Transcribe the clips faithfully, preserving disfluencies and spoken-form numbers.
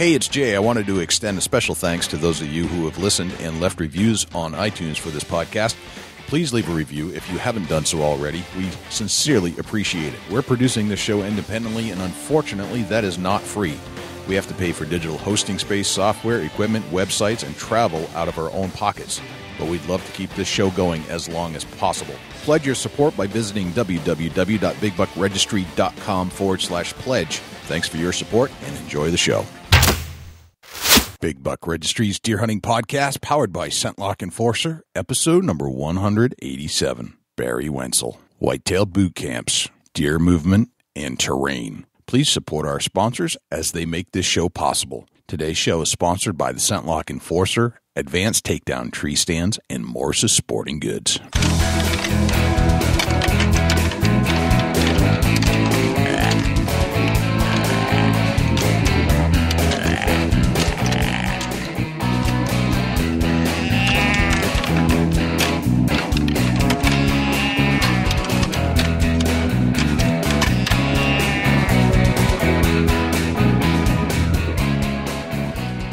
Hey, it's Jay. I wanted to extend a special thanks to those of you who have listened and left reviews on iTunes for this podcast. Please leave a review if you haven't done so already. We sincerely appreciate it. We're producing this show independently, and unfortunately, that is not free. We have to pay for digital hosting space, software, equipment, websites, and travel out of our own pockets. But we'd love to keep this show going as long as possible. Pledge your support by visiting www.bigbuckregistry.com forward slash pledge. Thanks for your support and enjoy the show. Big Buck Registry's Deer Hunting Podcast, powered by ScentLock Enforcer, episode number one hundred eighty-seven. Barry Wensel, Whitetail Boot Camps, Deer Movement, and Terrain. Please support our sponsors as they make this show possible. Today's show is sponsored by the ScentLock Enforcer, Advanced Takedown Tree Stands, and Morse's Sporting Goods.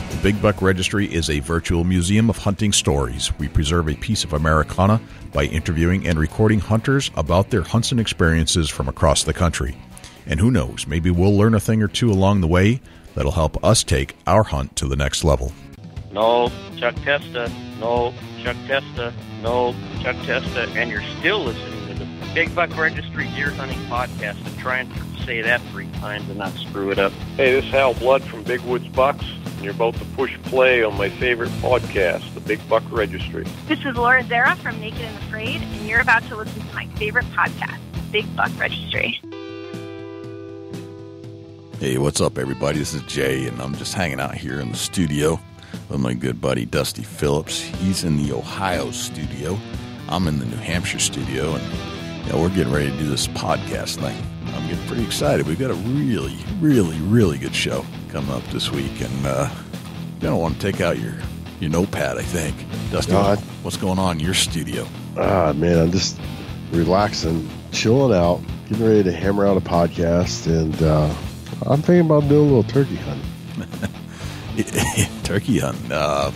The Big Buck Registry is a virtual museum of hunting stories. We preserve a piece of Americana by interviewing and recording hunters about their hunts and experiences from across the country. And who knows, maybe we'll learn a thing or two along the way that'll help us take our hunt to the next level. No, Chuck Testa, no, Chuck Testa, no, Chuck Testa, and you're still listening to the Big Buck Registry Deer Hunting Podcast. I'm trying to say that three times and not screw it up. Hey, this is Hal Blood from Big Woods Bucks. And you're about to push play on my favorite podcast, the Big Buck Registry. This is Laura Zera from Naked and Afraid, and you're about to listen to my favorite podcast, the Big Buck Registry. Hey, what's up, everybody? This is Jay, and I'm just hanging out here in the studio with my good buddy Dusty Phillips. He's in the Ohio studio. I'm in the New Hampshire studio, and you know, we're getting ready to do this podcast thing. I'm getting pretty excited. We've got a really, really, really good show coming up this week, and uh, you don't want to take out your, your notepad, I think. Dusty, uh, what's going on in your studio? Ah, uh, man, I'm just relaxing, chilling out, getting ready to hammer out a podcast, and uh, I'm thinking about doing a little turkey hunting. Turkey hunting. Uh,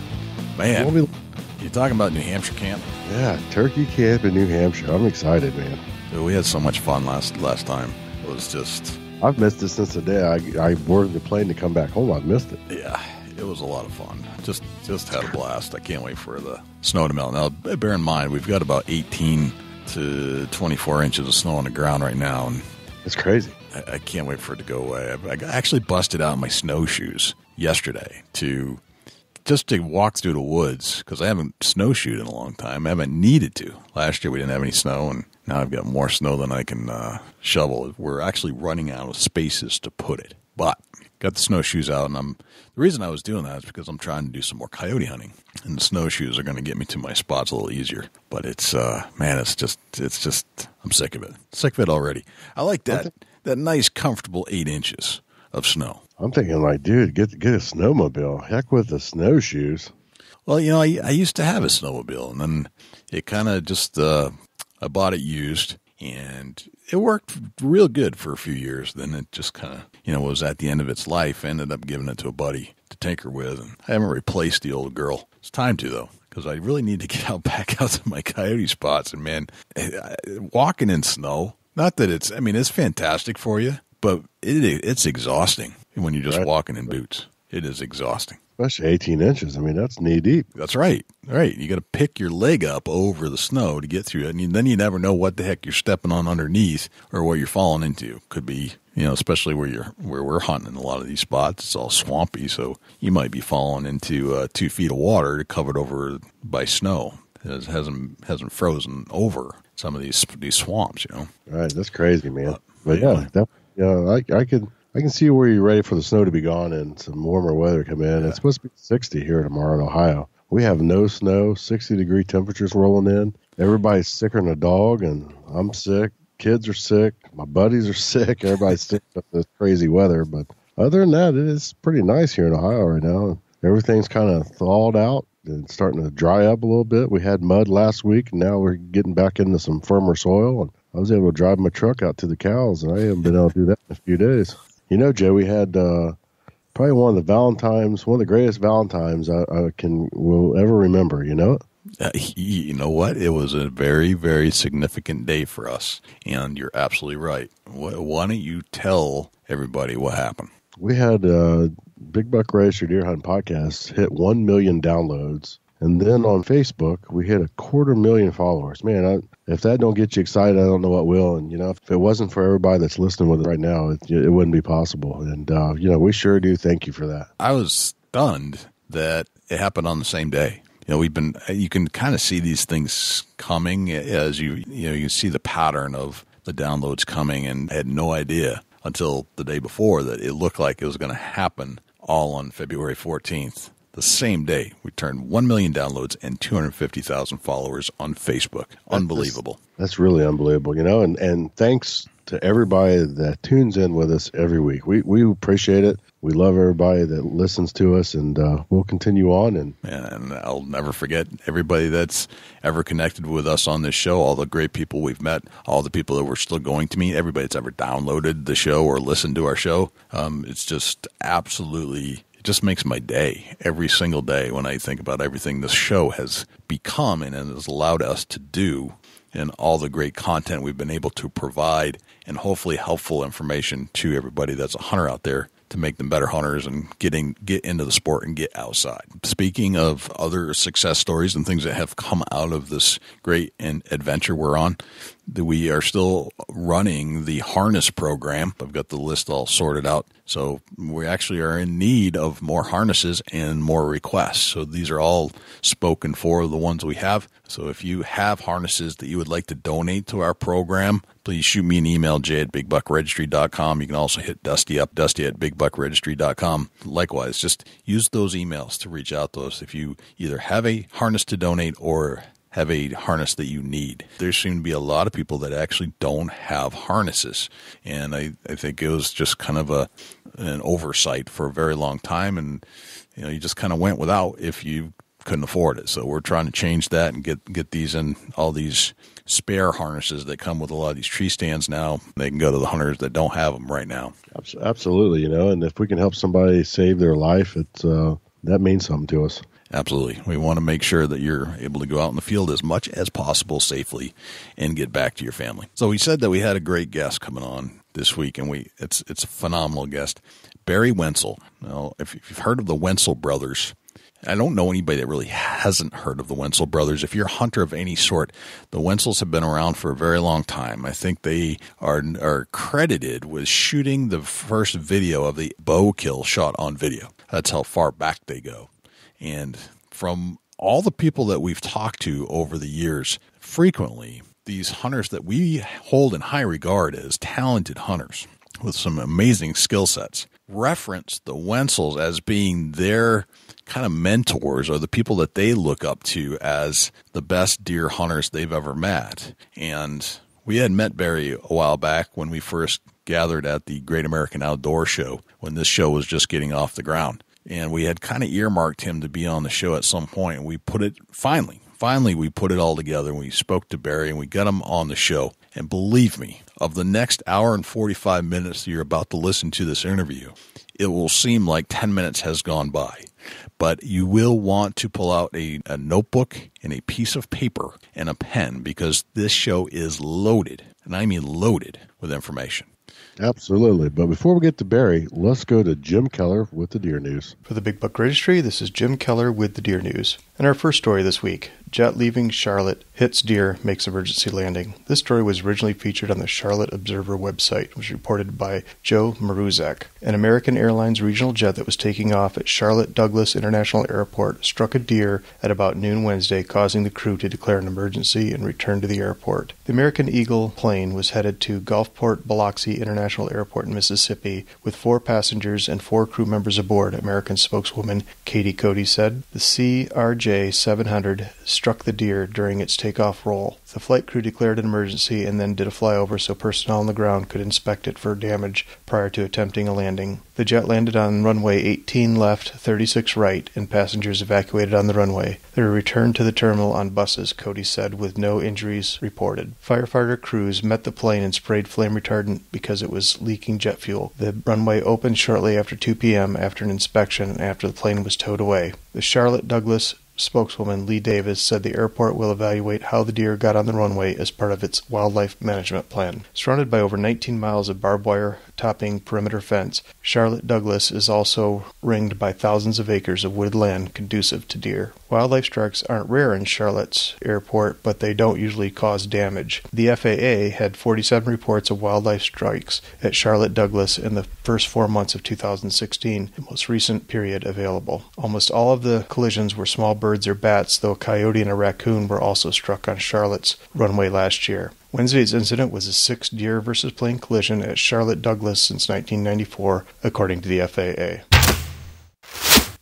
man, we'll be... you're talking about New Hampshire camp? Yeah, turkey camp in New Hampshire. I'm excited, man. Dude, we had so much fun last last time. It was just... I've missed it since the day I, I boarded the plane to come back home. I've missed it. Yeah, it was a lot of fun. Just just had a blast. I can't wait for the snow to melt. Now, bear in mind, we've got about eighteen to twenty-four inches of snow on the ground right now. And it's crazy. I, I can't wait for it to go away. I, I actually busted out my snowshoes yesterday to just to walk through the woods because I haven't snowshoed in a long time. I haven't needed to. Last year, we didn't have any snow, and now I've got more snow than I can uh, shovel. We're actually running out of spaces to put it. But got the snowshoes out, and I'm the reason I was doing that is because I'm trying to do some more coyote hunting, and the snowshoes are going to get me to my spots a little easier. But it's uh, man, it's just it's just I'm sick of it. Sick of it already. I like that th- that nice, comfortable eight inches of snow. I'm thinking like, dude, get get a snowmobile. Heck with the snowshoes. Well, you know, I I used to have a snowmobile, and then it kind of just. Uh, I bought it used, and it worked real good for a few years. Then it just kind of, you know, was at the end of its life. I ended up giving it to a buddy to tinker with, and I haven't replaced the old girl. It's time to, though, because I really need to get out back out to my coyote spots. And, man, walking in snow, not that it's, I mean, it's fantastic for you, but it it's exhausting when you're just right. walking in boots. It is exhausting. Especially eighteen inches. I mean, that's knee deep. That's right. Right. You got to pick your leg up over the snow to get through it. And then you never know what the heck you're stepping on underneath or what you're falling into. Could be, you know, especially where you're, where we're hunting in a lot of these spots, it's all swampy. So you might be falling into uh, two feet of water covered over by snow. It hasn't, hasn't frozen over some of these, these swamps, you know? All right. That's crazy, man. Uh, but yeah, that, yeah, I, I could. I can see where you're ready for the snow to be gone and some warmer weather come in. Yeah. It's supposed to be sixty here tomorrow in Ohio. We have no snow, sixty-degree temperatures rolling in. Everybody's sicker than a dog, and I'm sick. Kids are sick. My buddies are sick. Everybody's sick with this crazy weather. But other than that, it is pretty nice here in Ohio right now. Everything's kind of thawed out and starting to dry up a little bit. We had mud last week, and now we're getting back into some firmer soil. And I was able to drive my truck out to the cows, and I haven't been able to do that in a few days. You know, Joe, we had uh, probably one of the Valentines, one of the greatest Valentines I, I can will ever remember, you know? Uh, you know what? It was a very, very significant day for us, and you're absolutely right. Why, why don't you tell everybody what happened? We had uh, Big Buck Registry Deer Hunting Podcast hit one million downloads, and then on Facebook, we hit a quarter million followers. Man, I, if that don't get you excited, I don't know what will. And, you know, if it wasn't for everybody that's listening with it right now, it, it wouldn't be possible. And, uh, you know, we sure do thank you for that. I was stunned that it happened on the same day. You know, we've been, you can kind of see these things coming as you, you know, you can see the pattern of the downloads coming, and had no idea until the day before that it looked like it was going to happen all on February fourteenth. The same day, we turned one million downloads and two hundred fifty thousand followers on Facebook. Unbelievable. That's, that's really unbelievable, you know, and, and thanks to everybody that tunes in with us every week. We we appreciate it. We love everybody that listens to us, and uh, we'll continue on. And and I'll never forget everybody that's ever connected with us on this show, all the great people we've met, all the people that we're still going to meet, everybody that's ever downloaded the show or listened to our show. Um, it's just absolutely, it just makes my day every single day when I think about everything this show has become and has allowed us to do, and all the great content we've been able to provide, and hopefully helpful information to everybody that's a hunter out there to make them better hunters and getting get into the sport and get outside. Speaking of other success stories and things that have come out of this great and adventure we're on, we are still running the harness program. I've got the list all sorted out. So we actually are in need of more harnesses and more requests. So these are all spoken for, the ones we have. So if you have harnesses that you would like to donate to our program, please shoot me an email, j at big buck registry dot com. You can also hit Dusty up, dusty at big buck registry dot com. Likewise, just use those emails to reach out to us if you either have a harness to donate or have a harness that you need. There seem to be a lot of people that actually don't have harnesses. And I, I think it was just kind of a an oversight for a very long time. And, you know, you just kind of went without if you couldn't afford it. So we're trying to change that and get, get these in, all these spare harnesses that come with a lot of these tree stands now. They can go to the hunters that don't have them right now. Absolutely, you know, and if we can help somebody save their life, it's, uh, that means something to us. Absolutely. We want to make sure that you're able to go out in the field as much as possible safely and get back to your family. So we said that we had a great guest coming on this week, and we it's it's a phenomenal guest, Barry Wensel. Now, if you've heard of the Wensel brothers, I don't know anybody that really hasn't heard of the Wensel brothers. If you're a hunter of any sort, the Wensels have been around for a very long time. I think they are are credited with shooting the first video of the bow kill shot on video. That's how far back they go. And from all the people that we've talked to over the years, frequently these hunters that we hold in high regard as talented hunters with some amazing skill sets reference the Wensels as being their kind of mentors, or the people that they look up to as the best deer hunters they've ever met. And we had met Barry a while back when we first gathered at the Great American Outdoor Show, when this show was just getting off the ground. And we had kind of earmarked him to be on the show at some point. And we put it, finally, finally, we put it all together. And we spoke to Barry and we got him on the show. And believe me, of the next hour and forty-five minutes that you're about to listen to this interview, it will seem like ten minutes has gone by. But you will want to pull out a, a notebook and a piece of paper and a pen, because this show is loaded. And I mean loaded with information. Absolutely. But before we get to Barry, let's go to Jim Keller with the Deer News. For the Big Buck Registry, this is Jim Keller with the Deer News. And our first story this week, jet leaving Charlotte, hits deer, makes emergency landing. This story was originally featured on the Charlotte Observer website. It was reported by Joe Maruzek. An American Airlines regional jet that was taking off at Charlotte Douglas International Airport struck a deer at about noon Wednesday, causing the crew to declare an emergency and return to the airport. The American Eagle plane was headed to Gulfport Biloxi International Airport in Mississippi with four passengers and four crew members aboard, American spokeswoman Katie Cody said. The C R J seven hundred struck the deer during its takeoff roll. The flight crew declared an emergency and then did a flyover so personnel on the ground could inspect it for damage prior to attempting a landing. The jet landed on runway eighteen left, thirty-six right, and passengers evacuated on the runway. They were returned to the terminal on buses, Cody said, with no injuries reported. Firefighter crews met the plane and sprayed flame retardant because it was leaking jet fuel. The runway opened shortly after two p.m. after an inspection and after the plane was towed away. The Charlotte Douglas spokeswoman Lee Davis said the airport will evaluate how the deer got on the runway as part of its wildlife management plan. Surrounded by over nineteen miles of barbed wire topping perimeter fence, Charlotte Douglas is also ringed by thousands of acres of wooded land conducive to deer. Wildlife strikes aren't rare in Charlotte's airport, but they don't usually cause damage. The F A A had forty-seven reports of wildlife strikes at Charlotte Douglas in the first four months of two thousand sixteen, the most recent period available. Almost all of the collisions were small birds or bats, though a coyote and a raccoon were also struck on Charlotte's runway last year. Wednesday's incident was the sixth deer versus plane collision at Charlotte Douglas since nineteen ninety-four, according to the F A A.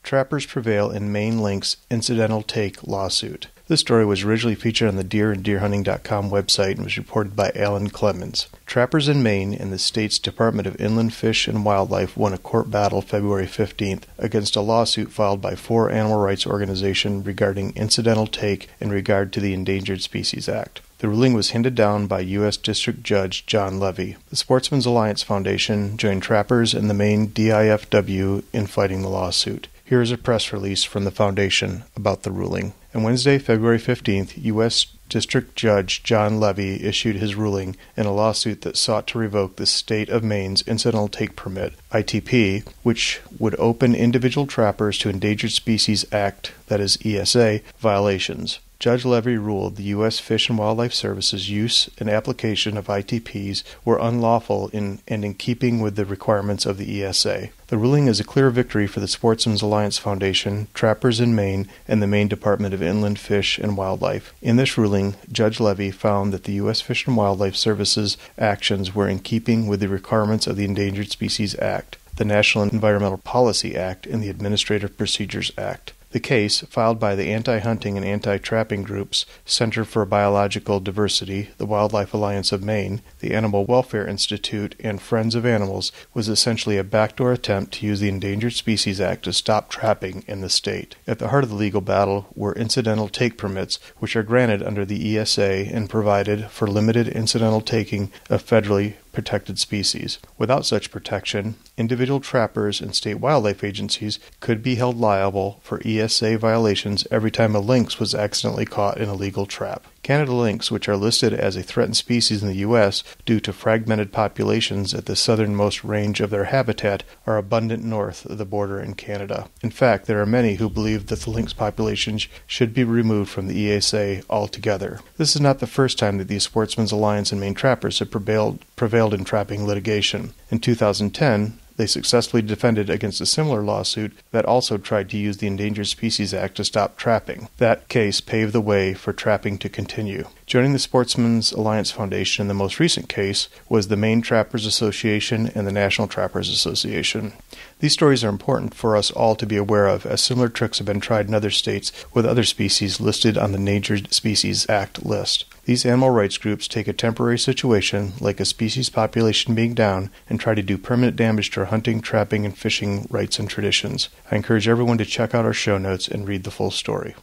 Trappers prevail in Maine Link's incidental take lawsuit. This story was originally featured on the deer and deer hunting dot com website and was reported by Alan Clemens. Trappers in Maine and the state's Department of Inland Fish and Wildlife won a court battle February fifteenth against a lawsuit filed by four animal rights organizations regarding incidental take in regard to the Endangered Species Act. The ruling was handed down by U S District Judge John Levy. The Sportsmen's Alliance Foundation joined trappers and the Maine D I F W in fighting the lawsuit. Here is a press release from the foundation about the ruling. On Wednesday, February fifteenth, U S District Judge John Levy issued his ruling in a lawsuit that sought to revoke the state of Maine's Incidental Take Permit, I T P, which would open individual trappers to Endangered Species Act, that is E S A, violations. Judge Levy ruled the U S Fish and Wildlife Service's use and application of I T Ps were unlawful in and in keeping with the requirements of the E S A. The ruling is a clear victory for the Sportsmen's Alliance Foundation, trappers in Maine, and the Maine Department of Inland Fish and Wildlife. In this ruling, Judge Levy found that the U S Fish and Wildlife Service's actions were in keeping with the requirements of the Endangered Species Act, the National Environmental Policy Act, and the Administrative Procedures Act. The case, filed by the Anti-Hunting and Anti-Trapping Groups, Center for Biological Diversity, the Wildlife Alliance of Maine, the Animal Welfare Institute, and Friends of Animals, was essentially a backdoor attempt to use the Endangered Species Act to stop trapping in the state. At the heart of the legal battle were incidental take permits, which are granted under the E S A and provided for limited incidental taking of federally protected species. Without such protection, individual trappers and state wildlife agencies could be held liable for E S A violations every time a lynx was accidentally caught in a legal trap. Canada lynx, which are listed as a threatened species in the U S due to fragmented populations at the southernmost range of their habitat, are abundant north of the border in Canada. In fact, there are many who believe that the lynx populations should be removed from the E S A altogether. This is not the first time that the Sportsmen's Alliance and Maine trappers have prevailed, prevailed in trapping litigation. In two thousand ten, they successfully defended against a similar lawsuit that also tried to use the Endangered Species Act to stop trapping. That case paved the way for trapping to continue. Joining the Sportsmen's Alliance Foundation in the most recent case was the Maine Trappers Association and the National Trappers Association. These stories are important for us all to be aware of, as similar tricks have been tried in other states with other species listed on the Endangered Species Act list. These animal rights groups take a temporary situation, like a species population being down, and try to do permanent damage to our hunting, trapping, and fishing rights and traditions. I encourage everyone to check out our show notes and read the full story.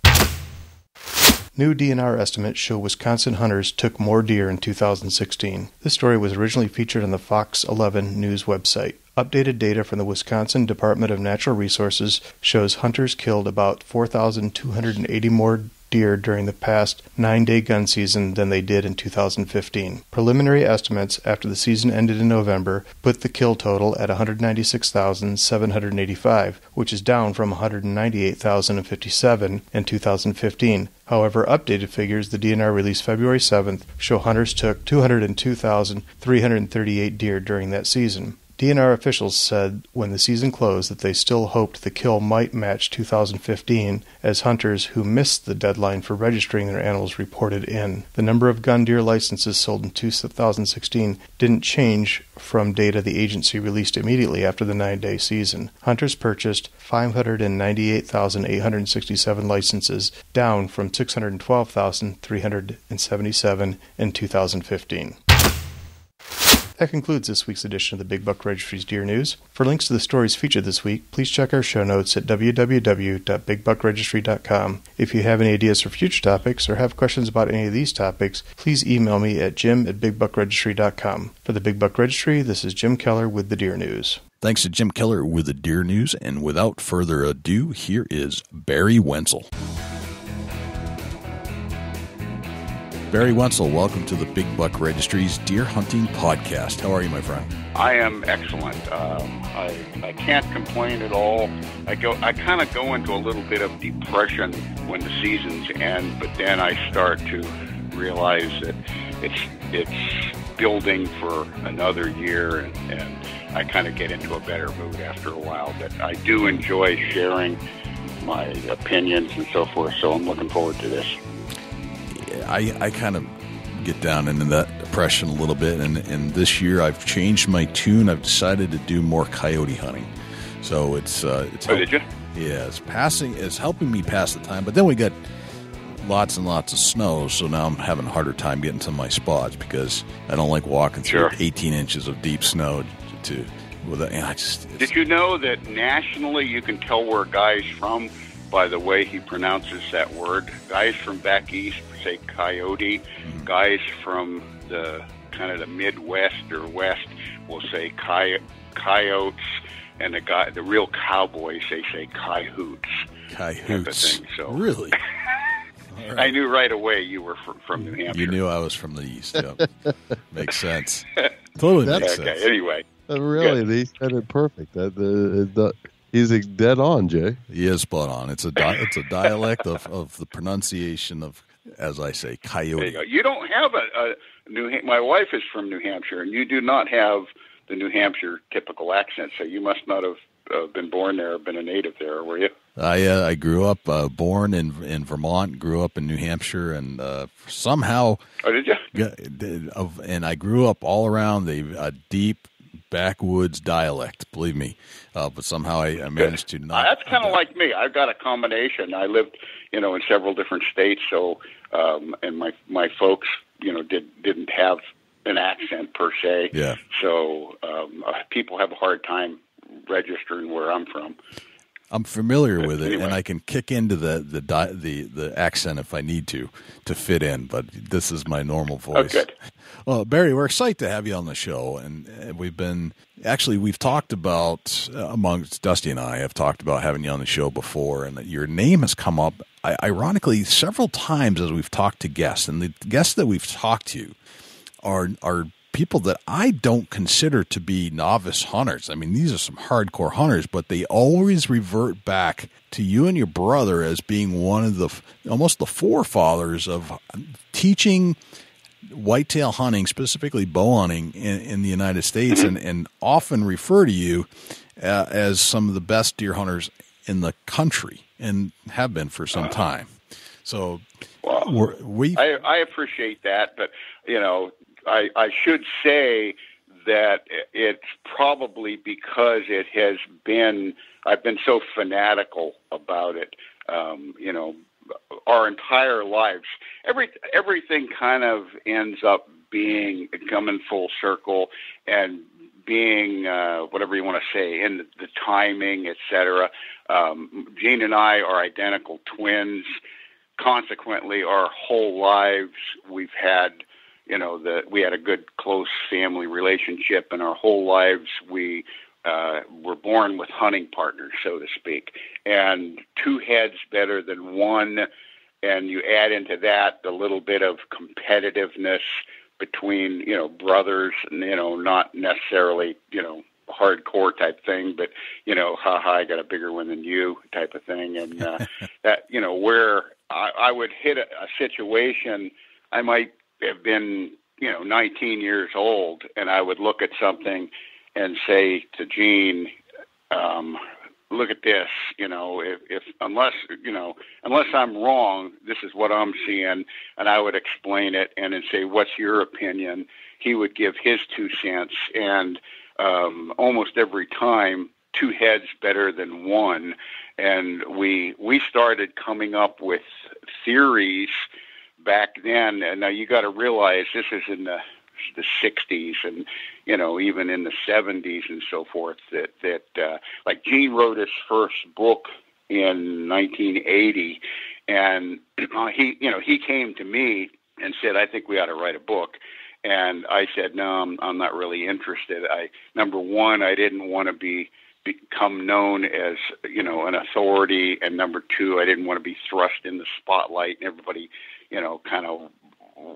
New D N R estimates show Wisconsin hunters took more deer in two thousand sixteen. This story was originally featured on the Fox eleven News website. Updated data from the Wisconsin Department of Natural Resources shows hunters killed about four thousand two hundred eighty more deer during the past nine-day gun season than they did in two thousand fifteen. Preliminary estimates after the season ended in November put the kill total at one hundred ninety-six thousand seven hundred eighty-five, which is down from one hundred ninety-eight thousand fifty-seven in two thousand fifteen. However, updated figures the D N R released February seventh show hunters took two hundred two thousand three hundred thirty-eight deer during that season. D N R officials said when the season closed that they still hoped the kill might match two thousand fifteen as hunters who missed the deadline for registering their animals reported in. The number of gun deer licenses sold in two thousand sixteen didn't change from data the agency released immediately after the nine-day season. Hunters purchased five hundred ninety-eight thousand eight hundred sixty-seven licenses, down from six hundred twelve thousand three hundred seventy-seven in two thousand fifteen. That concludes this week's edition of the Big Buck Registry's Deer News. For links to the stories featured this week, please check our show notes at w w w dot big buck registry dot com. If you have any ideas for future topics or have questions about any of these topics, please email me at jim at big buck registry dot com. For the Big Buck Registry, this is Jim Keller with the Deer News. Thanks to Jim Keller with the Deer News, and without further ado, here is Barry Wensel. Barry Wensel, welcome to the Big Buck Registry's Deer Hunting Podcast. How are you, my friend? I am excellent. Um, I, I can't complain at all. I go, I kind of go into a little bit of depression when the seasons end, but then I start to realize that it's it's building for another year, and, and I kind of get into a better mood after a while. But I do enjoy sharing my opinions and so forth, so I'm looking forward to this. I, I kind of get down into that depression a little bit, and, and this year I've changed my tune. I've decided to do more coyote hunting, so it's uh, it's oh, help- did you? Yeah, it's passing, it's helping me pass the time. But then we got lots and lots of snow, so now I'm having a harder time getting to my spots because I don't like walking through sure. eighteen inches of deep snow. To, with a, and I just did you know that nationally you can tell where a guy's from by the way he pronounces that word? Guys from back east say coyote. Mm-hmm. Guys from the kind of the Midwest or West will say coy- coyotes, and the guy, the real cowboys, they say coyotes. Coyotes. Thing, so. Really? All right. I knew right away you were from, from New Hampshire. You knew I was from the East. Yep. Makes sense. Totally That's, makes sense. Okay, anyway. Uh, really, they said it perfect. That the. the He's dead on, Jay. He is spot on. It's a di- it's a dialect of, of the pronunciation of, as I say, coyote. There you go. You don't have a, a New Ham- My wife is from New Hampshire, and you do not have the New Hampshire typical accent, so you must not have uh, been born there or been a native there, were you? I uh, I grew up uh, born in in Vermont, grew up in New Hampshire, and uh, somehow. Oh, did you? Got, and I grew up all around the uh, deep. backwoods dialect, believe me, uh, but somehow I, I managed to not. That's kind of like me. I've got a combination. I lived, you know, in several different states, so um, and my my folks, you know, did didn't have an accent per se. Yeah. So um, uh, people have a hard time registering where I'm from. I'm familiar with it, anyway. And I can kick into the the, di- the the accent if I need to to fit in. But this is my normal voice. Oh, good. Well, Barry, we're excited to have you on the show, and, and we've been actually we've talked about uh, amongst Dusty and I have talked about having you on the show before, and that your name has come up I- ironically several times as we've talked to guests, and the guests that we've talked to are are. people that I don't consider to be novice hunters. I mean, these are some hardcore hunters, but they always revert back to you and your brother as being one of the almost the forefathers of teaching whitetail hunting, specifically bow hunting in, in the United States, and, and often refer to you uh, as some of the best deer hunters in the country and have been for some time. So well, we, I, I appreciate that, but you know, I, I should say that it's probably because it has been, I've been so fanatical about it, um, you know, our entire lives. Every, everything kind of ends up being, coming full circle and being, uh, whatever you want to say, in the timing, et cetera. Um, Gene and I are identical twins. Consequently, our whole lives we've had You know, the, we had a good, close family relationship, and our whole lives we uh, were born with hunting partners, so to speak. And two heads better than one, and you add into that the little bit of competitiveness between, you know, brothers, and, you know, not necessarily, you know, hardcore type thing, but, you know, ha-ha, I got a bigger one than you type of thing. And uh, that, you know, where I, I would hit a, a situation, I might have been, you know, nineteen years old, and I would look at something and say to Gene, um, look at this, you know, if, if, unless, you know, unless I'm wrong, this is what I'm seeing. And I would explain it and then say, what's your opinion? He would give his two cents. And, um, almost every time, two heads better than one. And we, we started coming up with theories back then. And now you got to realize this is in the, the sixties and, you know, even in the seventies and so forth, that, that, uh, like Gene wrote his first book in nineteen eighty. And uh, he, you know, he came to me and said, I think we ought to write a book. And I said, no, I'm, I'm not really interested. I, number one, I didn't want to be, become known as, you know, an authority. And number two, I didn't want to be thrust in the spotlight and everybody, you know, kind of,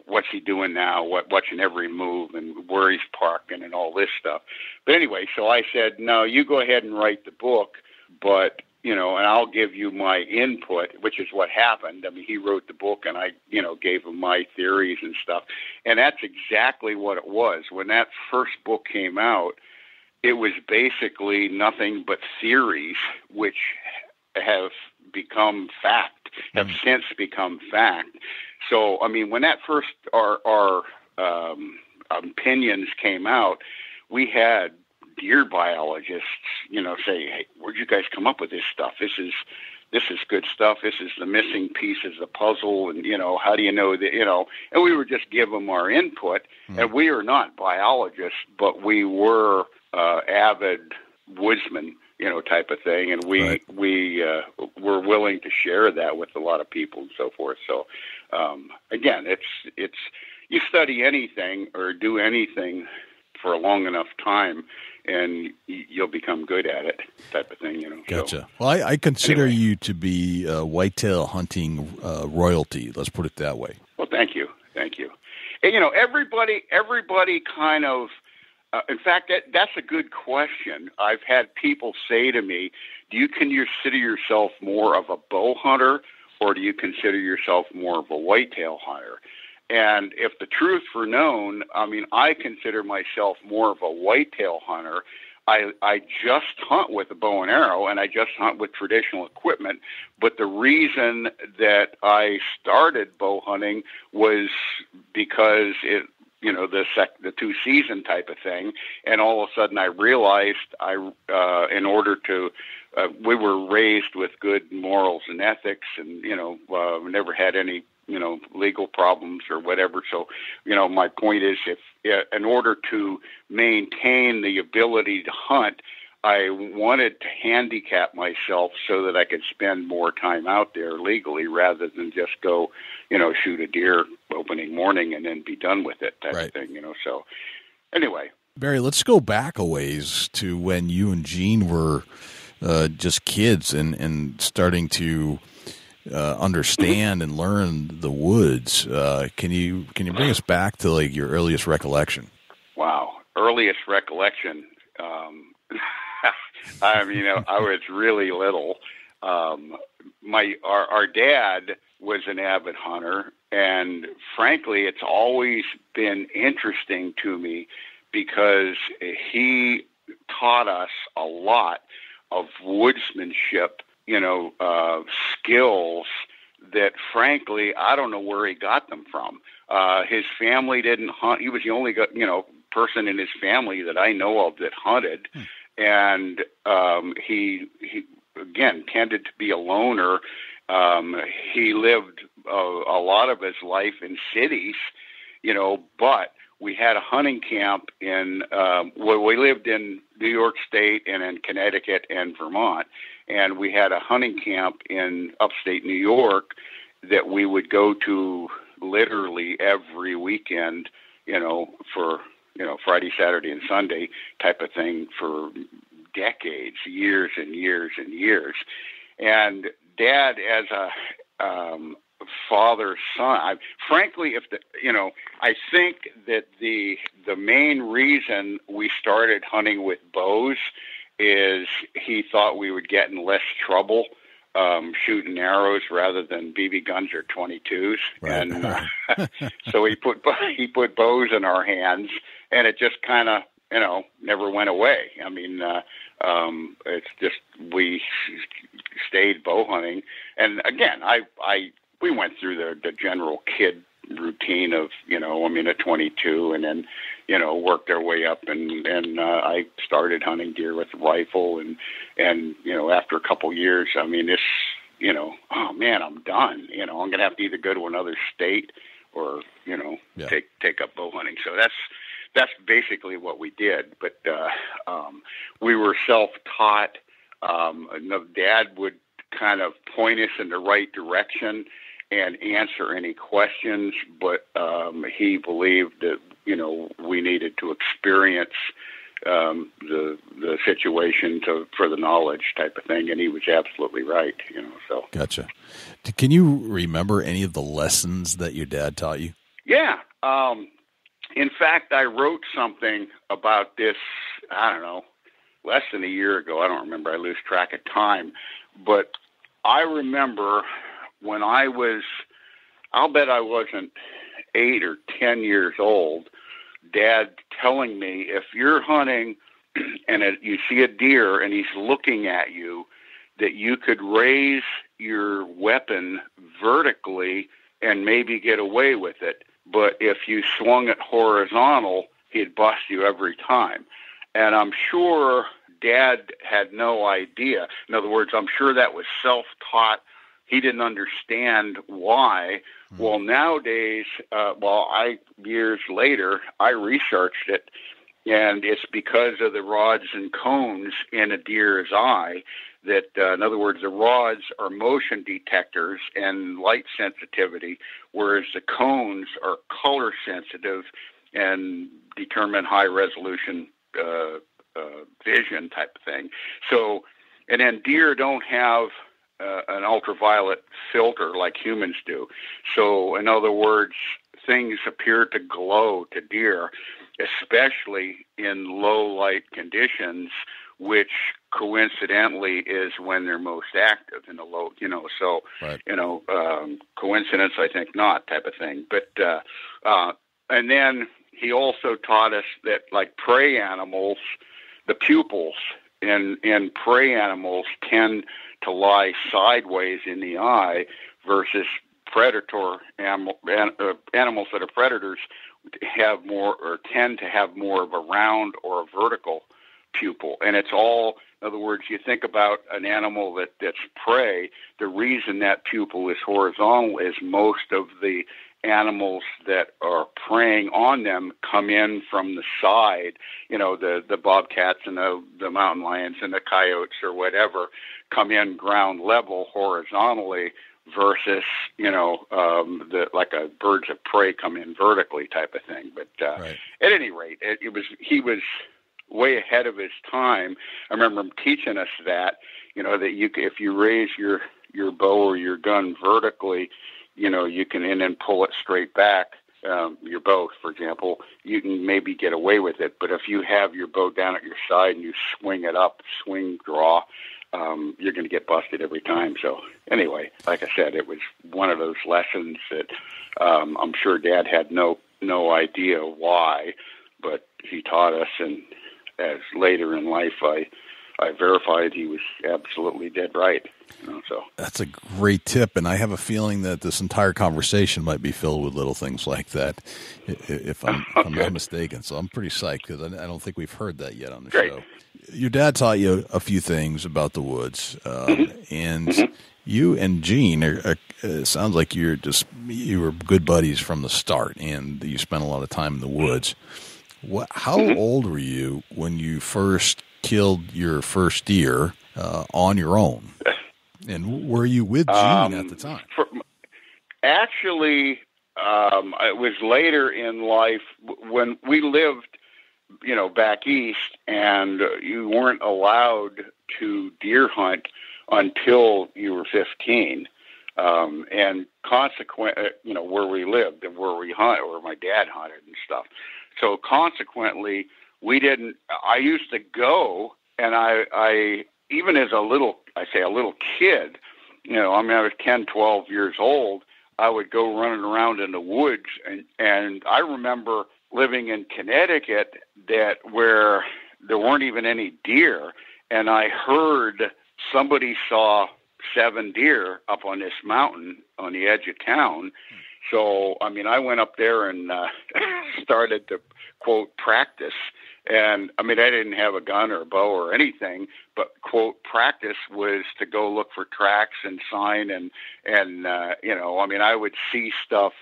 what's he doing now? What, watching every move and where he's parking and all this stuff. But anyway, so I said, no, you go ahead and write the book, but, you know, and I'll give you my input, which is what happened. I mean, he wrote the book and I, you know, gave him my theories and stuff. And that's exactly what it was. When that first book came out, it was basically nothing but theories, which have become fact, have mm-hmm. since become fact. So, I mean, when that first, our, our um, opinions came out, we had deer biologists, you know, say, hey, where'd you guys come up with this stuff? This is, this is good stuff. This is the missing piece of the puzzle. And, you know, how do you know that, you know, and we would just give them our input. Mm-hmm. And we are not biologists, but we were uh, avid woodsmen, you know, type of thing. And we, right. we uh, were willing to share that with a lot of people and so forth. So, um, again, it's, it's, you study anything or do anything for a long enough time and you'll become good at it, type of thing, you know. Gotcha. So, well, I, I consider anyway. you to be uh, whitetail hunting uh, royalty. Let's put it that way. Well, thank you. Thank you. And, you know, everybody, everybody kind of, Uh, in fact, that, that's a good question. I've had people say to me, do you consider yourself more of a bow hunter or do you consider yourself more of a whitetail hunter? And if the truth were known, I mean, I consider myself more of a whitetail hunter. I, I just hunt with a bow and arrow and I just hunt with traditional equipment. But the reason that I started bow hunting was because it you know, the sec- the two season type of thing. And all of a sudden I realized I, uh, in order to, uh, we were raised with good morals and ethics and, you know, uh, never had any, you know, legal problems or whatever. So, you know, my point is if uh, in order to maintain the ability to hunt, I wanted to handicap myself so that I could spend more time out there legally rather than just go, you know, shoot a deer opening morning and then be done with it, type right. of thing, you know. So anyway. Barry, let's go back a ways to when you and Gene were uh, just kids and, and starting to uh, understand and learn the woods. Uh, can you can you bring us back to, like, your earliest recollection? Wow. Earliest recollection. Um I mean, you know, I was really little. Um, my our, our dad was an avid hunter, and frankly, it's always been interesting to me because he taught us a lot of woodsmanship, you know, uh, skills that, frankly, I don't know where he got them from. Uh, his family didn't hunt. He was the only, you know, person in his family that I know of that hunted. Hmm. And um, he, he, again, tended to be a loner. Um, he lived a, a lot of his life in cities, you know, but we had a hunting camp in um, where we lived in New York State and in Connecticut and Vermont. And we had a hunting camp in upstate New York that we would go to literally every weekend, you know, for you know, Friday, Saturday, and Sunday type of thing for decades, years and years and years. And Dad, as a um, father, son, I, frankly, if the, you know, I think that the the main reason we started hunting with bows is he thought we would get in less trouble um, shooting arrows rather than B B guns or twenty-twos. Right. And uh, so he put he put bows in our hands. And it just kind of you know, never went away. I mean, uh, um, it's just, we stayed bow hunting. And again, I, I, we went through the, the general kid routine of, you know, I mean, at twenty-two, and then, you know, worked our way up, and, and, uh, I started hunting deer with rifle, and, and, you know, after a couple years, I mean, this, you know, oh man, I'm done, you know, I'm going to have to either go to another state or, you know, yeah. take, take up bow hunting. So that's, that's basically what we did. But, uh, um, we were self-taught. Um, Dad would kind of point us in the right direction and answer any questions, but um, he believed that, you know, we needed to experience um, the the situation to for the knowledge type of thing, and he was absolutely right, you know. So gotcha. Can you remember any of the lessons that your dad taught you? Yeah. Um, in fact, I wrote something about this, I don't know, less than a year ago. I don't remember. I lose track of time. But I remember... when I was, I'll bet I wasn't eight or ten years old, Dad telling me, if you're hunting and it, you see a deer and he's looking at you, that you could raise your weapon vertically and maybe get away with it. But if you swung it horizontal, he'd bust you every time. And I'm sure Dad had no idea. In other words, I'm sure that was self-taught. He didn't understand why. Mm-hmm. Well, nowadays, uh, well, I years later, I researched it, and it's because of the rods and cones in a deer's eye that, uh, in other words, the rods are motion detectors and light sensitivity, whereas the cones are color sensitive and determine high resolution uh, uh, vision type of thing. So, and then deer don't have... Uh, an ultraviolet filter like humans do. So in other words, things appear to glow to deer, especially in low light conditions, which coincidentally is when they're most active in the low, you know, so, right. you know, um, coincidence, I think not type of thing. But, uh, uh, and then he also taught us that like prey animals, the pupils in, in prey animals tend to lie sideways in the eye versus predator animal, uh, animals that are predators have more or tend to have more of a round or a vertical pupil. And it's all, in other words, you think about an animal that, that's prey, the reason that pupil is horizontal is most of the animals that are preying on them come in from the side, you know, the, the bobcats and the, the mountain lions and the coyotes or whatever come in ground level horizontally versus, you know, um, the, like a birds of prey come in vertically type of thing. But uh, right. at any rate, it, it was, he was way ahead of his time. I remember him teaching us that, you know, that you if you raise your, your bow or your gun vertically, you know, you can and then pull it straight back, um, your bow, for example, you can maybe get away with it. But if you have your bow down at your side and you swing it up, swing, draw, um, you're going to get busted every time. So anyway, like I said, it was one of those lessons that um, I'm sure Dad had no, no idea why, but he taught us. And as later in life, I, I verified he was absolutely dead right. You know, so that's a great tip, and I have a feeling that this entire conversation might be filled with little things like that, if I'm, if I'm not mistaken. So I'm pretty psyched because I don't think we've heard that yet on the great. Show. Your dad taught you a few things about the woods, uh, mm-hmm. and mm-hmm. you and Gene are, are, it sounds like you're just you were good buddies from the start, and you spent a lot of time in the woods. What? How mm-hmm. old were you when you first killed your first deer uh, on your own? And were you with Gene um, at the time? For, actually, um, it was later in life when we lived, you know, back east, and you weren't allowed to deer hunt until you were fifteen. Um, and consequent, you know, where we lived and where we hunted, where my dad hunted and stuff. So consequently, we didn't. I used to go, and I, I even as a little. I say a little kid, you know, I mean, I was ten, twelve years old. I would go running around in the woods. And, and I remember living in Connecticut that where there weren't even any deer, and I heard somebody saw seven deer up on this mountain on the edge of town. So, I mean, I went up there and uh, started to, quote, practice. And, I mean, I didn't have a gun or a bow or anything, but, quote, practice was to go look for tracks and sign. And, and uh, you know, I mean, I would see stuff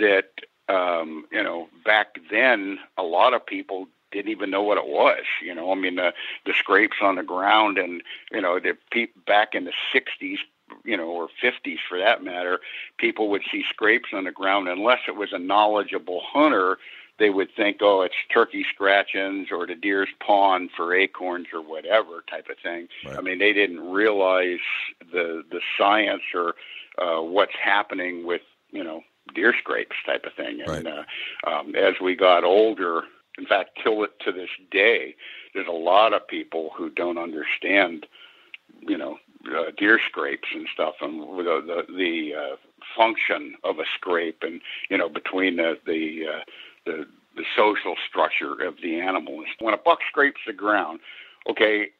that, um, you know, back then a lot of people didn't even know what it was, you know. I mean, the, the scrapes on the ground and, you know, the peep back in the sixties, you know, or fifties for that matter, people would see scrapes on the ground. Unless it was a knowledgeable hunter, they would think, oh, it's turkey scratchings or the deer's pawn for acorns or whatever type of thing. Right. I mean, they didn't realize the the science or uh, what's happening with, you know, deer scrapes type of thing. And right. uh, um, as we got older, in fact, till it to this day, there's a lot of people who don't understand, you know, uh, deer scrapes and stuff, and the the, the uh, function of a scrape, and you know, between the the, uh, the the social structure of the animal. When a buck scrapes the ground, okay,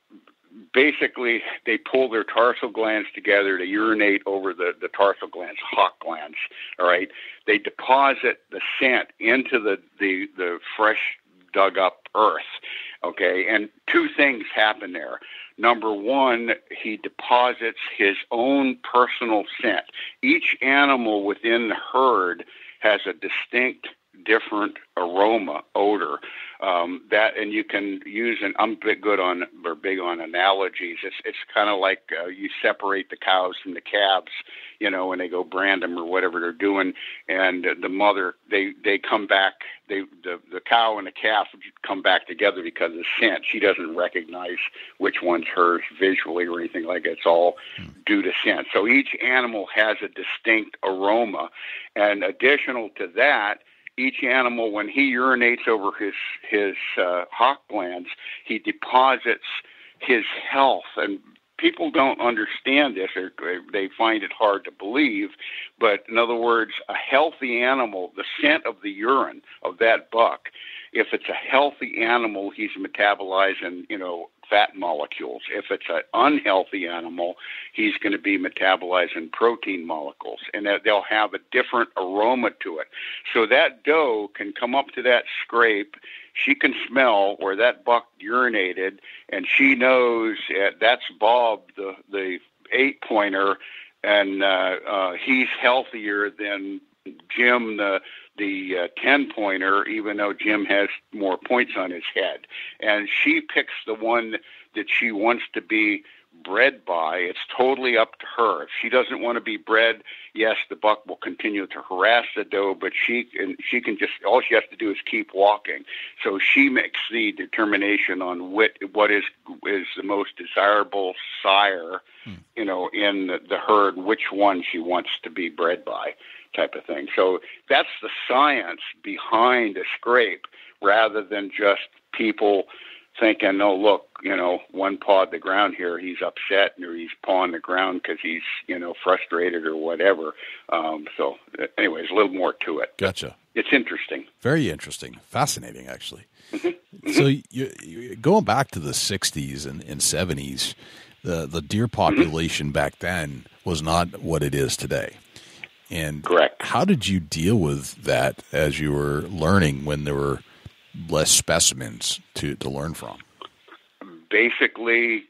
basically they pull their tarsal glands together to urinate over the the tarsal glands, hock glands. All right, they deposit the scent into the the the fresh dug up earth. Okay, and two things happen there. Number one, he deposits his own personal scent. Each animal within the herd has a distinct, different aroma, odor. Um, that, and you can use, and I'm big good on, or big on analogies. It's it's kind of like uh, you separate the cows from the calves, you know, when they go brand them or whatever they're doing. And the mother, they, they come back, they the, the cow and the calf come back together because of scent. She doesn't recognize which one's hers visually or anything like that. It's all due to scent. So each animal has a distinct aroma. And additional to that, each animal, when he urinates over his his uh, hock glands, he deposits his health. And people don't understand this, or they find it hard to believe. But in other words, a healthy animal, the scent of the urine of that buck, if it's a healthy animal, he's metabolizing, you know, fat molecules. If it's an unhealthy animal, he's going to be metabolizing protein molecules, and they'll have a different aroma to it. So that doe can come up to that scrape, she can smell where that buck urinated, and she knows that's Bob, the, the eight pointer, and uh, uh, he's healthier than Jim, the the uh, ten pointer, even though Jim has more points on his head. And she picks the one that she wants to be bred by. It's totally up to her. If she doesn't want to be bred, yes, the buck will continue to harass the doe, but she and she can just, all she has to do is keep walking. So she makes the determination on what, what is is the most desirable sire, hmm. you know, in the, the herd, which one she wants to be bred by, type of thing. So that's the science behind a scrape, rather than just people thinking, oh, look, you know, one pawed the ground here, he's upset, or he's pawing the ground because he's, you know, frustrated or whatever. Um, so anyways, a little more to it. Gotcha. It's interesting. Very interesting. Fascinating, actually. So you, you, going back to the sixties and, and seventies, the, the deer population back then was not what it is today. And correct. How did you deal with that as you were learning when there were less specimens to, to learn from? Basically,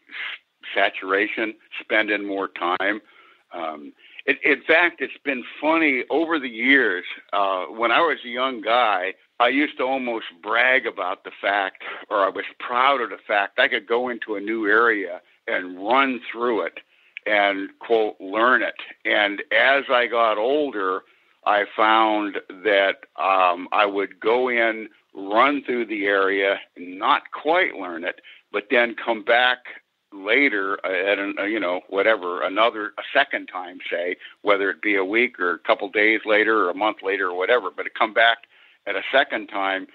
saturation, spending more time. Um, it, in fact, it's been funny over the years. Uh, when I was a young guy, I used to almost brag about the fact, or I was proud of the fact, I could go into a new area and run through it and, quote, learn it. And as I got older, I found that um, I would go in, run through the area, not quite learn it, but then come back later at, an, you know, whatever, another, a second time, say, whether it be a week or a couple days later or a month later or whatever, but to come back at a second time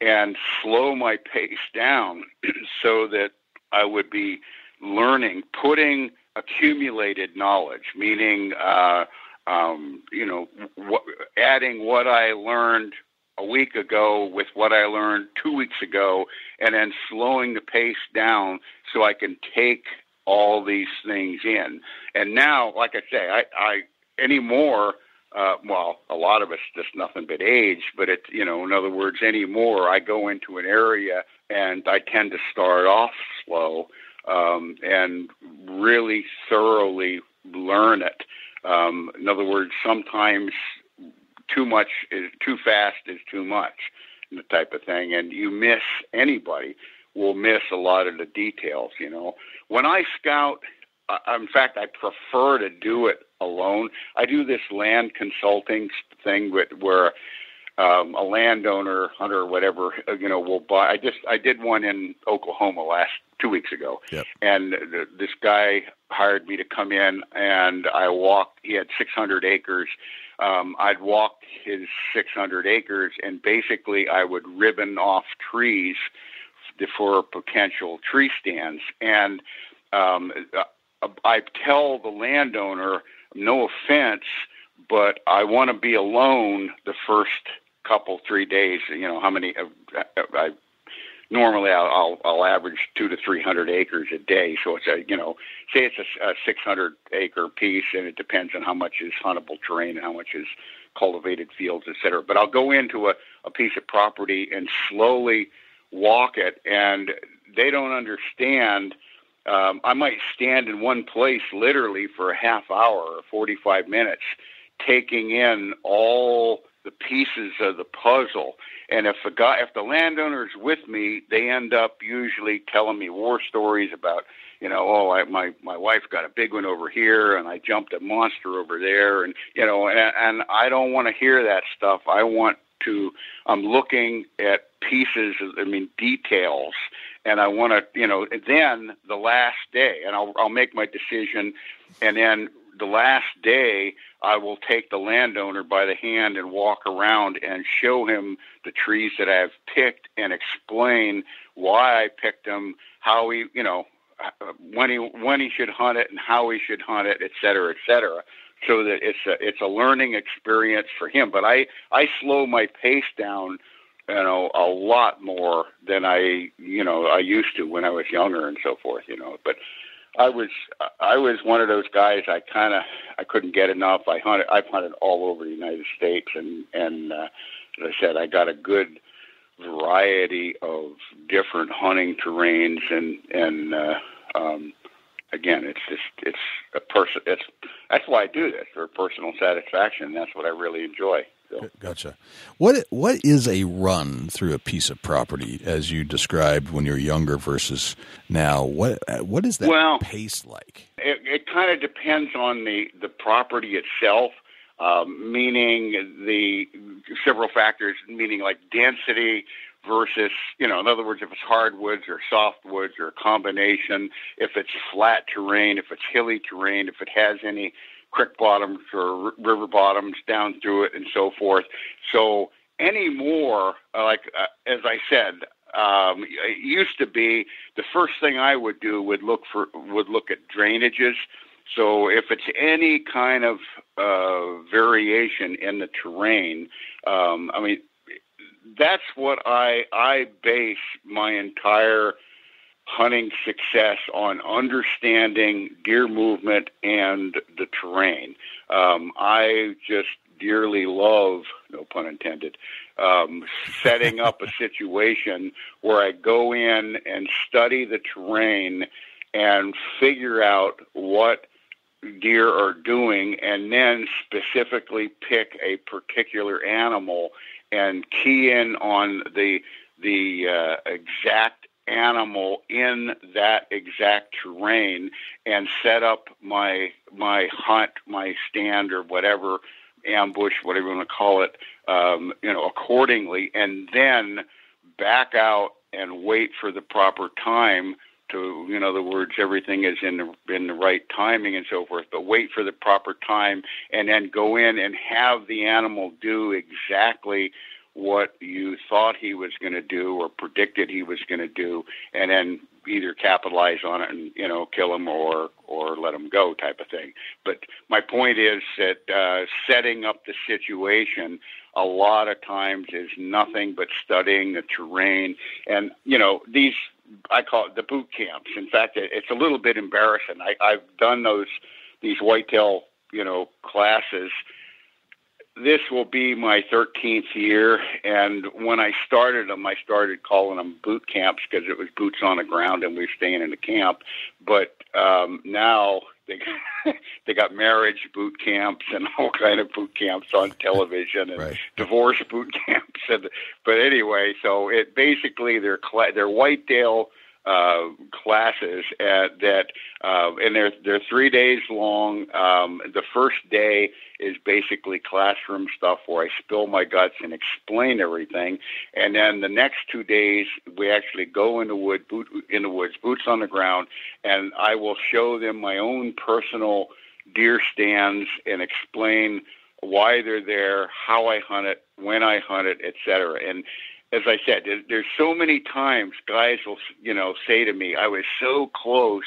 and slow my pace down so that I would be learning, putting accumulated knowledge, meaning, uh, um, you know, w- adding what I learned a week ago with what I learned two weeks ago, and then slowing the pace down so I can take all these things in. And now, like I say, I, I anymore, uh, well, a lot of it's just nothing but age, but it's, you know, in other words, anymore, I go into an area and I tend to start off slow, um, and really thoroughly learn it. Um, in other words, sometimes too much is too fast is too much, the type of thing. And you miss, anybody will miss a lot of the details, you know. When I scout, uh, in fact, I prefer to do it alone. I do this land consulting thing with, where um, a landowner, hunter, whatever, you know, will buy. I just I did one in Oklahoma last two weeks ago, yep. And th- this guy hired me to come in, and I walked. He had six hundred acres. Um, I'd walked his six hundred acres, and basically I would ribbon off trees for potential tree stands. And um, I tell the landowner, no offense, but I want to be alone the first couple, three days. You know, how many, uh, I normally I'll, I'll, I'll average two to three hundred acres a day. So it's a, you know, say it's a, a six hundred acre piece, and it depends on how much is huntable terrain and how much is cultivated fields, et cetera. But I'll go into a, a piece of property and slowly walk it, and they don't understand. Um, I might stand in one place literally for a half hour or forty-five minutes, taking in all the pieces of the puzzle. And if the guy, if the landowner's with me, they end up usually telling me war stories about, you know, oh, I, my my wife got a big one over here, and I jumped a monster over there, and you know, and, and I don't want to hear that stuff. I want to, I'm looking at pieces, I mean, details, and I want to, you know, then the last day, and I'll, I'll make my decision, and then the last day, I will take the landowner by the hand and walk around and show him the trees that I've picked and explain why I picked them, how he, you know, when he when he should hunt it and how he should hunt it, et cetera, et cetera. So that it's a, it's a learning experience for him. But I, I slow my pace down, you know, a lot more than I, you know, I used to when I was younger and so forth, you know. But I was, I was one of those guys. I kind of, I couldn't get enough. I hunted, I've hunted all over the United States. And, and uh, as I said, I got a good variety of different hunting terrains. And, and, uh, um, again, it's just, it's a person, it's, that's why I do this, for personal satisfaction. That's what I really enjoy. So. Gotcha. What, what is a run through a piece of property, as you described when you were younger versus now? What, what is that well, pace like? It, it kind of depends on the, the property itself, um, meaning the several factors, meaning like density, versus, you know, in other words, if it's hardwoods or softwoods or a combination, if it's flat terrain, if it's hilly terrain, if it has any creek bottoms or river bottoms down through it and so forth. So any more, like, uh, as I said, um, it used to be the first thing I would do would look for, would look at drainages. So if it's any kind of uh, variation in the terrain, um, I mean, that's what I I base my entire hunting success on, understanding deer movement and the terrain. Um, I just dearly love, no pun intended, um, setting up a situation where I go in and study the terrain and figure out what deer are doing, and then specifically pick a particular animal and key in on the the uh, exact animal in that exact terrain, and set up my my hunt, my stand, or whatever, ambush, whatever you want to call it, um, you know, accordingly, and then back out and wait for the proper time to, in other words, everything is in the in the right timing and so forth, but wait for the proper time and then go in and have the animal do exactly what you thought he was going to do or predicted he was going to do, and then either capitalize on it and, you know, kill him or, or let him go, type of thing. But my point is that uh, setting up the situation, a lot of times is nothing but studying the terrain. And, you know, these, I call it the boot camps. In fact, it's a little bit embarrassing. I, I've done those, these whitetail, you know, classes. This will be my thirteenth year, and when I started them, I started calling them boot camps because it was boots on the ground and we were staying in the camp. But um, now they got, they got marriage boot camps and all kind of boot camps on television and right. divorce boot camps. And, but anyway, so it basically they're they're whitetail uh, classes at, that, uh, and they're they're three days long. Um, the first day is basically classroom stuff where I spill my guts and explain everything. And then the next two days, we actually go in the, wood, boot, in the woods, boots on the ground, and I will show them my own personal deer stands and explain why they're there, how I hunt it, when I hunt it, et cetera. And as I said, there's so many times guys will, you know, say to me, I was so close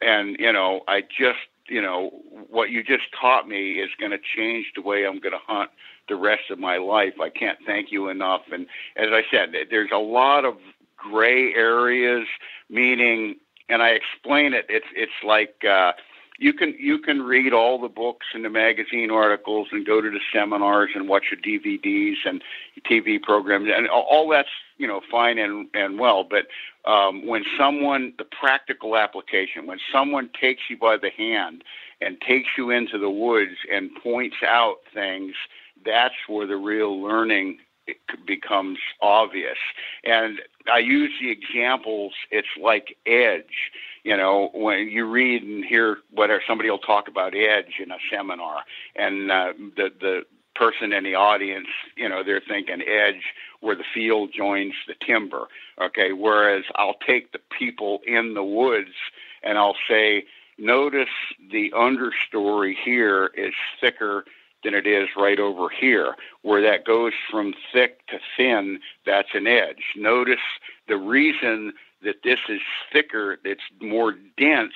and, you know, I just, you know, what you just taught me is going to change the way I'm going to hunt the rest of my life. I can't thank you enough. And as I said, there's a lot of gray areas, meaning, and I explain it, it's it's like uh, you can you can read all the books and the magazine articles and go to the seminars and watch your D V Ds and T V programs, and all that's, you know, fine and, and well, but um, when someone, the practical application, when someone takes you by the hand and takes you into the woods and points out things, that's where the real learning becomes obvious. And I use the examples, it's like edge. You know, when you read and hear whether somebody will talk about edge in a seminar, and uh, the, the, person in the audience, you know, they're thinking edge where the field joins the timber, okay? Whereas I'll take the people in the woods and I'll say, notice the understory here is thicker than it is right over here. Where that goes from thick to thin, that's an edge. Notice the reason that this is thicker, it's more dense,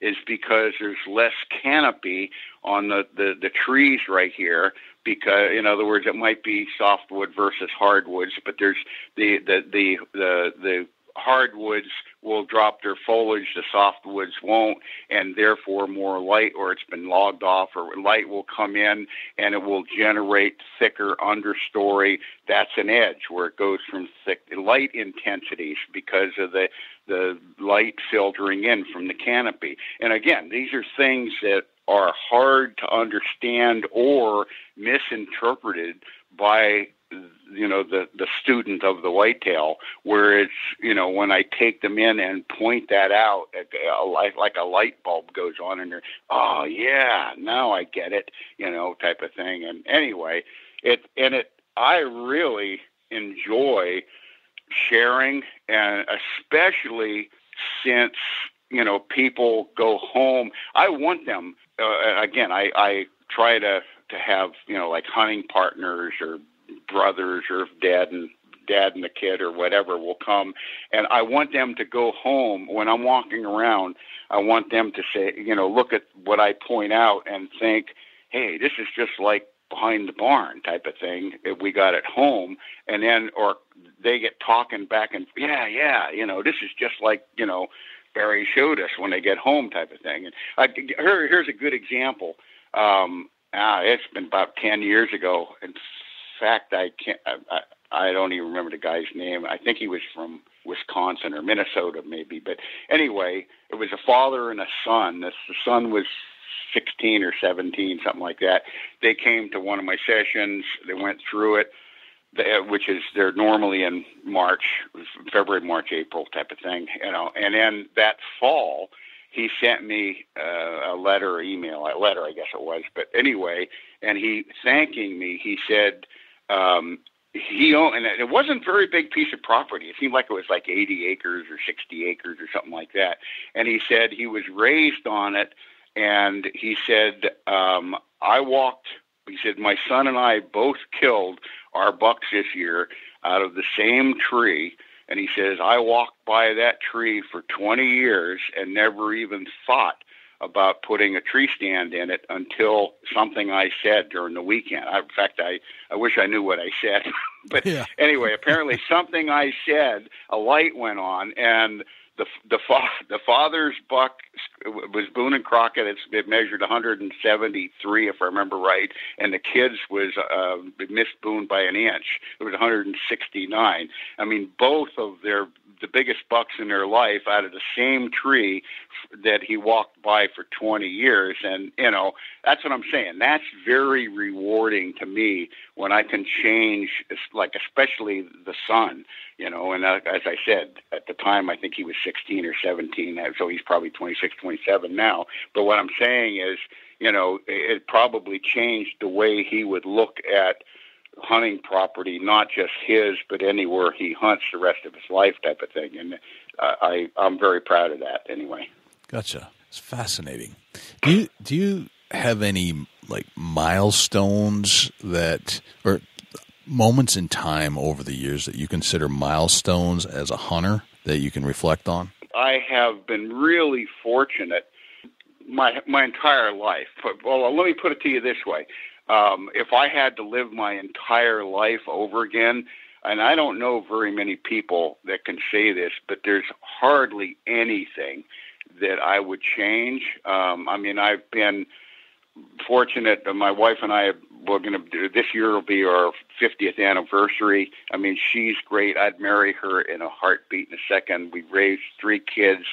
is because there's less canopy on the, the, the trees right here. Because, in other words, it might be softwood versus hardwoods, but there's the the the the, the hardwoods will drop their foliage, the softwoods won't, and therefore more light, or it's been logged off, or light will come in and it will generate thicker understory. That's an edge where it goes from thick light intensities because of the the light filtering in from the canopy. And again, these are things that are hard to understand or misinterpreted by, you know, the, the student of the whitetail, where it's, you know, when I take them in and point that out, like, like a light bulb goes on and they're, oh yeah, now I get it, you know, type of thing. And anyway, it, and it, I really enjoy sharing, and especially since, you know, people go home. I want them, uh, again, I, I try to, to have, you know, like hunting partners or brothers or dad and dad and the kid or whatever will come. And I want them to go home. When I'm walking around, I want them to say, you know, look at what I point out and think, hey, this is just like behind the barn type of thing if we got it home. And then, or they get talking back and yeah, yeah, you know, this is just like, you know, Barry showed us when they get home type of thing. And I, here, here's a good example. Um, ah, it's been about ten years ago. In fact, I can't, I, I, I don't even remember the guy's name. I think he was from Wisconsin or Minnesota maybe. But anyway, it was a father and a son. The, the son was sixteen or seventeen, something like that. They came to one of my sessions. They went through it, which is they're normally in March, February, March, April type of thing, you know. And then that fall, he sent me uh, a letter, or email, a letter, I guess it was. But anyway, and he thanking me, he said um, he owned, and it wasn't a very big piece of property. It seemed like it was like eighty acres or sixty acres or something like that. And he said he was raised on it. And he said, um, I walked, he said, my son and I both killed our bucks this year out of the same tree. And he says, I walked by that tree for twenty years and never even thought about putting a tree stand in it until something I said during the weekend. I, in fact, I, I wish I knew what I said. But yeah. Anyway, apparently something I said, a light went on, and the the, fa- the father's buck was Boone and Crockett. It's, it measured one hundred seventy-three, if I remember right, and the kids was uh, missed Boone by an inch. It was one hundred sixty-nine. I mean, both of their the biggest bucks in their life out of the same tree that he walked by for twenty years. And, you know, that's what I'm saying. That's very rewarding to me when I can change, like especially the sun, you know. And uh, as I said, at the time, I think he was sixteen or seventeen, so he's probably twenty-six, twenty-seven now. But what I'm saying is, you know, it probably changed the way he would look at hunting property, not just his, but anywhere he hunts the rest of his life type of thing. And uh, I, I'm very proud of that anyway. Gotcha. It's fascinating. Do you, do you have any like milestones that, or moments in time over the years that you consider milestones as a hunter that you can reflect on? I have been really fortunate my my entire life. Well, let me put it to you this way. Um, if I had to live my entire life over again, and I don't know very many people that can say this, but there's hardly anything that I would change. Um, I mean, I've been fortunate that my wife and I were going to do, this year will be our fiftieth anniversary. I mean, she's great. I'd marry her in a heartbeat in a second. We raised three kids.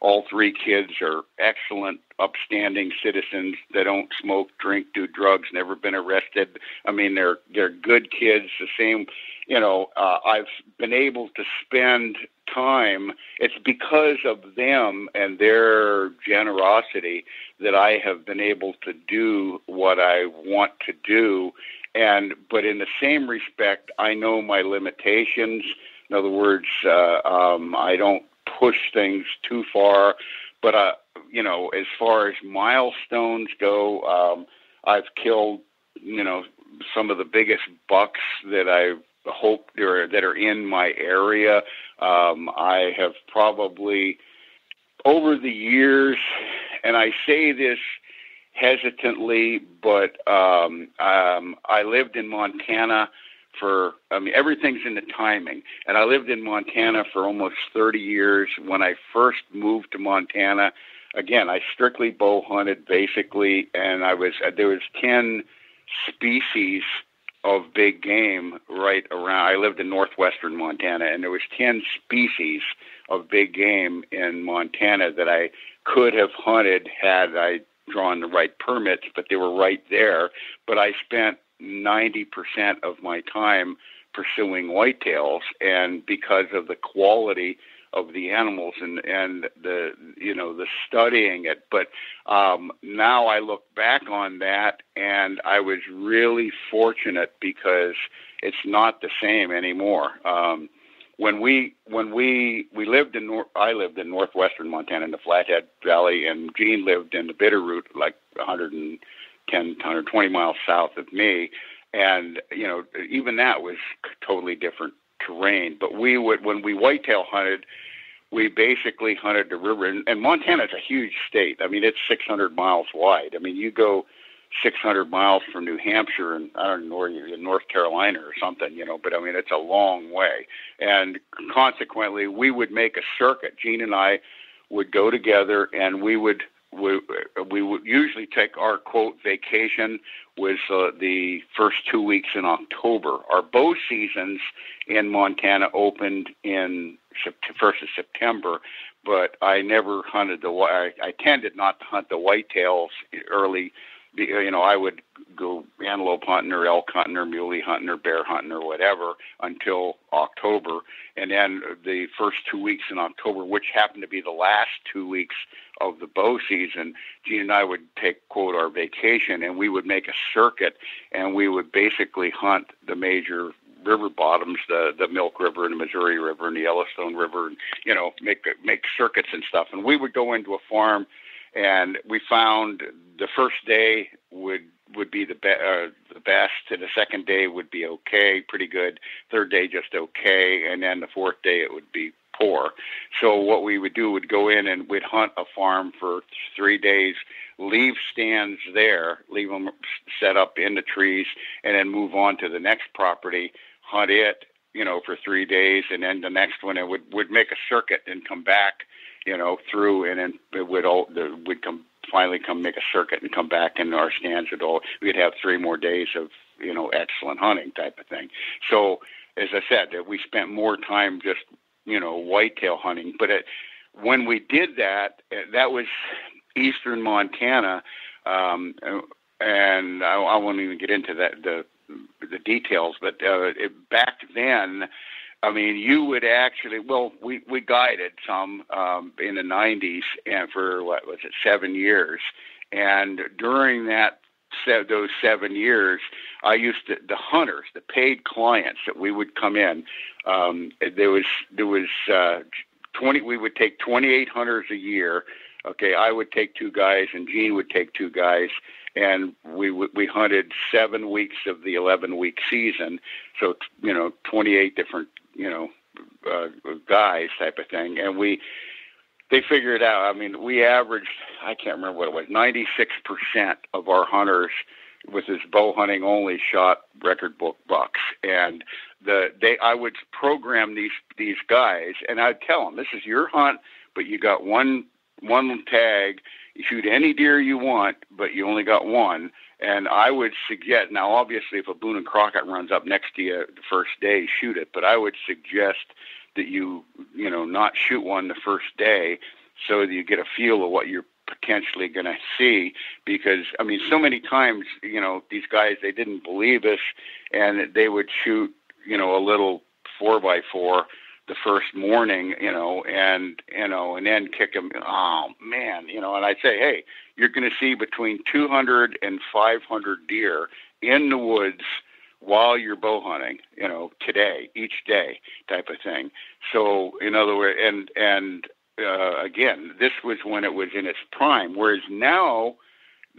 All three kids are excellent, upstanding citizens. They don't smoke, drink, do drugs, never been arrested. I mean, they're, they're good kids. The same, you know, uh, I've been able to spend time. It's because of them and their generosity that I have been able to do what I want to do. And, but in the same respect, I know my limitations. In other words, uh, um, I don't push things too far, but, uh, you know, as far as milestones go, um, I've killed, you know, some of the biggest bucks that I've hope there that are in my area. Um, I have probably over the years, and I say this hesitantly, but um, um, I lived in Montana for, I mean, everything's in the timing. And I lived in Montana for almost thirty years. When I first moved to Montana, again, I strictly bow hunted basically. And I was, there was ten species of big game right around. I lived in northwestern Montana, and there was ten species of big game in Montana that I could have hunted had I drawn the right permits, but they were right there. But I spent ninety percent of my time pursuing whitetails, and because of the quality of the animals and, and the, you know, the studying it. But um, now I look back on that, and I was really fortunate because it's not the same anymore. Um, when we, when we, we lived in, nor- I lived in northwestern Montana in the Flathead Valley, and Gene lived in the Bitterroot, like one hundred ten, one hundred twenty miles south of me. And, you know, even that was totally different terrain. But we would, when we whitetail hunted, we basically hunted the river. And, and Montana's a huge state. I mean, it's six hundred miles wide. I mean, you go six hundred miles from New Hampshire and I don't know, or you're in North Carolina or something, you know, but I mean, it's a long way. And consequently, we would make a circuit. Gene and I would go together, and we would We, we would usually take our, quote, vacation was uh, the first two weeks in October. Our bow seasons in Montana opened in first of September, but I never hunted the, I, I tended not to hunt the whitetails early. You know, I would go antelope hunting or elk hunting or muley hunting or bear hunting or whatever until October. And then the first two weeks in October, which happened to be the last two weeks of the bow season, Gene and I would take, quote, our vacation, and we would make a circuit, and we would basically hunt the major river bottoms, the the Milk River and the Missouri River and the Yellowstone River, and, you know, make make circuits and stuff. And we would go into a farm, and we found the first day would would be the, be, uh, the best, and the second day would be okay, pretty good, third day just okay, and then the fourth day it would be poor. So what we would do would go in and we'd hunt a farm for three days, leave stands there, leave them set up in the trees, and then move on to the next property, hunt it, you know, for three days, and then the next one, it would, would make a circuit and come back, you know, through, and then it would all, it would come, finally come make a circuit and come back, and our stands would all, we'd have three more days of, you know, excellent hunting type of thing. So, as I said, that we spent more time just, you know, whitetail hunting. But it, when we did that, that was eastern Montana, um, and I, I won't even get into that the the details. But uh, it, back then, I mean, you would actually, well, we we guided some um, in the nineties, and for what was it, seven years, and during that. Those seven years, I used to, the hunters, the paid clients that we would come in. Um, there was there was uh, twenty. We would take twenty-eight hunters a year. Okay, I would take two guys, and Gene would take two guys, and we we hunted seven weeks of the eleven-week season. So you know, twenty-eight different you know uh, guys type of thing, and we. They figured out, I mean, we averaged, I can't remember what it was, ninety-six percent of our hunters with this bow hunting only shot record book bucks. And the they, I would program these these guys, and I'd tell them, this is your hunt, but you got one one tag. You shoot any deer you want, but you only got one. And I would suggest, now obviously if a Boone and Crockett runs up next to you the first day, shoot it, but I would suggest that you, you know, not shoot one the first day so that you get a feel of what you're potentially going to see. Because, I mean, so many times, you know, these guys, they didn't believe us, and they would shoot, you know, a little four by four the first morning, you know, and, you know, and then kick them. Oh man, you know, and I'd say, hey, you're going to see between two hundred and five hundred deer in the woods while you're bow hunting, you know, today, each day type of thing. So in other words, and, and, uh, again, this was when it was in its prime. Whereas now,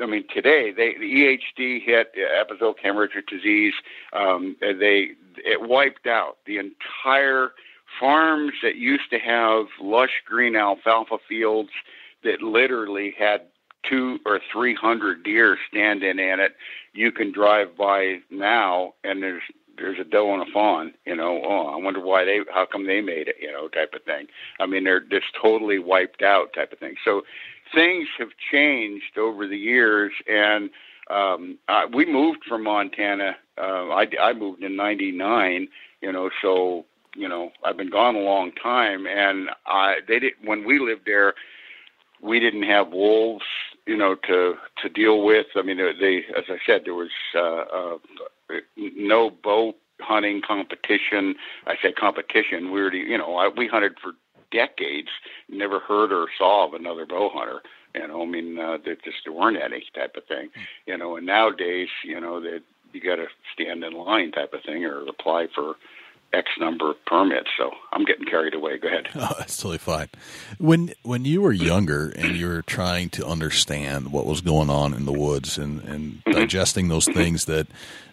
I mean, today they, the E H D hit, epizootic hemorrhagic disease. Um, they, it wiped out the entire farms that used to have lush green alfalfa fields that literally had two or three hundred deer standing in it. You can drive by now, and there's there's a doe and a fawn. You know, oh, I wonder why they, how come they made it, you know, type of thing. I mean, they're just totally wiped out, type of thing. So things have changed over the years, and um, I, we moved from Montana. Uh, I, I moved in ninety-nine. You know, so you know, I've been gone a long time, and I they did when we lived there. We didn't have wolves, you know, to, to deal with. I mean, they, as I said, there was uh, uh, no bow hunting competition. I say competition. We were, you know, I, we hunted for decades, never heard or saw of another bow hunter. You know, I mean, uh, there just there weren't any type of thing. You know, and nowadays, you know, that you got to stand in line type of thing or apply for X number of permits. So I'm getting carried away. Go ahead. Oh, that's totally fine. When when you were younger and you were trying to understand what was going on in the woods and, and mm-hmm. digesting those things that,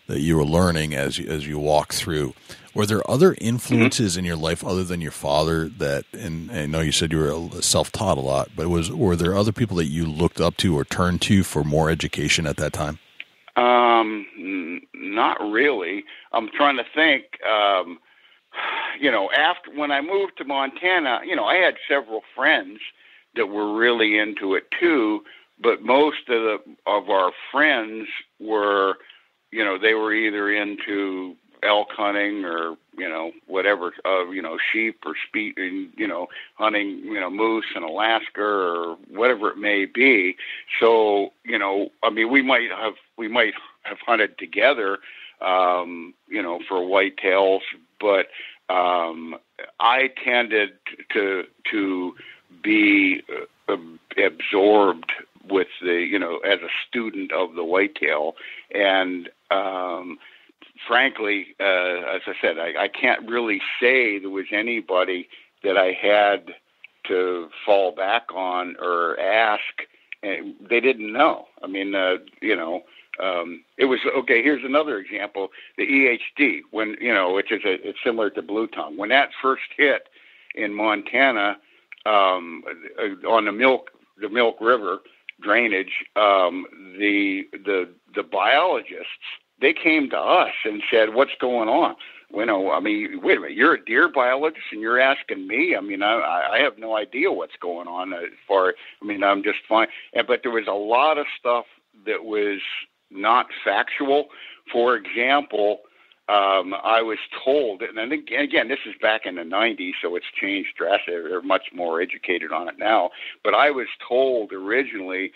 that you were learning as you, as you walk through, were there other influences mm-hmm. in your life other than your father that, and, and I know you said you were self-taught a lot, but was were there other people that you looked up to or turned to for more education at that time? Um, not really. I'm trying to think, um, you know, after when I moved to Montana, you know, I had several friends that were really into it too, but most of the, of our friends were, you know, they were either into elk hunting or, you know, whatever, uh, you know, sheep or spe- and, you know, hunting, you know, moose in Alaska or whatever it may be. So, you know, I mean, we might have, we might have hunted together, um, you know, for whitetails, but, um, I tended to, to be absorbed with the, you know, as a student of the whitetail and, um, frankly, uh, as I said, I, I can't really say there was anybody that I had to fall back on or ask. And they didn't know. I mean, uh, you know, um, it was, okay, here's another example, the E H D, when, you know, which is a, it's similar to Blue Tongue. When that first hit, in Montana um, on the Milk the Milk River drainage, um, the the the biologists, they came to us and said, "What's going on? You know, I mean, wait a minute, you're a deer biologist and you're asking me? I mean, I, I have no idea what's going on as far, I mean, I'm just fine." And, but there was a lot of stuff that was not factual. For example, um, I was told, and I think, again, this is back in the nineties, so it's changed drastically. They're much more educated on it now. But I was told originally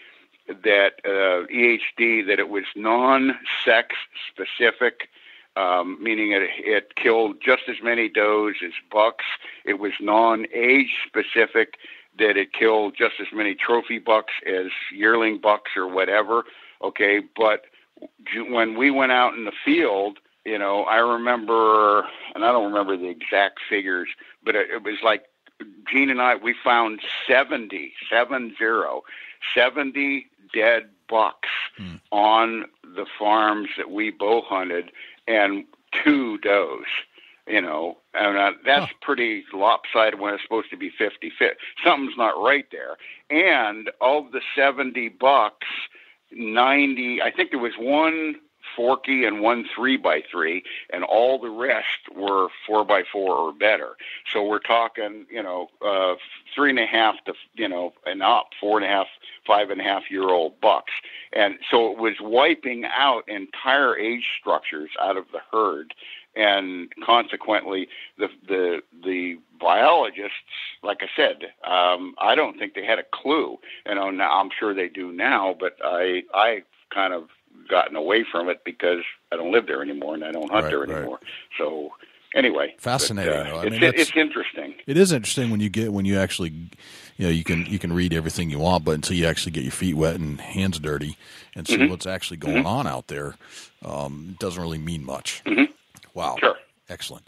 that uh, E H D, that it was non-sex specific, Um, meaning it, it killed just as many does as bucks. It was non-age specific, that it killed just as many trophy bucks as yearling bucks or whatever. Okay, but when we went out in the field, you know, I remember, and I don't remember the exact figures, but it, it was like Gene and I, we found seventy, seven zero, seventy dead bucks mm. on the farms that we bow hunted, and two does, you know, and uh, that's huh. pretty lopsided when it's supposed to be fifty-fifty. Something's not right there. And of the seventy bucks, ninety, I think there was one forky and one three by three, and all the rest were four by four or better. So we're talking, you know, uh, three and a half to, you know, and up, four and a half, five and a half year old bucks. And so it was wiping out entire age structures out of the herd. And consequently, the the the biologists, like I said, um, I don't think they had a clue. You know, now, I'm sure they do now, but I I kind of gotten away from it because I don't live there anymore and I don't hunt right, there anymore. Right. So anyway, fascinating. But, uh, I mean, it's, it's interesting. It is interesting when you get, when you actually, you know, you can, you can read everything you want, but until you actually get your feet wet and hands dirty and see mm-hmm. what's actually going mm-hmm. on out there, um, it doesn't really mean much. Mm-hmm. Wow. Sure. Excellent.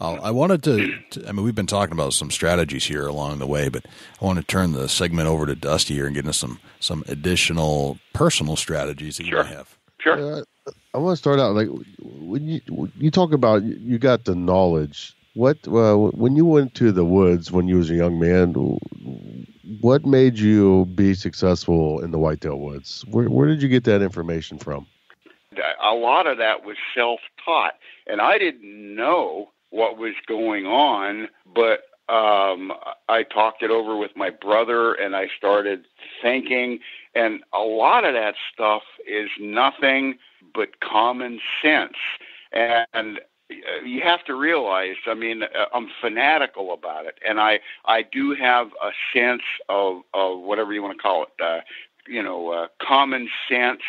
Uh, I wanted to, to, I mean, we've been talking about some strategies here along the way, but I want to turn the segment over to Dusty here and get into some, some additional personal strategies that sure. you have. Sure. Uh, I want to start out, like, when you, when you talk about, you got the knowledge. What, uh, when you went to the woods when you was a young man, what made you be successful in the whitetail woods? Where, where did you get that information from? A lot of that was self-taught, and I didn't know what was going on, but um, I talked it over with my brother, and I started thinking, and a lot of that stuff is nothing but common sense, and you have to realize, I mean, I'm fanatical about it, and I, I do have a sense of, of whatever you want to call it, uh, you know, uh, common sense,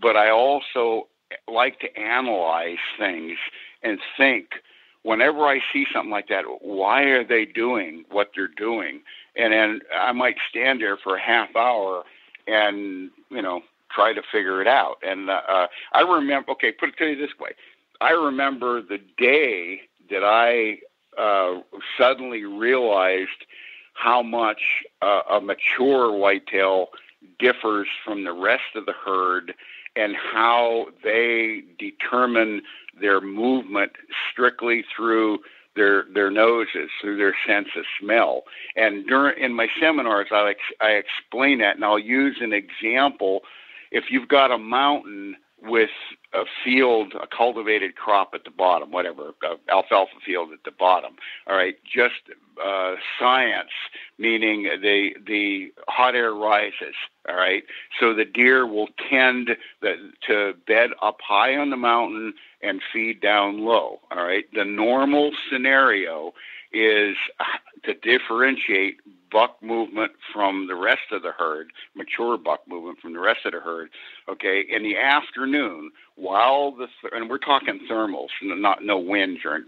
but I also like to analyze things and think, whenever I see something like that, why are they doing what they're doing? And then I might stand there for a half hour and, you know, try to figure it out. And uh, I remember, okay, put it to you this way. I remember the day that I uh, suddenly realized how much uh, a mature whitetail differs from the rest of the herd, and how they determine their movement strictly through their their noses, through their sense of smell. And during in my seminars, I ex, I explain that, and I'll use an example. If you've got a mountain with a field, a cultivated crop at the bottom, whatever, alfalfa field at the bottom. All right, just uh, science, meaning the the hot air rises. All right, so the deer will tend the, to bed up high on the mountain and feed down low. All right, the normal scenario is to differentiate buck movement from the rest of the herd, mature buck movement from the rest of the herd, okay, in the afternoon, while the, th- and we're talking thermals, not no winds or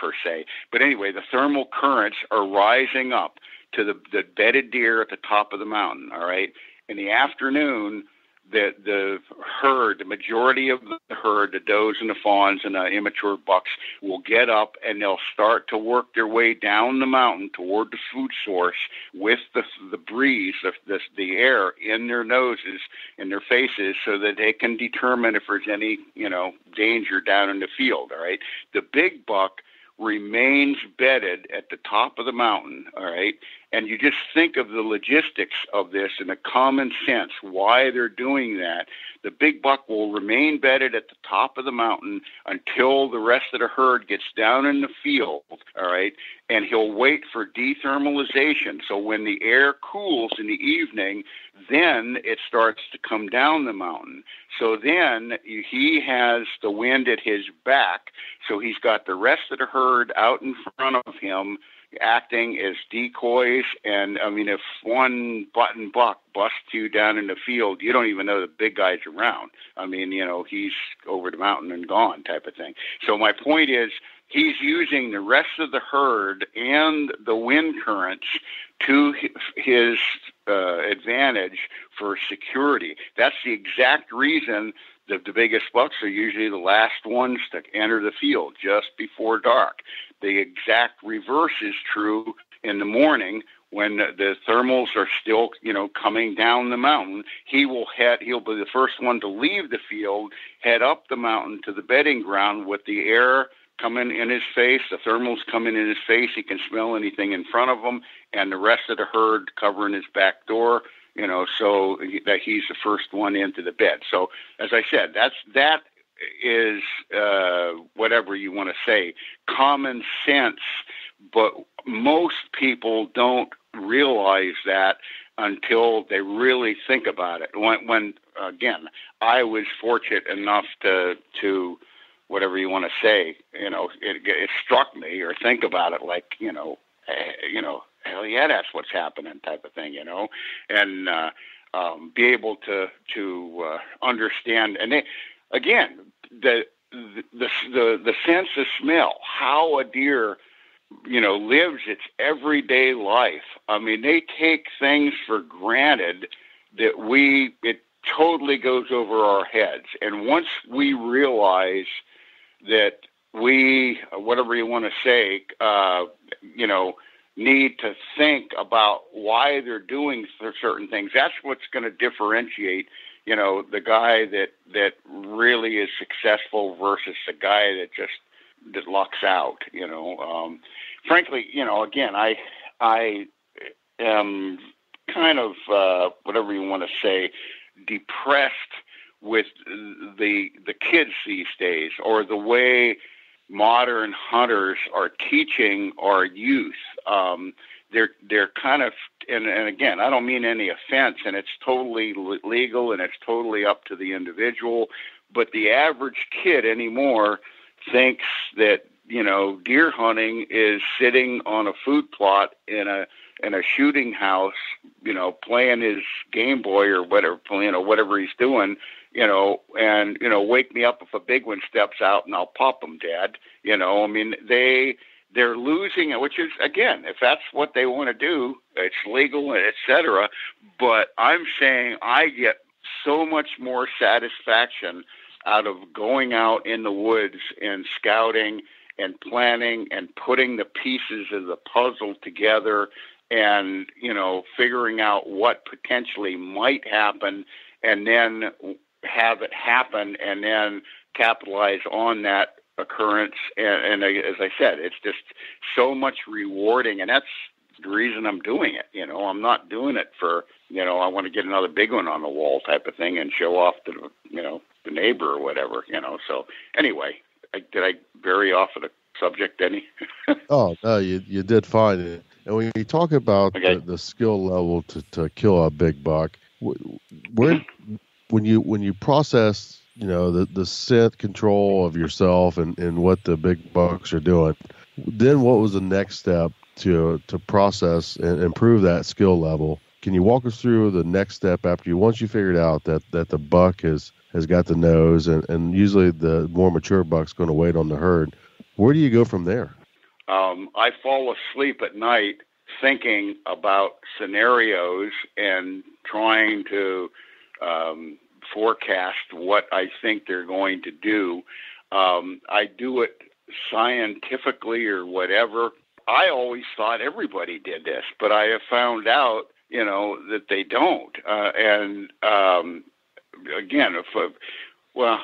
per se, but anyway, the thermal currents are rising up to the, the bedded deer at the top of the mountain, all right? In the afternoon, the the herd, the majority of the herd, the does and the fawns and the immature bucks will get up and they'll start to work their way down the mountain toward the food source with the the breeze, the the, the air in their noses, in their faces, so that they can determine if there's any, you know, danger down in the field, all right? The big buck remains bedded at the top of the mountain, all right? And you just think of the logistics of this and the common sense, why they're doing that. The big buck will remain bedded at the top of the mountain until the rest of the herd gets down in the field, all right? And he'll wait for dethermalization. So when the air cools in the evening, then it starts to come down the mountain. So then he has the wind at his back, so he's got the rest of the herd out in front of him acting as decoys. And, I mean, if one button buck busts you down in the field, you don't even know the big guy's around. I mean, you know, he's over the mountain and gone type of thing. So my point is, he's using the rest of the herd and the wind currents to his uh, advantage for security. That's the exact reason the, the biggest bucks are usually the last ones to enter the field, just before dark. The exact reverse is true in the morning when the thermals are still, you know, coming down the mountain. He will head, he'll be the first one to leave the field, head up the mountain to the bedding ground with the air coming in his face, the thermals coming in his face, he can smell anything in front of him, and the rest of the herd covering his back door, you know, so that he's the first one into the bed. So, as I said, that's that is uh, whatever you want to say, common sense, but most people don't realize that until they really think about it. When, when again, I was fortunate enough to to. whatever you want to say, you know, it, it struck me or think about it like, you know, you know, hell yeah, that's what's happening type of thing, you know, and uh, um, be able to to uh, understand. And they, again, the the, the the the sense of smell, how a deer, you know, lives its everyday life. I mean, they take things for granted that we it totally goes over our heads. And once we realize that we, whatever you want to say, uh, you know, need to think about why they're doing certain things. That's what's going to differentiate, you know, the guy that that really is successful versus the guy that just that lucks out. You know, um, frankly, you know, again, I I am kind of uh, whatever you want to say, depressed with the the kids these days, or the way modern hunters are teaching our youth. Um, they're they're kind of, and, and again, I don't mean any offense, and it's totally legal and it's totally up to the individual. But the average kid anymore thinks that, you know, deer hunting is sitting on a food plot in a in a shooting house, you know, playing his Game Boy or whatever, you know, whatever he's doing, you know, and, you know, wake me up if a big one steps out and I'll pop him, Dad. You know, I mean, they, they're losing it, which is, again, if that's what they want to do, it's legal, et cetera. But I'm saying I get so much more satisfaction out of going out in the woods and scouting and planning and putting the pieces of the puzzle together and, you know, figuring out what potentially might happen and then have it happen and then capitalize on that occurrence. And, and as I said, it's just so much rewarding, and that's the reason I'm doing it. You know, I'm not doing it for, you know, I want to get another big one on the wall type of thing and show off to, you know, the neighbor or whatever, you know. So anyway, I, did I vary off of the subject any? Oh, no, you you did fine. It. And when you talk about okay. the, the skill level to, to kill a big buck, where when you when you process, you know, the, the scent control of yourself and, and what the big bucks are doing, then what was the next step to to process and improve that skill level? Can you walk us through the next step after you once you figured out that, that the buck is has got the nose and, and usually the more mature buck's going to wait on the herd? Where do you go from there? Um, I fall asleep at night thinking about scenarios and trying to um, forecast what I think they're going to do. Um, I do it scientifically or whatever. I always thought everybody did this, but I have found out, you know, that they don't. Uh, and um, again, if uh, well,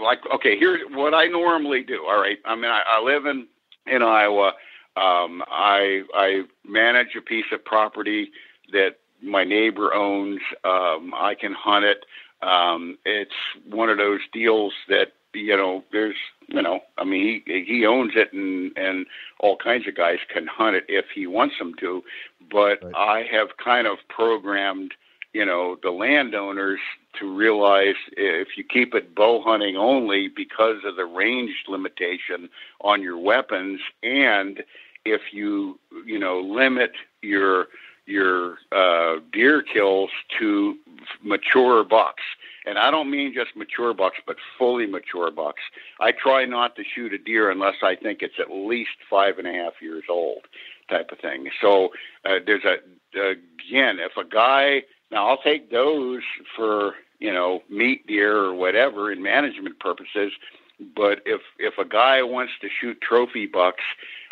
like, okay, here's what I normally do. All right. I mean, I, I live in in Iowa. Um, I, I manage a piece of property that my neighbor owns. Um, I can hunt it. Um, it's one of those deals that, you know, there's, you know, I mean, he, he owns it, and, and all kinds of guys can hunt it if he wants them to, but right. I have kind of programmed, you know, the landowners to realize if you keep it bow hunting only because of the range limitation on your weapons, and if you, you know, limit your, your uh, deer kills to mature bucks. And I don't mean just mature bucks, but fully mature bucks. I try not to shoot a deer unless I think it's at least five and a half years old, type of thing. So uh, there's a, again, if a guy, now I'll take those for, you know, meat deer or whatever in management purposes. But if, if a guy wants to shoot trophy bucks,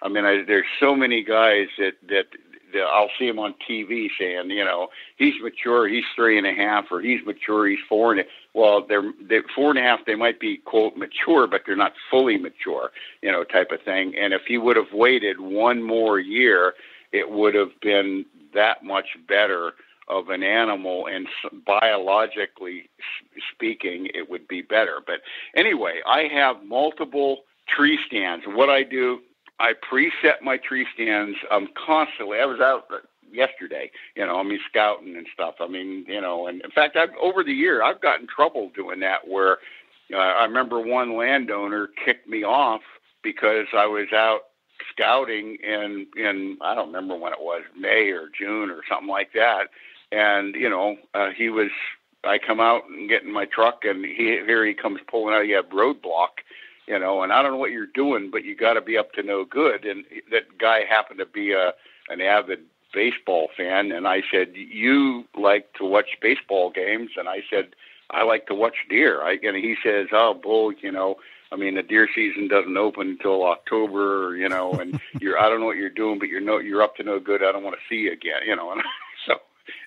I mean, I, there's so many guys that, that, I'll see him on T V saying, you know, he's mature, he's three and a half, or he's mature, he's four and a half. Well, they're, they're four and a half, they might be, quote, mature, but they're not fully mature, you know, type of thing. And if he would have waited one more year, it would have been that much better of an animal, and biologically speaking, it would be better. But anyway, I have multiple tree stands. What I do, I preset my tree stands um, constantly. I was out yesterday, you know, I mean, scouting and stuff. I mean, you know, and in fact, I've, over the year, I've gotten in trouble doing that, where uh, I remember one landowner kicked me off because I was out scouting in, in, I don't remember when it was, May or June or something like that. And, you know, uh, he was, I come out and get in my truck, and he, here he comes pulling out, you have roadblock. You know, and I don't know what you're doing, but you got to be up to no good. And that guy happened to be a an avid baseball fan. And I said, you like to watch baseball games? And I said, I like to watch deer. I, and he says, oh, bull, you know, I mean, the deer season doesn't open until October, you know, and you're, I don't know what you're doing, but you're no, you're up to no good. I don't want to see you again, you know. And so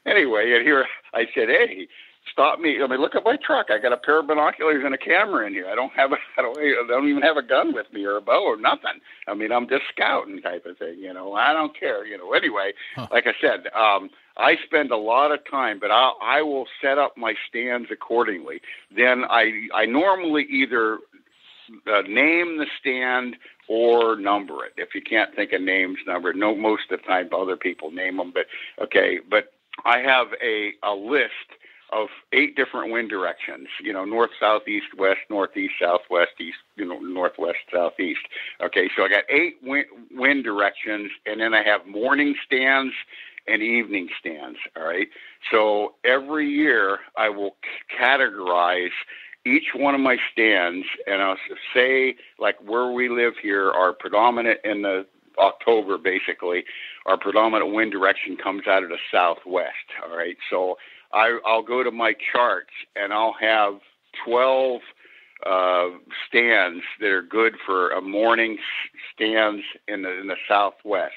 anyway, and here I said, hey, stop me. I mean, look at my truck. I got a pair of binoculars and a camera in here. I don't have a, I don't, I don't even have a gun with me, or a bow, or nothing. I mean, I'm just scouting, type of thing, you know. I don't care, you know. Anyway, huh. like I said, um, I spend a lot of time, but I'll, I will set up my stands accordingly. Then I, I normally either uh, name the stand or number it. If you can't think of names, number it. No, most of the time other people name them, but okay. But I have a, a list of eight different wind directions, you know, north, south, east, west, northeast, southwest, east, you know, northwest, southeast. Okay, so I got eight wind, wind directions, and then I have morning stands and evening stands, all right? So every year I will c- categorize each one of my stands, and I'll say, like, where we live here are predominant in the October, basically. Our predominant wind direction comes out of the southwest, all right? So I, I'll go to my charts, and I'll have twelve uh, stands that are good for a morning stands in the, in the southwest,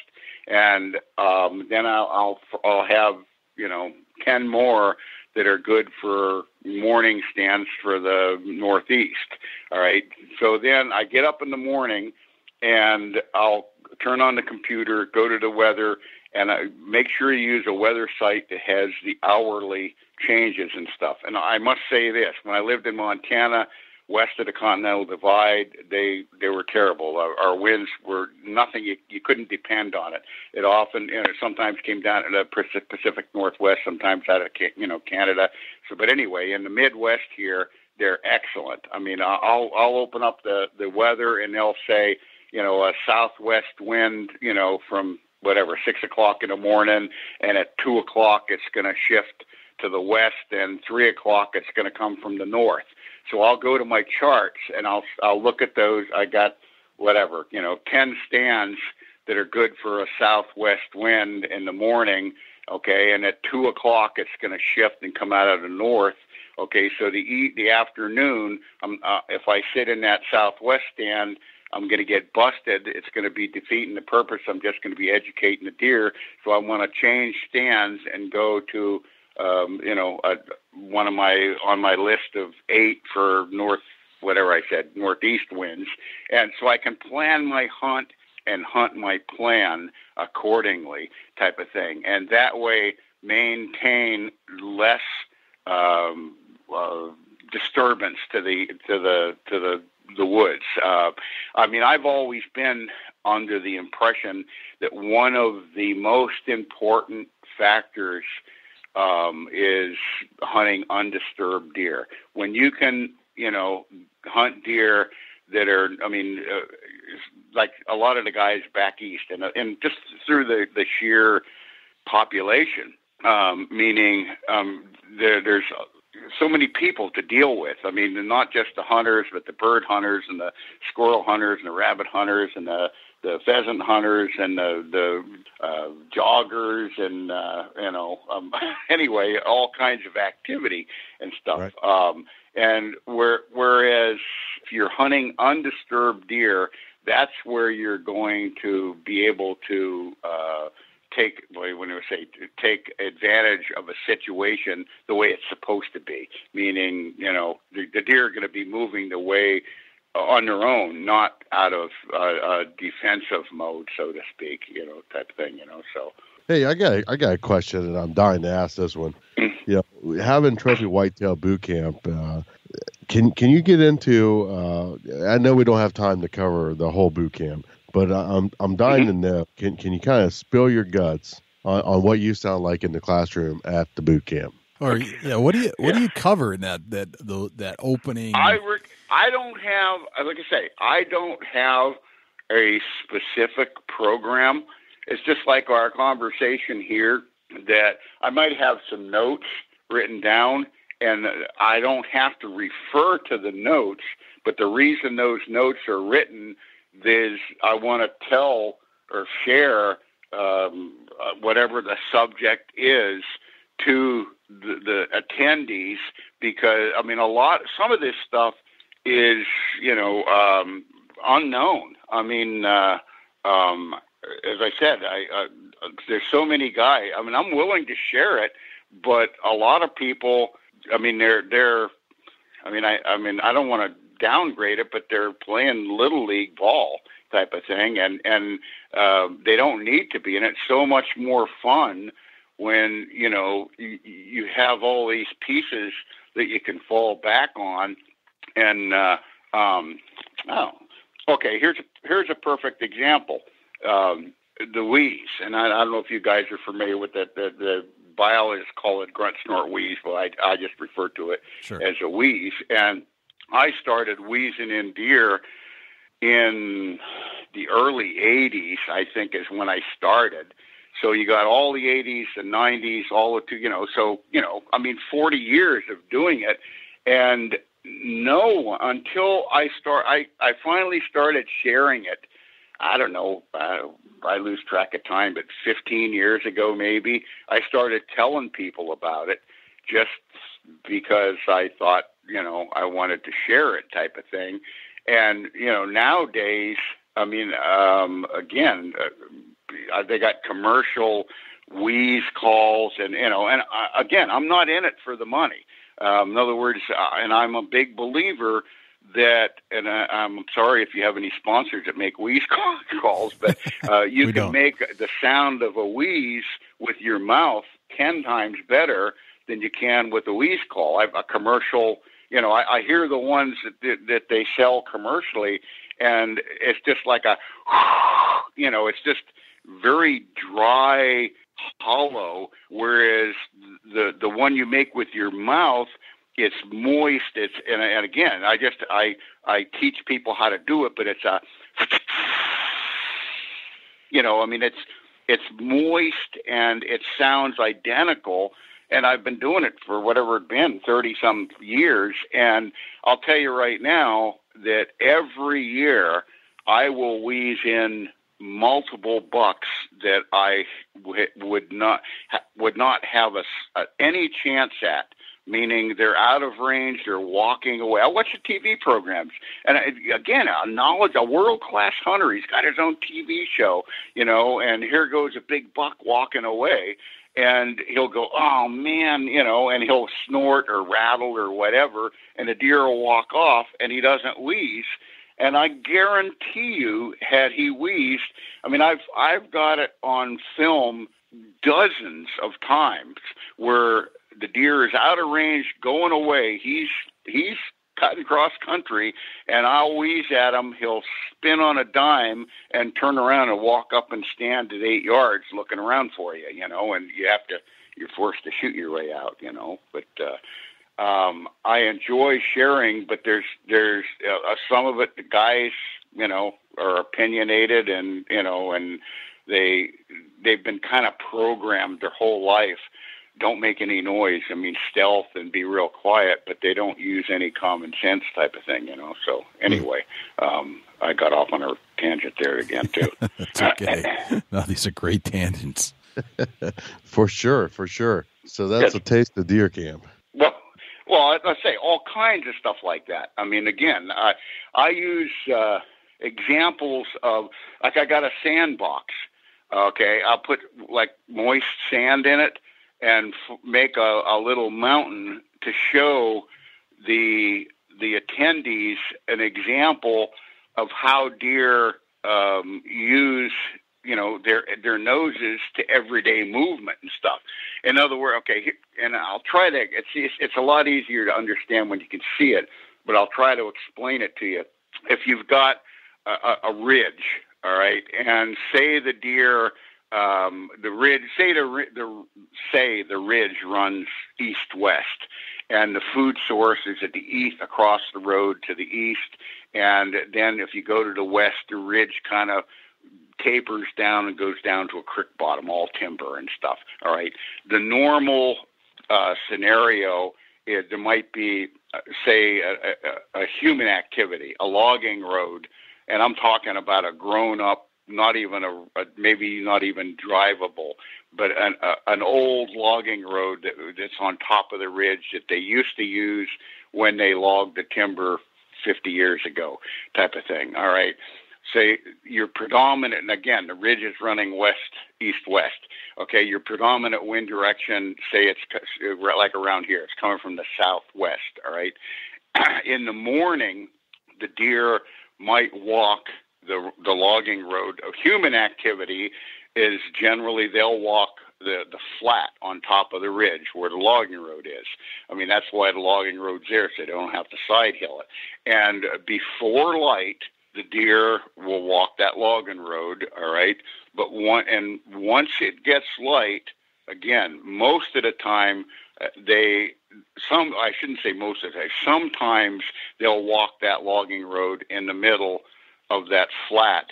and um, then I'll, I'll I'll have, you know, ten more that are good for morning stands for the northeast. All right, so then I get up in the morning, and I'll turn on the computer, go to the weather. And I make sure you use a weather site that has the hourly changes and stuff. And I must say this, when I lived in Montana, west of the Continental Divide, they, they were terrible. Our, our winds were nothing. You, you couldn't depend on it. It often, you know, sometimes came down to the Pacific Northwest, sometimes out of, you know, Canada. So, but anyway, in the Midwest here, they're excellent. I mean, I'll, I'll open up the, the weather, and they'll say, you know, a southwest wind, you know, from whatever, six o'clock in the morning, and at two o'clock it's going to shift to the west, and three o'clock it's going to come from the north. So I'll go to my charts, and I'll I'll look at those. I got whatever, you know, ten stands that are good for a southwest wind in the morning, okay, and at two o'clock it's going to shift and come out of the north. Okay, so the the afternoon, um, uh, if I sit in that southwest stand, I'm going to get busted. It's going to be defeating the purpose. I'm just going to be educating the deer. So I want to change stands and go to, um, you know, a, one of my, on my list of eight for north, whatever I said, northeast winds. And so I can plan my hunt and hunt my plan accordingly type of thing. And that way maintain less um, uh, disturbance to the, to the, to the, the woods. Uh, I mean, I've always been under the impression that one of the most important factors um, is hunting undisturbed deer. When you can, you know, hunt deer that are, I mean, uh, like a lot of the guys back east, and, and just through the, the sheer population, um, meaning um, there, there's so many people to deal with. I mean, not just the hunters, but the bird hunters and the squirrel hunters and the rabbit hunters and the, the pheasant hunters and the, the uh, joggers and, uh, you know, um, anyway, all kinds of activity and stuff. Right. Um, and where, whereas if you're hunting undisturbed deer, that's where you're going to be able to uh, take, when I say take advantage of a situation the way it's supposed to be, meaning, you know, the, the deer are going to be moving the way on their own, not out of uh, uh, defensive mode, so to speak, you know, type thing, you know, so. Hey, I got a, I got a question, and I'm dying to ask this one. You know, having Trophy Whitetail Boot Camp, uh, can can you get into? Uh, I know we don't have time to cover the whole boot camp, but I'm I'm dying mm-hmm. to know. Can can you kind of spill your guts on, on what you sound like in the classroom at the boot camp? Or yeah, what do you what yeah. do you cover in that that the, that opening? I re- I don't have like I say I don't have a specific program. It's just like our conversation here that I might have some notes written down and I don't have to refer to the notes, but the reason those notes are written is I want to tell or share um, whatever the subject is to the, the attendees because, I mean, a lot, some of this stuff is, you know, um, unknown. I mean, uh, um, as I said, I, uh, there's so many guys. I mean, I'm willing to share it, but a lot of people. I mean, they're they're. I mean, I I mean, I don't want to downgrade it, but they're playing little league ball type of thing, and and uh, they don't need to be. And it's so much more fun when you know you, you have all these pieces that you can fall back on, and uh, um, oh, okay. Here's here's a perfect example. Um, the wheeze, and I, I don't know if you guys are familiar with that. The, the biologists call it grunt snort wheeze, but I, I just refer to it sure. as a wheeze. And I started wheezing in deer in the early eighties, I think, is when I started. So you got all the eighties, the nineties, all the two, you know. So you know, I mean, forty years of doing it, and no, until I start, I, I finally started sharing it. I don't know, uh, I lose track of time, but fifteen years ago maybe, I started telling people about it just because I thought, you know, I wanted to share it type of thing. And, you know, nowadays, I mean, um, again, uh, they got commercial wheeze calls and, you know, and uh, again, I'm not in it for the money. Um, in other words, uh, and I'm a big believer that, and I, I'm sorry if you have any sponsors that make wheeze calls, but uh, you can don't. make the sound of a wheeze with your mouth ten times better than you can with a wheeze call. I've a commercial, you know, I, I hear the ones that, that they sell commercially, and it's just like a, you know, it's just very dry, hollow, whereas the the one you make with your mouth, it's moist. It's and, and again, I just I I teach people how to do it, but it's a, you know, I mean, it's it's moist and it sounds identical. And I've been doing it for whatever it's been, thirty some years. And I'll tell you right now that every year I will wheeze in multiple bucks that I w- would not would not have a, a, any chance at. Meaning they're out of range, they're walking away. I watch the T V programs. And again, a knowledge, a world-class hunter. He's got his own T V show, you know, and here goes a big buck walking away. And he'll go, oh, man, you know, and he'll snort or rattle or whatever. And the deer will walk off, and he doesn't wheeze. And I guarantee you, had he wheezed, I mean, I've I've got it on film dozens of times where the deer is out of range, going away. He's he's cutting cross country, and I'll wheeze at him. He'll spin on a dime and turn around and walk up and stand at eight yards looking around for you, you know, and you have to, you're forced to shoot your way out, you know, but, uh, um, I enjoy sharing, but there's, there's uh, some of it, the guys, you know, are opinionated and, you know, and they, they've been kind of programmed their whole life. Don't make any noise. I mean, stealth and be real quiet, but they don't use any common sense type of thing, you know? So anyway, um, I got off on a tangent there again too. That's okay. No, these are great tangents. For sure. For sure. So that's a taste of deer camp. Well, well, let's say all kinds of stuff like that. I mean, again, I, I use, uh, examples of, like, I got a sandbox. Okay. I'll put like moist sand in it and f- make a, a little mountain to show the the attendees an example of how deer um, use, you know, their their noses to everyday movement and stuff. In other words, okay, and I'll try to, it's, it's, it's a lot easier to understand when you can see it, but I'll try to explain it to you. If you've got a, a, a ridge, all right, and say the deer... Um, the ridge, say the, the say the ridge runs east-west, and the food source is at the east, across the road to the east, and then if you go to the west, the ridge kind of tapers down and goes down to a creek bottom, all timber and stuff. All right, the normal uh, scenario is there might be, uh, say, a, a, a human activity, a logging road, and I'm talking about a grown-up, not even a, a, maybe not even drivable, but an, a, an old logging road that, that's on top of the ridge that they used to use when they logged the timber fifty years ago type of thing. All right. So your predominant, and again, the ridge is running west, east, west. Okay. Your predominant wind direction, say it's like around here, it's coming from the southwest. All right. In the morning, the deer might walk The, the logging road. Of human activity is generally they'll walk the, the flat on top of the ridge where the logging road is. I mean, that's why the logging road's there, so they don't have to side hill it. And before light, the deer will walk that logging road, all right? But one, and once it gets light, again, most of the time, uh, they, some, I shouldn't say most of the time, sometimes they'll walk that logging road in the middle of that flat,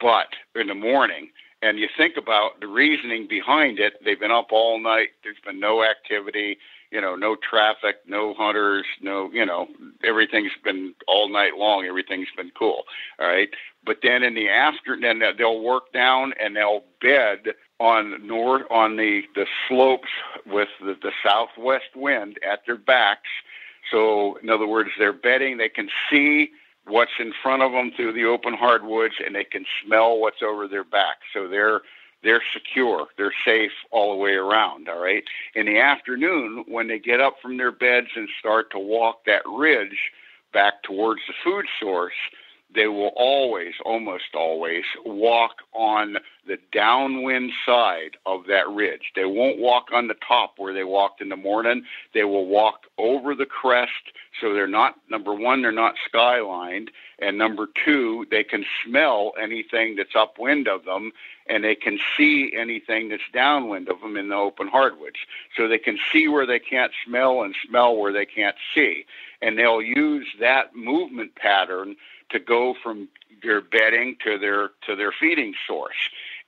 but in the morning, and you think about the reasoning behind it. They've been up all night. There's been no activity, you know, no traffic, no hunters, no, you know, everything's been all night long. Everything's been cool. All right. But then in the afternoon, they'll work down and they'll bed on north, on the, the slopes with the, the southwest wind at their backs. So in other words, they're bedding, they can see what's in front of them through the open hardwoods, and they can smell what's over their back. So they're, they're secure. They're safe all the way around. All right. In the afternoon, when they get up from their beds and start to walk that ridge back towards the food source, they will always, almost always, walk on the downwind side of that ridge. They won't walk on the top where they walked in the morning. They will walk over the crest, so they're not, number one, they're not skylined, and number two, they can smell anything that's upwind of them, and they can see anything that's downwind of them in the open hardwoods. So they can see where they can't smell and smell where they can't see. And they'll use that movement pattern to go from their bedding to their to their feeding source.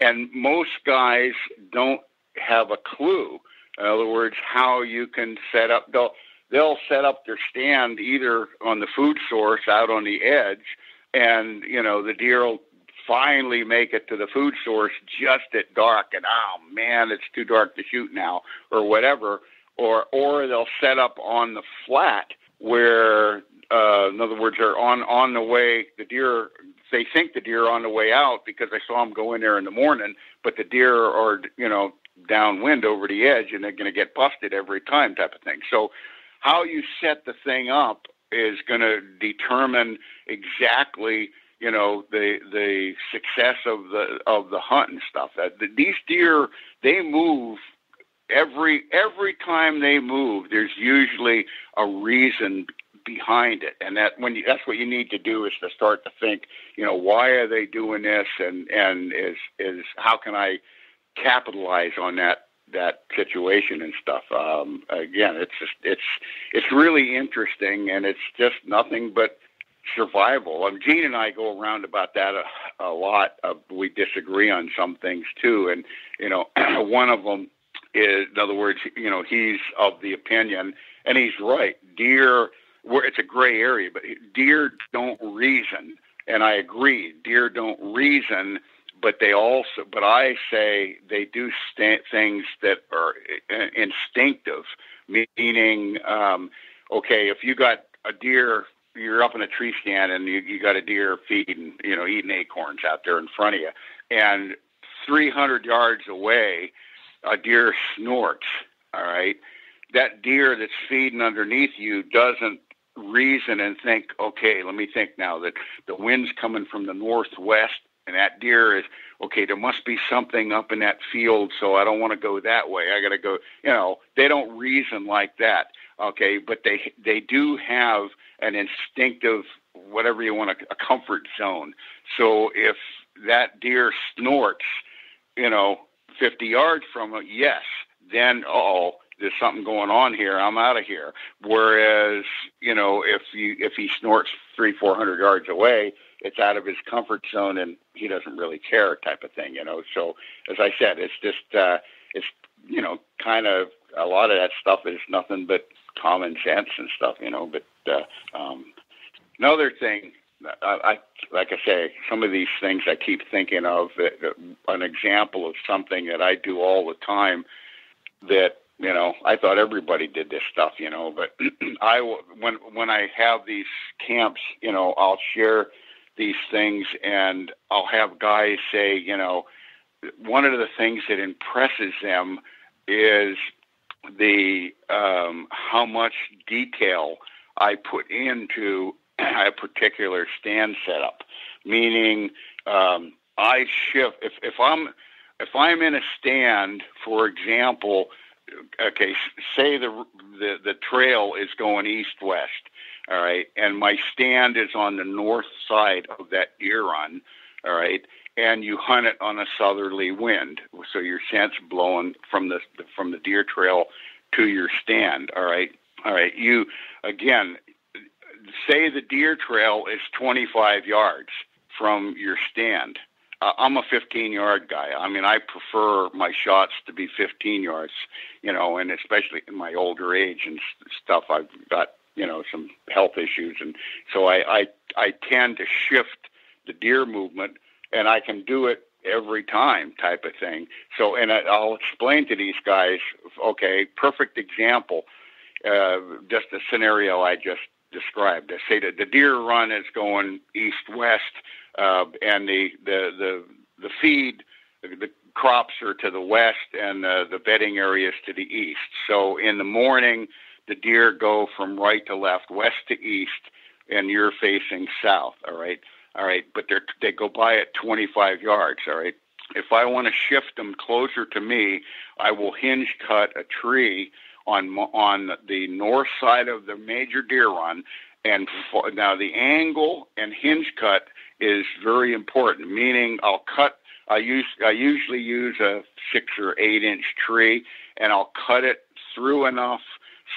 And most guys don't have a clue, in other words, how you can set up. They'll, they'll set up their stand either on the food source out on the edge, and, you know, the deer will finally make it to the food source just at dark, and, oh, man, it's too dark to shoot now, or whatever. Or, or they'll set up on the flat where, uh, in other words, they're on, on the way, the deer, they think the deer are on the way out because they saw them go in there in the morning, but the deer are, you know, downwind over the edge, and they're going to get busted every time type of thing. So how you set the thing up is going to determine exactly, you know, the the success of the of the hunt and stuff. That these deer, they move every every time they move. There's usually a reason behind it, and that when you, that's what you need to do is to start to think, you know, why are they doing this, and and is is how can I capitalize on that that situation and stuff. Um, again, it's just, it's it's really interesting, and it's just nothing but survival. Um, Gene and I go around about that a, a lot. Uh, we disagree on some things too, and you know, one of them is, in other words, you know, he's of the opinion, and he's right. Deer, where it's a gray area, but deer don't reason, and I agree. Deer don't reason. But they also, but I say they do st- things that are uh, instinctive, meaning, um, okay, if you got a deer, you're up in a tree stand and you, you got a deer feeding, you know, eating acorns out there in front of you, and three hundred yards away, a deer snorts, all right? That deer that's feeding underneath you doesn't reason and think, okay, let me think now that the wind's coming from the northwest, and that deer is, okay, there must be something up in that field, so I don't want to go that way. I got to go, you know, they don't reason like that, okay? But they they do have an instinctive, whatever you want to, a comfort zone. So if that deer snorts, you know, fifty yards from it, yes, then, uh-oh, there's something going on here. I'm out of here. Whereas, you know, if you if he snorts three, four hundred yards away, it's out of his comfort zone and he doesn't really care, type of thing, you know. So, as I said, it's just uh, it's you know, kind of a lot of that stuff is nothing but common sense and stuff, you know. But uh, um, another thing, I, I like I say, some of these things I keep thinking of. Uh, an example of something that I do all the time that, you know, I thought everybody did this stuff, you know, but I, when, when I have these camps, you know, I'll share these things and I'll have guys say, you know, one of the things that impresses them is the, um, how much detail I put into a particular stand setup, meaning, um, I shift, if, if I'm, if I'm in a stand, for example, okay, say the, the the trail is going east-west, all right, and my stand is on the north side of that deer run, all right, and you hunt it on a southerly wind, so your scent's blowing from the from the deer trail to your stand, all right, all right. You, again, say the deer trail is twenty-five yards from your stand. Uh, I'm a fifteen-yard guy. I mean, I prefer my shots to be fifteen yards, you know, and especially in my older age and stuff, I've got, you know, some health issues. And so I, I, I tend to shift the deer movement, and I can do it every time, type of thing. So, and I, I'll explain to these guys, okay, perfect example, uh, just the scenario I just described. I say that the deer run is going east-west, uh, and the, the, the, the feed, the crops are to the west, and uh, the bedding areas to the east. So in the morning, the deer go from right to left, west to east, and you're facing south. All right. All right. But they're, they go by at twenty-five yards. All right. If I want to shift them closer to me, I will hinge cut a tree on, on the north side of the major deer run. And for, now the angle and hinge cut is very important, meaning I'll cut, I use, I usually use a six or eight inch tree, and I'll cut it through enough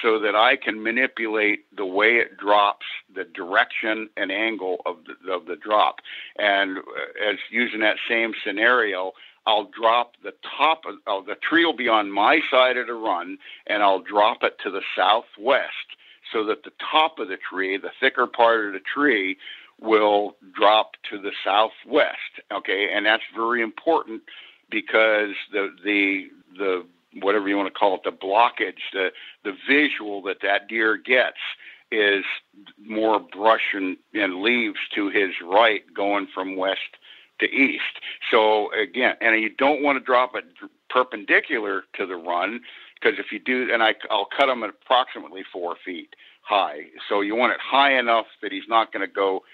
so that I can manipulate the way it drops, the direction and angle of the, of the drop. And as using that same scenario, I'll drop the top of, of the tree will be on my side of the run, and I'll drop it to the southwest, so that the top of the tree, the thicker part of the tree, will drop to the southwest. Okay, and that's very important because the the the whatever you want to call it, the blockage, the the visual that that deer gets is more brush and, and leaves to his right going from west to east. So again, and you don't want to drop it perpendicular to the run, because if you do, and I, I'll cut him at approximately four feet high. So you want it high enough that he's not going to go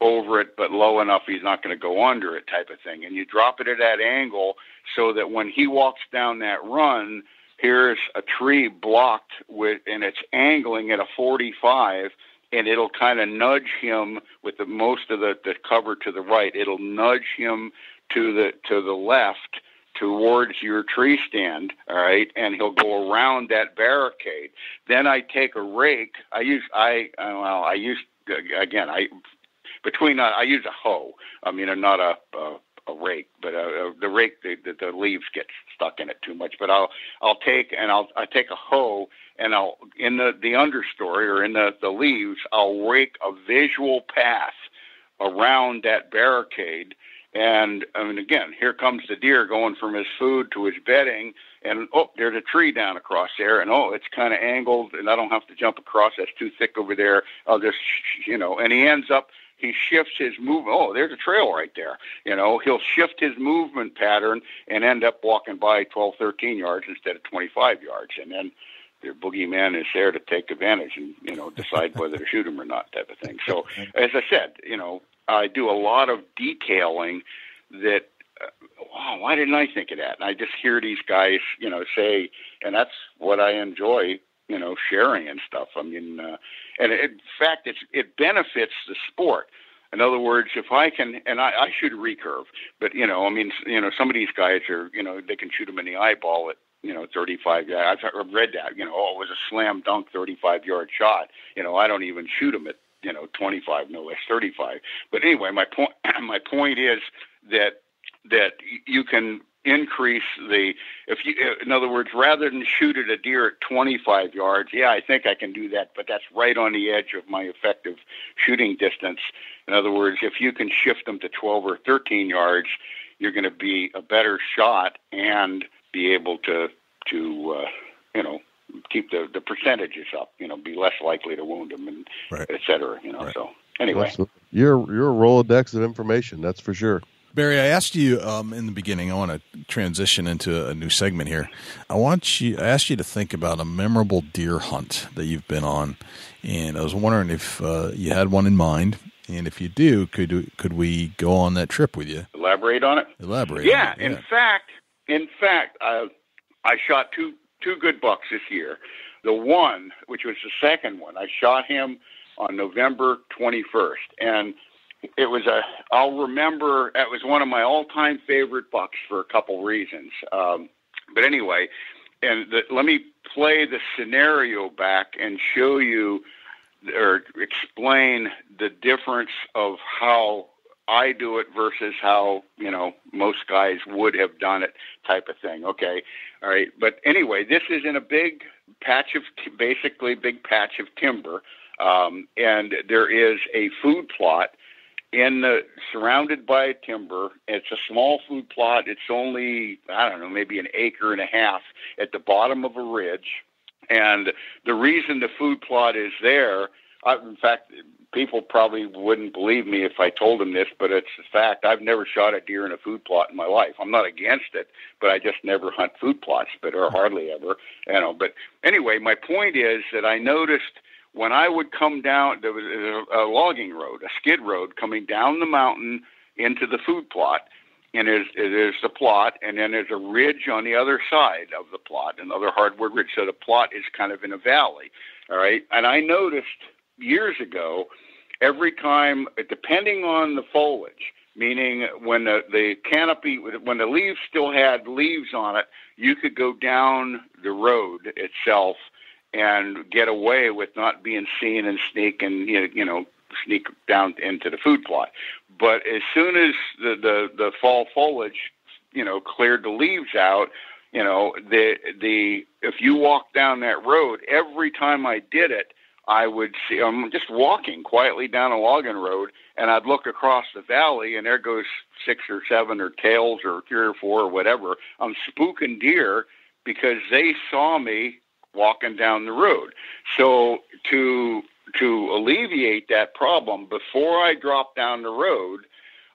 over it, but low enough he's not going to go under it, type of thing. And you drop it at that angle so that when he walks down that run, here's a tree blocked with, and it's angling at a forty-five, and it'll kind of nudge him with the most of the, the cover to the right. It'll nudge him to the to the left towards your tree stand, all right, and he'll go around that barricade. Then I take a rake. I use I well I use again I between I, I use a hoe. I mean, not a. a a rake, but uh, the rake, the, the leaves get stuck in it too much, but I'll, I'll take, and I'll, I take a hoe and I'll, in the, the understory or in the, the leaves, I'll rake a visual path around that barricade. And I mean, again, here comes the deer going from his food to his bedding, and oh, there's a tree down across there, and oh, it's kind of angled and I don't have to jump across. That's too thick over there. I'll just, you know, and he ends up, he shifts his movement. Oh, there's a trail right there. You know, he'll shift his movement pattern and end up walking by twelve, thirteen yards instead of twenty-five yards. And then their boogeyman is there to take advantage and, you know, decide whether to shoot him or not, type of thing. So, as I said, you know, I do a lot of detailing that, uh, wow, why didn't I think of that? And I just hear these guys, you know, say, and that's what I enjoy, you know, sharing and stuff. I mean, uh, and in fact, it's, it benefits the sport. In other words, if I can, and I, I should recurve, but, you know, I mean, you know, some of these guys are, you know, they can shoot them in the eyeball at, you know, thirty-five. I've read that, you know, oh, it was a slam dunk thirty-five yard shot. You know, I don't even shoot them at, you know, twenty-five, no less thirty-five. But anyway, my point, my point is that, that you can increase the, if you, in other words, rather than shoot at a deer at twenty-five yards, yeah, I think I can do that, but that's right on the edge of my effective shooting distance. In other words, if you can shift them to twelve or thirteen yards, you're going to be a better shot and be able to, to, uh, you know, keep the, the percentages up, you know, be less likely to wound them, and right. et cetera, you know, right. So anyway. Absolutely. You're, you're a Rolodex of information, that's for sure. Barry, I asked you um, in the beginning, I want to transition into a new segment here. I want you, I asked you to think about a memorable deer hunt that you've been on, and I was wondering if uh, you had one in mind, and if you do, could could we go on that trip with you? Elaborate on it? Elaborate. Yeah, on it, yeah. in fact, in fact, I, I shot two two good bucks this year. The one, which was the second one, I shot him on November twenty-first, and it was a, I'll remember, it was one of my all-time favorite bucks for a couple reasons. Um, but anyway, and the, let me play the scenario back and show you or explain the difference of how I do it versus how, you know, most guys would have done it, type of thing. Okay. All right. But anyway, this is in a big patch of, basically big patch of timber. Um, and there is a food plot in the, surrounded by timber. It's a small food plot. It's only, I don't know, maybe an acre and a half at the bottom of a ridge. And the reason the food plot is there, I, in fact, people probably wouldn't believe me if I told them this, but it's a fact. I've never shot a deer in a food plot in my life. I'm not against it, but I just never hunt food plots, but or hardly ever, you know. But anyway, my point is that I noticed when I would come down, there was a logging road, a skid road, coming down the mountain into the food plot, and there's, there's the plot, and then there's a ridge on the other side of the plot, another hardwood ridge, so the plot is kind of in a valley, all right? And I noticed years ago, every time, depending on the foliage, meaning when the, the canopy, when the leaves still had leaves on it, you could go down the road itself and get away with not being seen and sneak and, you know, sneak down into the food plot. But as soon as the, the, the fall foliage, you know, cleared the leaves out, you know, the, the, if you walk down that road, every time I did it, I would see, I'm just walking quietly down a logging road, and I'd look across the valley, and there goes six or seven or tails or three or four or whatever. I'm spooking deer because they saw me walking down the road. So to to alleviate that problem, before I drop down the road,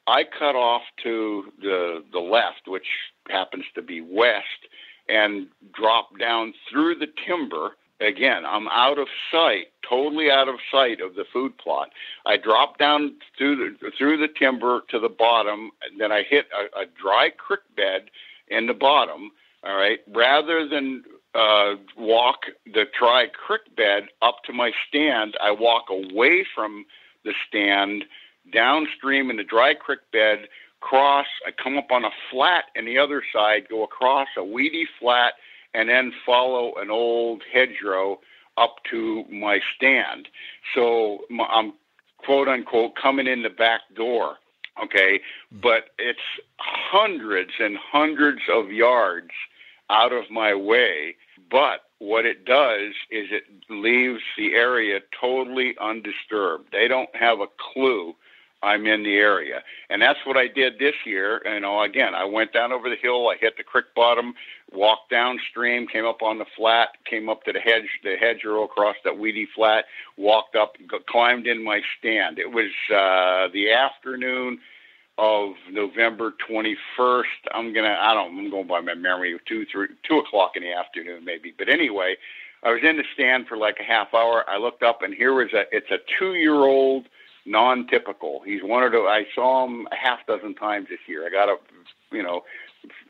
I cut off to the the left, which happens to be west, and drop down through the timber. Again, I'm out of sight, totally out of sight of the food plot. I drop down through the, through the timber to the bottom, and then I hit a, a dry creek bed in the bottom, all right, rather than uh, walk the dry creek bed up to my stand. I walk away from the stand, downstream in the dry creek bed, cross, I come up on a flat on the other side, go across a weedy flat, and then follow an old hedgerow up to my stand. So I'm, quote, unquote, coming in the back door, okay? But it's hundreds and hundreds of yards out of my way. But what it does is it leaves the area totally undisturbed. They don't have a clue I'm in the area. And that's what I did this year. You know, again, I went down over the hill, I hit the creek bottom, walked downstream, came up on the flat, came up to the hedge, the hedgerow across that weedy flat, walked up, climbed in my stand. It was uh, the afternoon of November twenty-first. I'm going to, I don't, I'm going by my memory, two, three, two o'clock in the afternoon maybe. But anyway, I was in the stand for like a half hour. I looked up and here was a, it's a two-year-old non-typical. He's one of the, I saw him a half dozen times this year. I got a, you know,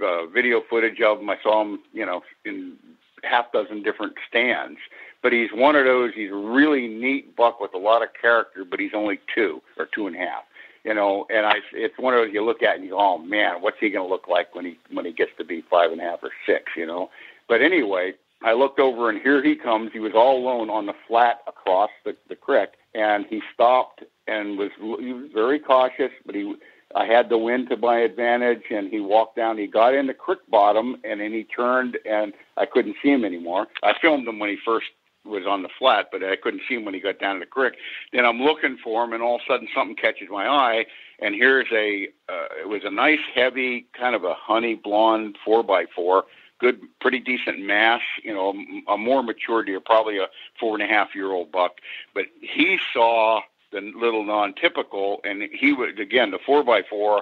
uh, video footage of him. I saw him, you know, in half dozen different stands. But he's one of those, he's a really neat buck with a lot of character, but he's only two or two and a half, you know, and I, it's one of those you look at and you go, oh man, what's he going to look like when he, when he gets to be five and a half or six, you know? But anyway, I looked over and here he comes. He was all alone on the flat across the, the creek, and he stopped and was, he was very cautious, but he, I had the wind to my advantage, and he walked down. He got in the creek bottom, and then he turned, and I couldn't see him anymore. I filmed him when he first was on the flat, but I couldn't see him when he got down to the creek. Then I'm looking for him, and all of a sudden something catches my eye, and here's a, uh, it was a nice, heavy, kind of a honey blonde four by four, good, pretty decent mass, you know, a more mature deer, probably a four-and-a-half-year-old buck. But he saw the little non-typical, and he would, again, the four by four,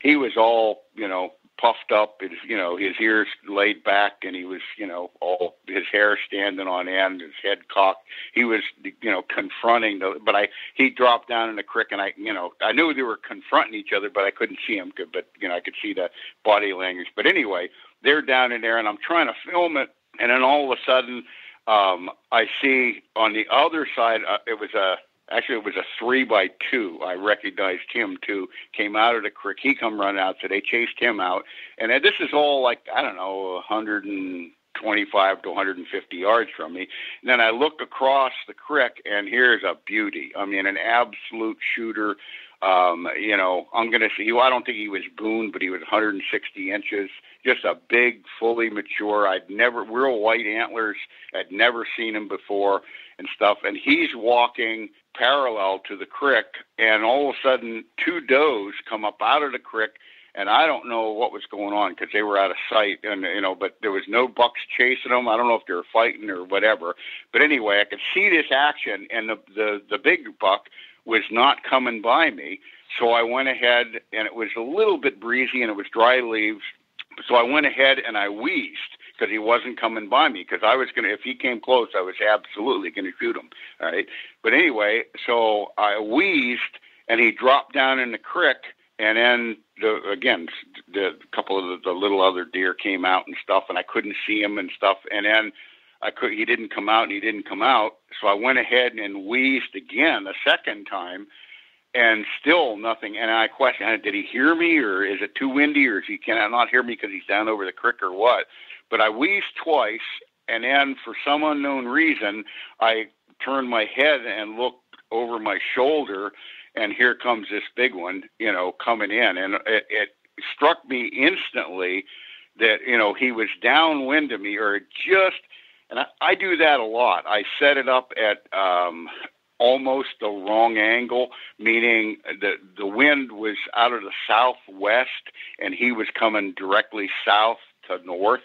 he was all, you know, puffed up, his, you know, his ears laid back, and he was, you know, all his hair standing on end, his head cocked. He was, you know, confronting the, but I, he dropped down in the creek, and I, you know, I knew they were confronting each other, but I couldn't see him, but, you know, I could see the body language. But anyway, they're down in there, and I'm trying to film it, and then all of a sudden, um, I see on the other side, uh, it was a, Actually, it was a three by two. I recognized him, too. Came out of the creek. He come running out, so they chased him out. And this is all like, I don't know, one hundred twenty-five to one hundred fifty yards from me. And then I look across the creek, and here's a beauty. I mean, an absolute shooter. Um, you know, I'm going to see, I don't think he was Boone, but he was one hundred sixty inches, just a big, fully mature, I'd never, real white antlers, I'd never seen him before and stuff. And he's walking parallel to the creek, and all of a sudden, two does come up out of the creek, and I don't know what was going on because they were out of sight, and you know, but there was no bucks chasing them. I don't know if they were fighting or whatever. But anyway, I could see this action, and the, the, the big buck was not coming by me. So I went ahead, and it was a little bit breezy, and it was dry leaves. So I went ahead and I wheezed because he wasn't coming by me, because I was going to, if he came close, I was absolutely going to shoot him. All right. But anyway, so I wheezed, and he dropped down in the creek. And then, the, again, the couple of the, the little other deer came out and stuff, and I couldn't see him and stuff. And then I could, he didn't come out, and he didn't come out. So I went ahead and wheezed again a second time, and still nothing. And I questioned, did he hear me, or is it too windy, or is he can I not hear me because he's down over the creek or what? But I wheezed twice, and then for some unknown reason, I turned my head and looked over my shoulder, and here comes this big one, you know, coming in. And it, it struck me instantly that, you know, he was downwind of me, or just, and I, I do that a lot. I set it up at um, almost the wrong angle, meaning the, the wind was out of the southwest, and he was coming directly south to north.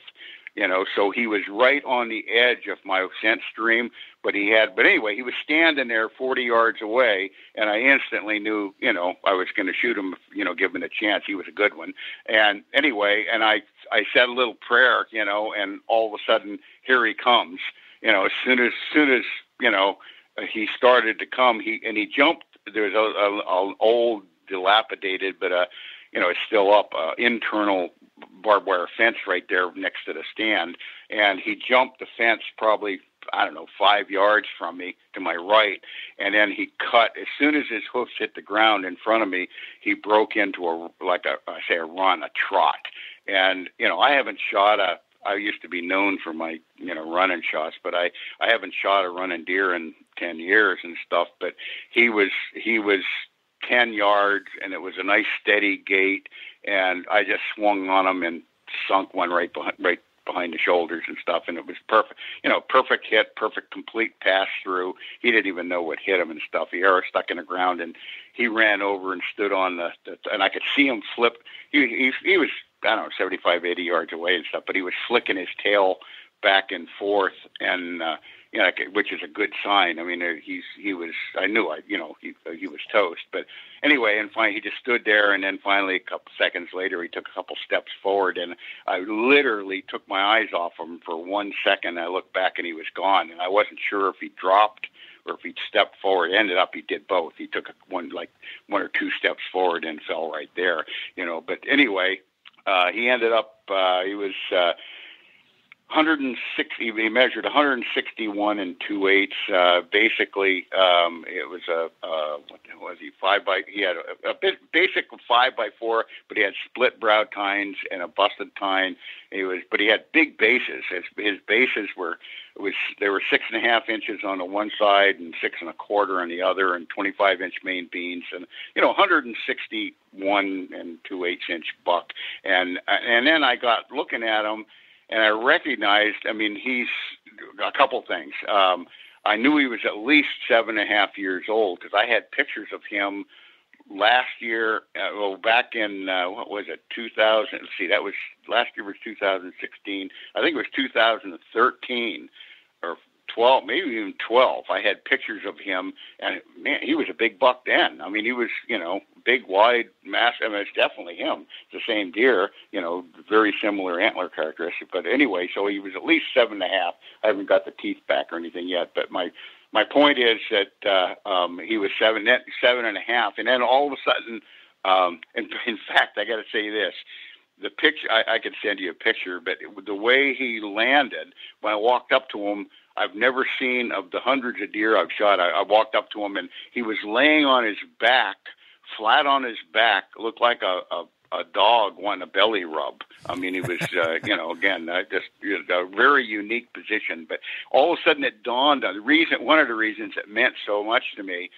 you know, so he was right on the edge of my scent stream, but he had, but anyway, he was standing there forty yards away, and I instantly knew, you know, I was going to shoot him, you know, give him a chance. He was a good one. And anyway, and I, I said a little prayer, you know, and all of a sudden, here he comes, you know, as soon as, soon as, you know, he started to come, he, and he jumped. There's a, a, a old dilapidated, but, uh, you know, it's still up, uh, internal barbed wire fence right there next to the stand. And he jumped the fence probably, I don't know, five yards from me to my right. And then he cut, as soon as his hoofs hit the ground in front of me, he broke into a, like a, I say a run, a trot. And, you know, I haven't shot a, I used to be known for my, you know, running shots, but I, I haven't shot a running deer in ten years and stuff, but he was, he was ten yards, and it was a nice steady gait, and I just swung on him and sunk one right behind, right behind the shoulders and stuff, and it was perfect, you know, perfect hit, perfect complete pass through. He didn't even know what hit him and stuff. The arrow stuck in the ground, and he ran over and stood on the, the and I could see him flip. He, he, he was, I don't know, seventy-five, eighty yards away and stuff, but he was flicking his tail back and forth, and uh, you know, which is a good sign. I mean, he's he was. I knew I, you know, he he was toast. But anyway, and finally, he just stood there, and then finally, a couple seconds later, he took a couple steps forward, and I literally took my eyes off him for one second. I looked back, and he was gone, and I wasn't sure if he dropped or if he stepped forward. It ended up he did both. He took one like one or two steps forward and fell right there, you know. But anyway, uh, he ended up. Uh, he was. Uh, one hundred sixty, we measured one hundred sixty-one and two eighths. Uh, basically, um, it was a, uh, what was he, five by, he had a, a bit, basic five by four, but he had split brow tines and a busted tine. He was, but he had big bases. His, his bases were, was, there were six and a half inches on the one side and six and a quarter on the other, and twenty-five inch main beans, and, you know, one hundred sixty-one and two eighths inch buck. And, and then I got looking at him, and I recognized, I mean, he's a couple things. Um, I knew he was at least seven and a half years old, because I had pictures of him last year, uh, well, back in, uh, what was it, two thousand? Let's see, that was, last year was two thousand sixteen. I think it was two thousand thirteen or twelve, maybe even twelve. I had pictures of him, and man, he was a big buck then. I mean, he was, you know, big, wide, massive. I mean, it's definitely him. It's the same deer, you know, very similar antler characteristic. But anyway, so he was at least seven and a half. I haven't got the teeth back or anything yet, but my my point is that uh, um, he was seven, seven and a half, and then all of a sudden, um, and in fact, I got to say this. The picture, I, I could send you a picture, but it, the way he landed, when I walked up to him, I've never seen, of the hundreds of deer I've shot, I, I walked up to him, and he was laying on his back, flat on his back, looked like a, a, a dog wanting a belly rub. I mean, he was, uh, you know, again, uh, just you know, a very unique position. But all of a sudden it dawned on the reason, one of the reasons it meant so much to me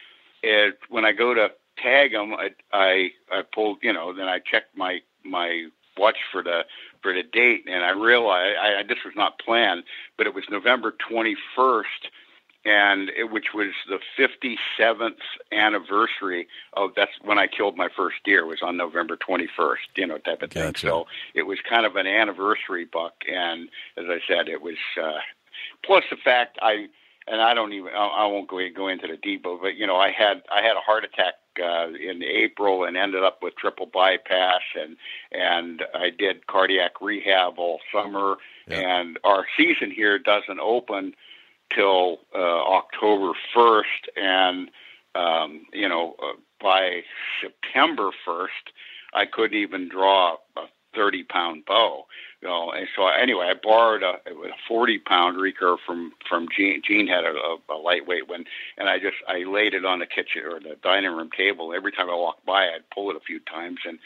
is when I go to tag him, I, I, I pulled, you know, then I checked my, my, watch for the for the date, and I realized I, I, this was not planned, but it was November twenty-first, and it, which was the fifty-seventh anniversary of, that's when I killed my first deer, was on November twenty-first, you know, type of thing. Gotcha. So it was kind of an anniversary buck, and as I said, it was uh, plus the fact I and I don't even I, I won't go go into the detail, but you know, I had I had a heart attack Uh, in April and ended up with triple bypass, and and I did cardiac rehab all summer. Yeah. And our season here doesn't open till uh, October first, and um, you know uh, by September first I couldn't even draw a thirty pound bow, you know. And so anyway, I borrowed a, a forty pound recurve from from Gene. Gene had a, a, a lightweight one, and I just I laid it on the kitchen or the dining room table. Every time I walked by, I'd pull it a few times, and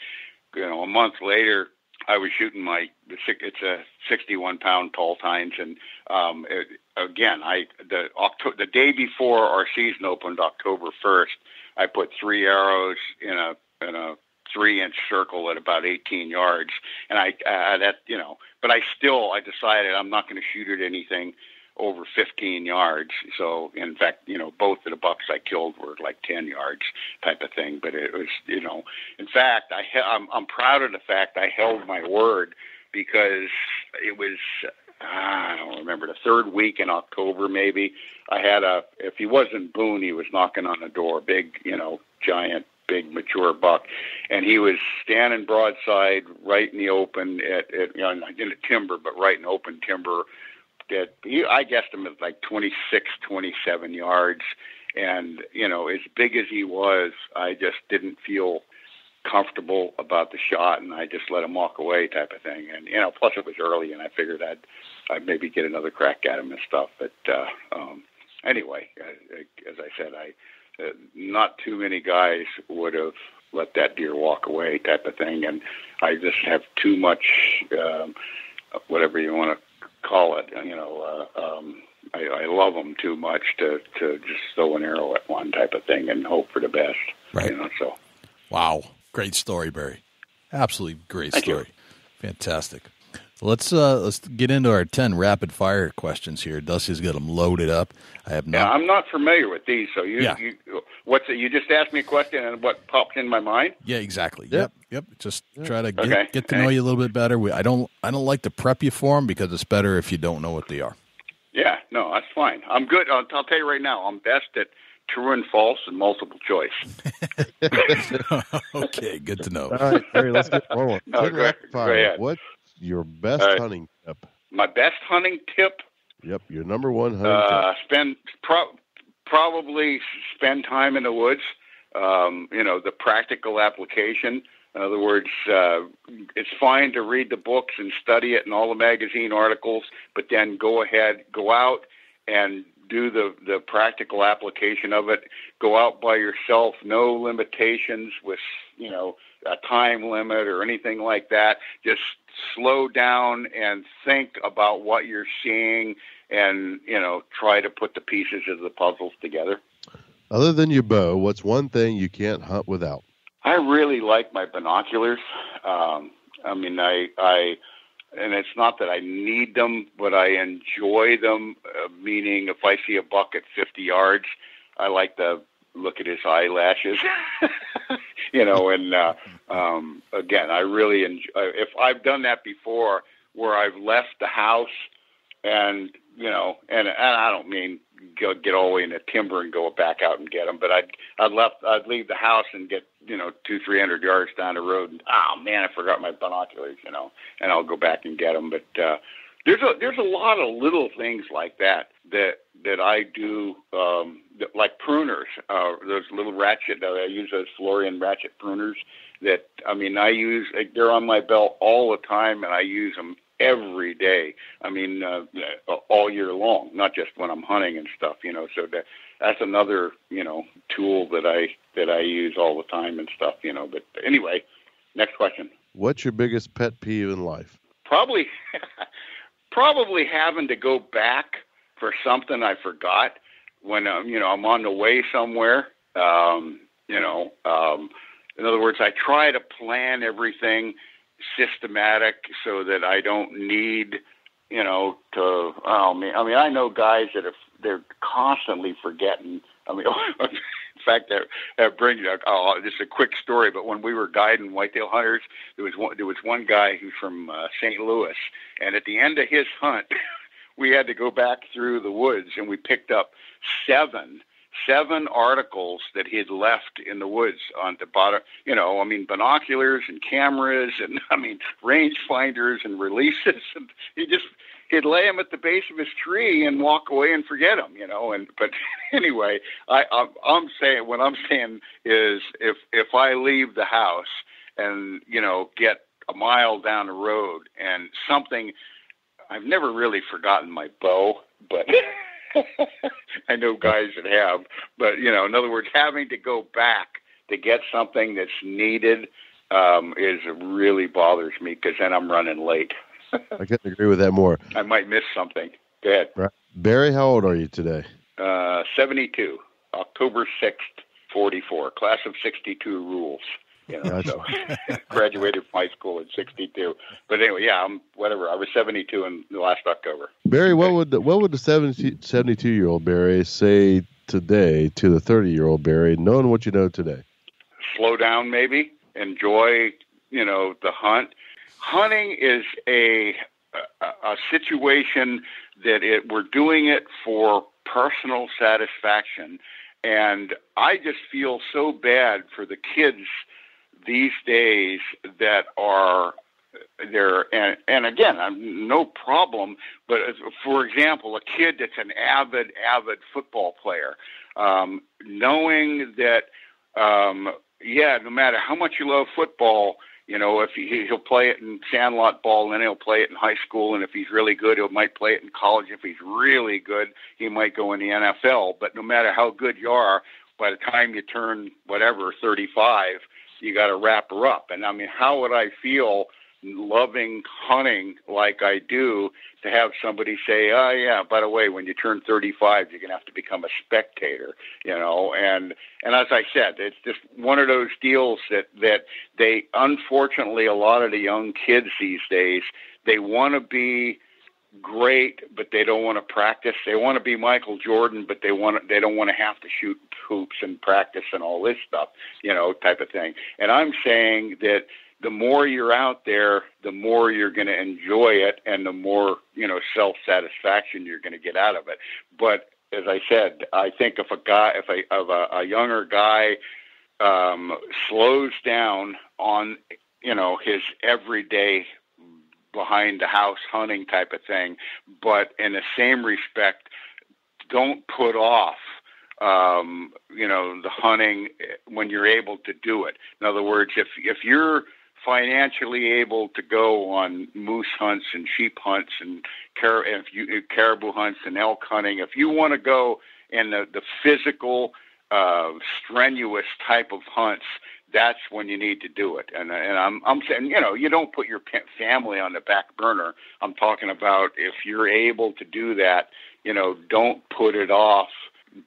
you know, a month later, I was shooting my it's a sixty-one pound tall tines, and um, it, again, I the October the day before our season opened, October first, I put three arrows in a in a three inch circle at about eighteen yards, and I uh, that you know, but I still I decided I'm not going to shoot at anything over fifteen yards. So in fact, you know, both of the bucks I killed were like ten yards type of thing. But it was, you know, in fact, I I'm, I'm proud of the fact I held my word, because it was, I don't remember, the third week in October, maybe. I had a, if he wasn't Boone, he was knocking on the door, big, you know, giant, big, mature buck. And he was standing broadside right in the open at, at you know, in a timber, but right in open timber. That he, I guessed him at like twenty-six, twenty-seven yards. And, you know, as big as he was, I just didn't feel comfortable about the shot, and I just let him walk away type of thing. And, you know, plus it was early, and I figured I'd, I'd maybe get another crack at him and stuff. But uh, um, anyway, as I said, I uh, not too many guys would have let that deer walk away type of thing. And I just have too much, um, whatever you want to call it, you know, uh, um, I, I love them too much to, to just throw an arrow at one type of thing and hope for the best. Right. You know, so. Wow. Great story, Barry. Absolutely great Thank story. You. Fantastic. Let's uh, let's get into our ten rapid fire questions here. Dusty's got them loaded up. I have not. Yeah, I'm not familiar with these, so you, yeah. you what's it? You just asked me a question, and what popped in my mind? Yeah, exactly. Yep, yep. yep. Just yep. try to get, okay. get to know you a little bit better. We, I don't I don't like to prep you for them because it's better if you don't know what they are. Yeah, no, that's fine. I'm good. I'll, I'll tell you right now, I'm best at true and false and multiple choice. Okay, good to know. All right, Barry, let's get forward. No, go ahead, go ahead. What's your best right. hunting tip? My best hunting tip? Yep, your number one hunting uh, tip. Spend, pro- probably spend time in the woods. Um, you know, the practical application. In other words, uh, it's fine to read the books and study it and all the magazine articles, but then go ahead, go out and do the, the practical application of it. Go out by yourself, no limitations with, you know, a time limit or anything like that. Just slow down and think about what you're seeing and, you know, try to put the pieces of the puzzles together. Other than your bow, what's one thing you can't hunt without? I really like my binoculars. Um, I mean, I, I, and it's not that I need them, but I enjoy them. Uh, meaning, if I see a buck at fifty yards, I like to look at his eyelashes, you know. And uh, um, again, I really enjoy. If I've done that before, where I've left the house, and you know, and, and I don't mean go get all the way in the timber and go back out and get them, but I'd I'd left I'd leave the house and get, you know, two, three hundred yards down the road, and oh man, I forgot my binoculars, you know, and I'll go back and get them. But uh, there's a there's a lot of little things like that that that I do, um, that, like pruners, uh, those little ratchet. Uh, I use those Florian ratchet pruners. That I mean, I use they're on my belt all the time, and I use them every day. I mean, uh, all year long, not just when I'm hunting and stuff, you know. So that that's another, you know, tool that I that I use all the time and stuff, you know. But anyway, next question. What's your biggest pet peeve in life? Probably, probably having to go back for something I forgot when um, you know, I'm on the way somewhere. Um, you know, um, in other words, I try to plan everything systematic so that I don't need, you know, to, oh man, I mean, I know guys that are, they're constantly forgetting. I mean, in fact, that, that brings up, oh, just a quick story, but when we were guiding whitetail hunters, there was one, there was one guy who's from uh, Saint Louis, and at the end of his hunt, we had to go back through the woods, and we picked up seven seven articles that he'd left in the woods on the bottom, you know, I mean, binoculars and cameras and, I mean, range finders and releases. And he just, he'd lay them at the base of his tree and walk away and forget them, you know. And, but anyway, I, I'm, I'm saying, what I'm saying is if, if I leave the house and, you know, get a mile down the road and something, I've never really forgotten my bow, but I know guys that have, but, you know, in other words, having to go back to get something that's needed um, is really bothers me because then I'm running late. I couldn't agree with that more. I might miss something. Go ahead. Right. Barry, how old are you today? Uh, seventy-two, October sixth, forty-four, class of sixty-two rules. You know, gotcha. So graduated from high school at sixty-two. But anyway, yeah, I'm whatever. I was seventy-two in the last October. Barry, what would the, what would the seventy, seventy-two-year-old Barry say today to the thirty-year-old Barry, knowing what you know today? Slow down, maybe. Enjoy, you know, the hunt. Hunting is a a, a situation that it, we're doing it for personal satisfaction. And I just feel so bad for the kids these days that are there. And, and again, I'm no problem. But for example, a kid that's an avid, avid football player, um, knowing that, um, yeah, no matter how much you love football, you know, if he, he'll play it in sandlot ball, and then he'll play it in high school. And if he's really good, he might play it in college. If he's really good, he might go in the N F L. But no matter how good you are, by the time you turn whatever, thirty-five, you got to wrap her up. And I mean, how would I feel loving hunting like I do to have somebody say, oh yeah, by the way, when you turn thirty-five, you're going to have to become a spectator, you know? And, and as I said, it's just one of those deals that, that they, unfortunately, a lot of the young kids these days, they want to be great, but they don't want to practice. They want to be Michael Jordan, but they want, they don't want to have to shoot hoops and practice and all this stuff, you know, type of thing. And I'm saying that, the more you're out there, the more you're going to enjoy it, and the more, you know, self-satisfaction you're going to get out of it. But as I said, I think if a guy, if a, of a, a younger guy um, slows down on, you know, his everyday behind the house hunting type of thing, but in the same respect, don't put off, um, you know, the hunting when you're able to do it. In other words, if if you're financially able to go on moose hunts and sheep hunts and car- if you, caribou hunts and elk hunting, if you want to go in the, the physical, uh, strenuous type of hunts, that's when you need to do it. And, and I'm, I'm saying, you know, you don't put your family on the back burner. I'm talking about if you're able to do that, you know, don't put it off.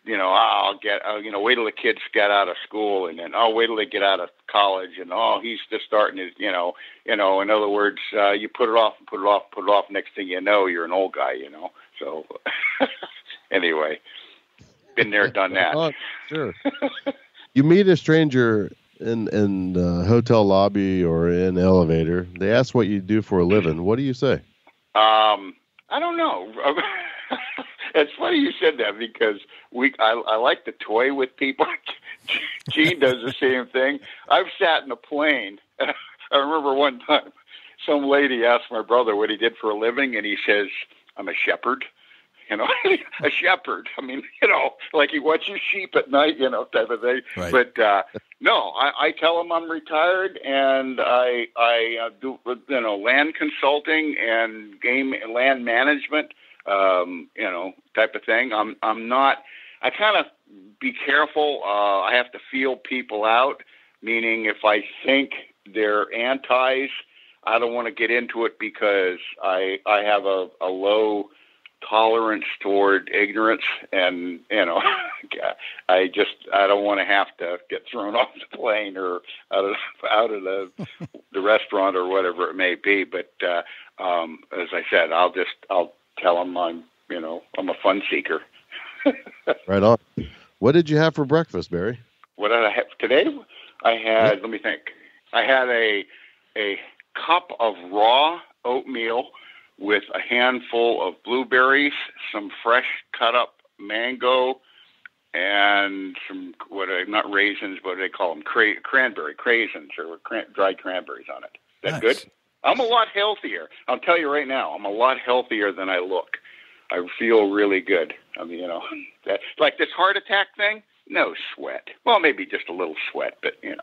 You know, I'll get, uh, you know, wait till the kids get out of school, and then I'll oh, wait till they get out of college, and oh, he's just starting his, you know, you know, in other words, uh, you put it off and put it off, put it off. Next thing you know, you're an old guy, you know? So anyway, been there, done that. Oh, sure. You meet a stranger in, in the hotel lobby or in an elevator. They ask what you do for a living. What do you say? Um, I don't know. It's funny you said that, because we I, I like to toy with people. Gene does the same thing. I've sat in a plane. I remember one time some lady asked my brother what he did for a living, and he says, I'm a shepherd. You know, a shepherd. I mean, you know, like he watches sheep at night, you know, type of thing. Right. But uh, no, I, I tell him I'm retired, and I I uh, do, you know, land consulting and game and land management. Um, you know, type of thing. I'm, I'm not, I kind of be careful. Uh, I have to feel people out, meaning if I think they're antis, I don't want to get into it, because I, I have a, a low tolerance toward ignorance, and, you know, I just, I don't want to have to get thrown off the plane or out of, out of the, the restaurant or whatever it may be. But, uh, um, as I said, I'll just, I'll, tell them I'm, you know, I'm a fun seeker. Right on. What did you have for breakfast, Barry? What did I have today? I had, yeah. let me think. I had a a cup of raw oatmeal with a handful of blueberries, some fresh cut up mango, and some what are not raisins, but they call them cra- cranberry craisins or cran- dried cranberries on it. Is that nice. Good? I'm a lot healthier. I'll tell you right now, I'm a lot healthier than I look. I feel really good. I mean, you know, that, like this heart attack thing, no sweat. Well, maybe just a little sweat, but, you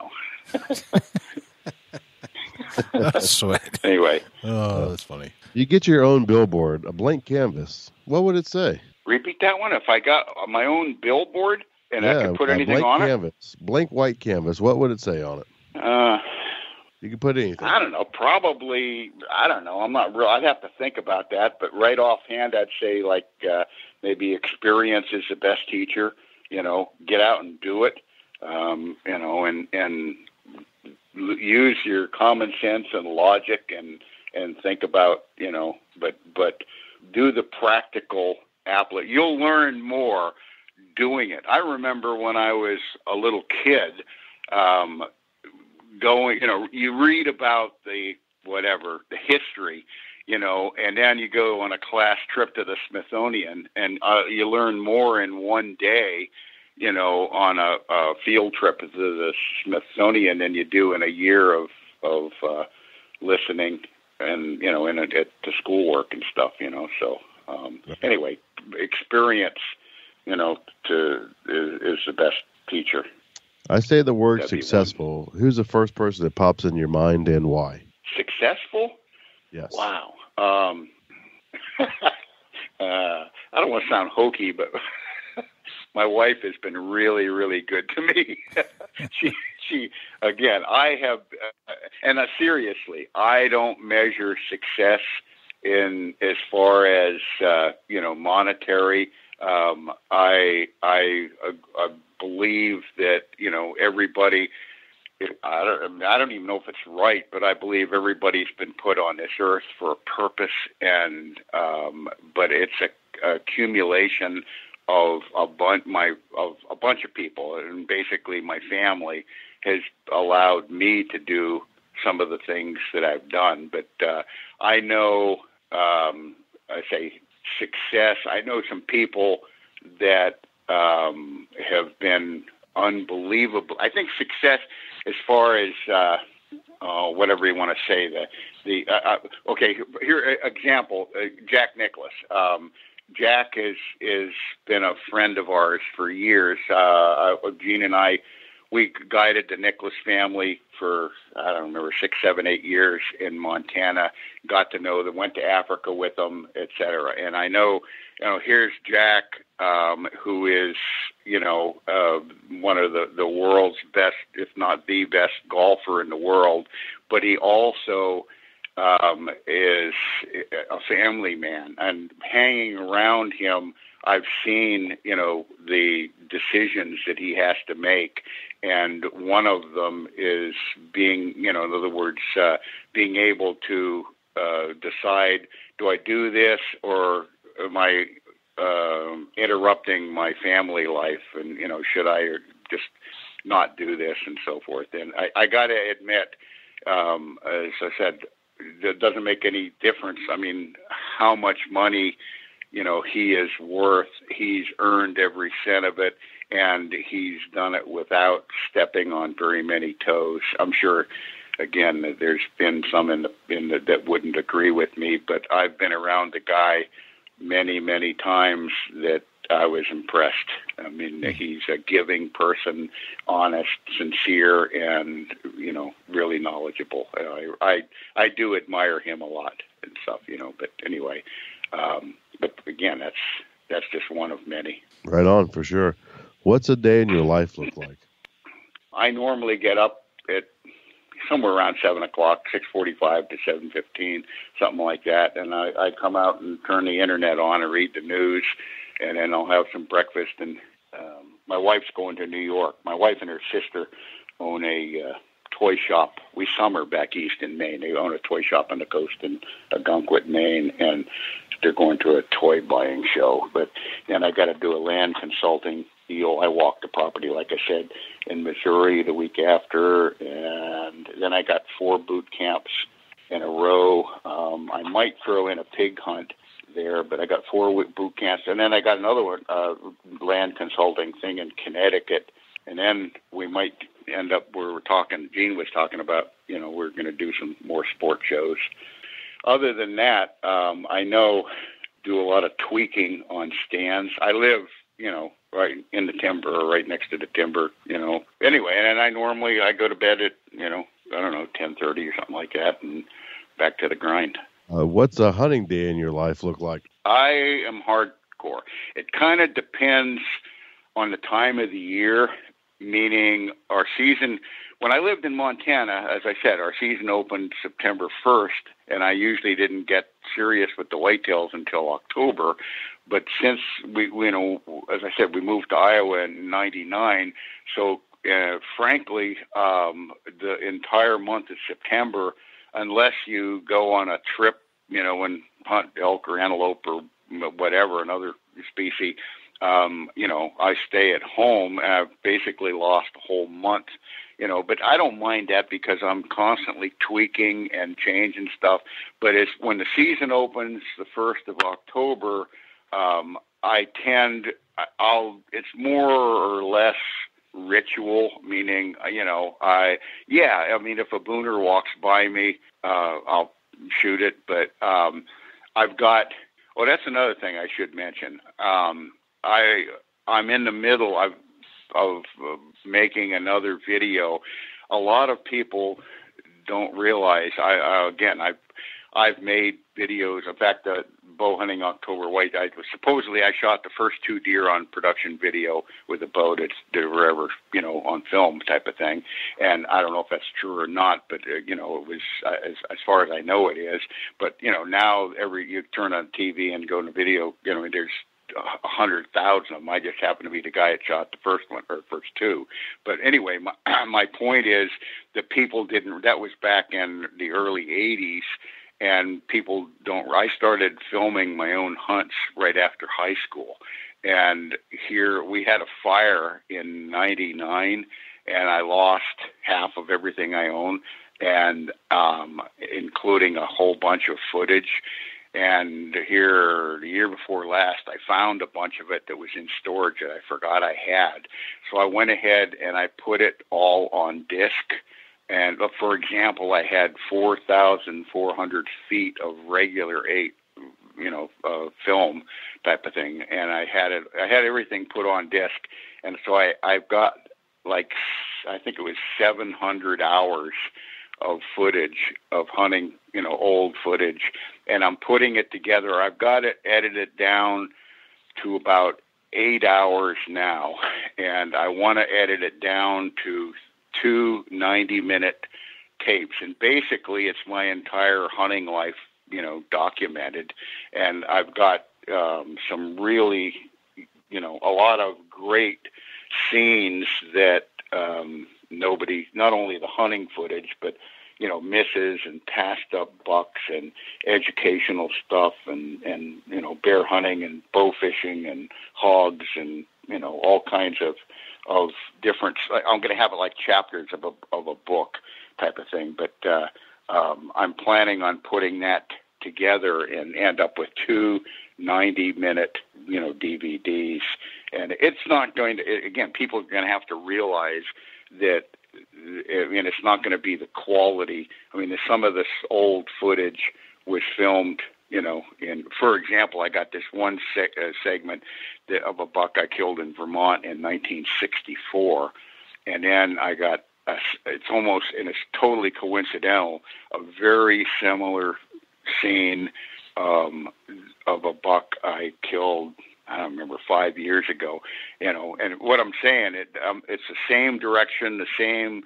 know. Sweat. Anyway. Oh, that's funny. You get your own billboard, a blank canvas. What would it say? Repeat that one. If I got my own billboard and yeah, I could put anything on canvas, it? Blank white canvas. What would it say on it? Uh You can put anything. I don't know. Probably, I don't know. I'm not real. I'd have to think about that. But right offhand, I'd say like uh, maybe experience is the best teacher. You know, get out and do it. Um, you know, and and use your common sense and logic and and think about, you know, but but do the practical applet. You'll learn more doing it. I remember when I was a little kid. Um, Going, you know, you read about the whatever the history, you know, and then you go on a class trip to the Smithsonian, and uh, you learn more in one day, you know, on a, a field trip to the Smithsonian than you do in a year of, of uh, listening and, you know, in a, to schoolwork and stuff, you know. So um, anyway, experience, you know, to is, is the best teacher. I say the word That'd successful. Who's the first person that pops in your mind and why? Successful? Yes. Wow. Um, uh, I don't want to sound hokey, but my wife has been really, really good to me. she, she, again, I have, uh, and uh, seriously, I don't measure success in as far as, uh, you know, monetary. Um, I, I, uh, I believe that, you know, everybody, I don't, I don't even know if it's right, but I believe everybody's been put on this earth for a purpose. And, um, but it's a, a accumulation of a bunch, my, of a bunch of people. And basically my family has allowed me to do some of the things that I've done, but, uh, I know, um, I say success. I know some people that, um, have been unbelievable. I think success as far as, uh, uh, whatever you want to say, the, the, uh, uh, okay, here, example, uh, Jack Nicklaus, um, Jack is, is been a friend of ours for years. Uh, Gene and I, we guided the Nicklaus family for, I don't remember, six, seven, eight years in Montana, got to know them, went to Africa with them, et cetera. And I know, you know, here's Jack, um, who is, you know, uh, one of the, the world's best, if not the best golfer in the world, but he also um, is a family man, and hanging around him, I've seen, you know, the decisions that he has to make. And one of them is being, you know, in other words, uh, being able to uh, decide, do I do this or am I uh, interrupting my family life? And, you know, should I just not do this and so forth? And I, I got to admit, um, as I said, it doesn't make any difference. I mean, how much money, you know, he is worth, he's earned every cent of it, and he's done it without stepping on very many toes. I'm sure, again, that there's been some in the, in the, that wouldn't agree with me, but I've been around the guy many, many times that I was impressed. I mean, he's a giving person, honest, sincere, and, you know, really knowledgeable. I, I, I do admire him a lot and stuff, you know, but anyway, um, but again, that's that's just one of many. Right on, for sure. What's a day in your life look like? I normally get up at somewhere around seven o'clock, six forty-five to seven fifteen, something like that, and I, I come out and turn the internet on and read the news, and then I'll have some breakfast. And um, my wife's going to New York. My wife and her sister own a uh, toy shop. We summer back east in Maine. They own a toy shop on the coast in Algonquin, Maine, and they're going to a toy buying show. But then I got to do a land consulting deal. I walked the property, like I said, in Missouri the week after, and then I got four boot camps in a row. Um, I might throw in a pig hunt there, but I got four boot camps, and then I got another one, uh, land consulting thing in Connecticut, and then we might end up where we're talking. Gene was talking about, you know, we're going to do some more sport shows. Other than that, um, I know do a lot of tweaking on stands. I live, you know, right in the timber or right next to the timber, you know. Anyway, and I normally I go to bed at, you know, I don't know, ten thirty or something like that, and back to the grind. Uh, what's a hunting day in your life look like? I am hardcore. It kind of depends on the time of the year, meaning our season. When I lived in Montana, as I said, our season opened September first, and I usually didn't get serious with the whitetails until October. But since we, you know, as I said, we moved to Iowa in ninety-nine, so uh, frankly, um, the entire month of September, unless you go on a trip, you know, and hunt elk or antelope or whatever, another species, um, you know, I stay at home, and I've basically lost a whole month you know, but I don't mind that because I'm constantly tweaking and changing stuff. But it's when the season opens the first of October, um, I tend, I'll, it's more or less ritual, meaning, you know, I, yeah, I mean, if a booner walks by me, uh, I'll shoot it. But um, I've got, oh, that's another thing I should mention. Um, I, I'm in the middle of, of uh, making another video. A lot of people don't realize, I, uh, again, I, I've made videos. In fact, the uh, bow hunting October white, I was supposedly I shot the first two deer on production video with a bow that's they were ever, you know, on film type of thing. And I don't know if that's true or not, but uh, you know, it was uh, as, as far as I know it is, but you know, now every, you turn on T V and go to video, you know, there's a hundred thousand of them. I just happen to be the guy that shot the first one or first two. But anyway, my, my point is that people didn't, that was back in the early eighties. And people don't, I started filming my own hunts right after high school. And here we had a fire in ninety-nine and I lost half of everything I own, and um, including a whole bunch of footage. And here, the year before last, I found a bunch of it that was in storage that I forgot I had. So I went ahead and I put it all on disc. And for example, I had four thousand four hundred feet of regular eight, you know, uh, film type of thing. And I had it, I had everything put on disc. And so I, I've got like, I think it was seven hundred hours of footage of hunting, you know, old footage. And I'm putting it together. I've got it edited down to about eight hours now. And I want to edit it down to two ninety-minute tapes, and basically it's my entire hunting life, you know, documented. And I've got um, some really, you know, a lot of great scenes that um, nobody, not only the hunting footage, but, you know, misses and passed up bucks and educational stuff and, and, you know, bear hunting and bow fishing and hogs and, you know, all kinds of, of different, I'm going to have it like chapters of a, of a book type of thing. But uh, um, I'm planning on putting that together and end up with two ninety minute, you know, D V Ds. And it's not going to, again, people are going to have to realize that, and it's not going to be the quality. I mean, some of this old footage was filmed, you know, in, for example, I got this one se- uh, segment that, of a buck I killed in Vermont in nineteen sixty-four. And then I got, a, it's almost, and it's totally coincidental, a very similar scene um, of a buck I killed, I don't remember, five years ago, you know. And what I'm saying, it, um, it's the same direction, the same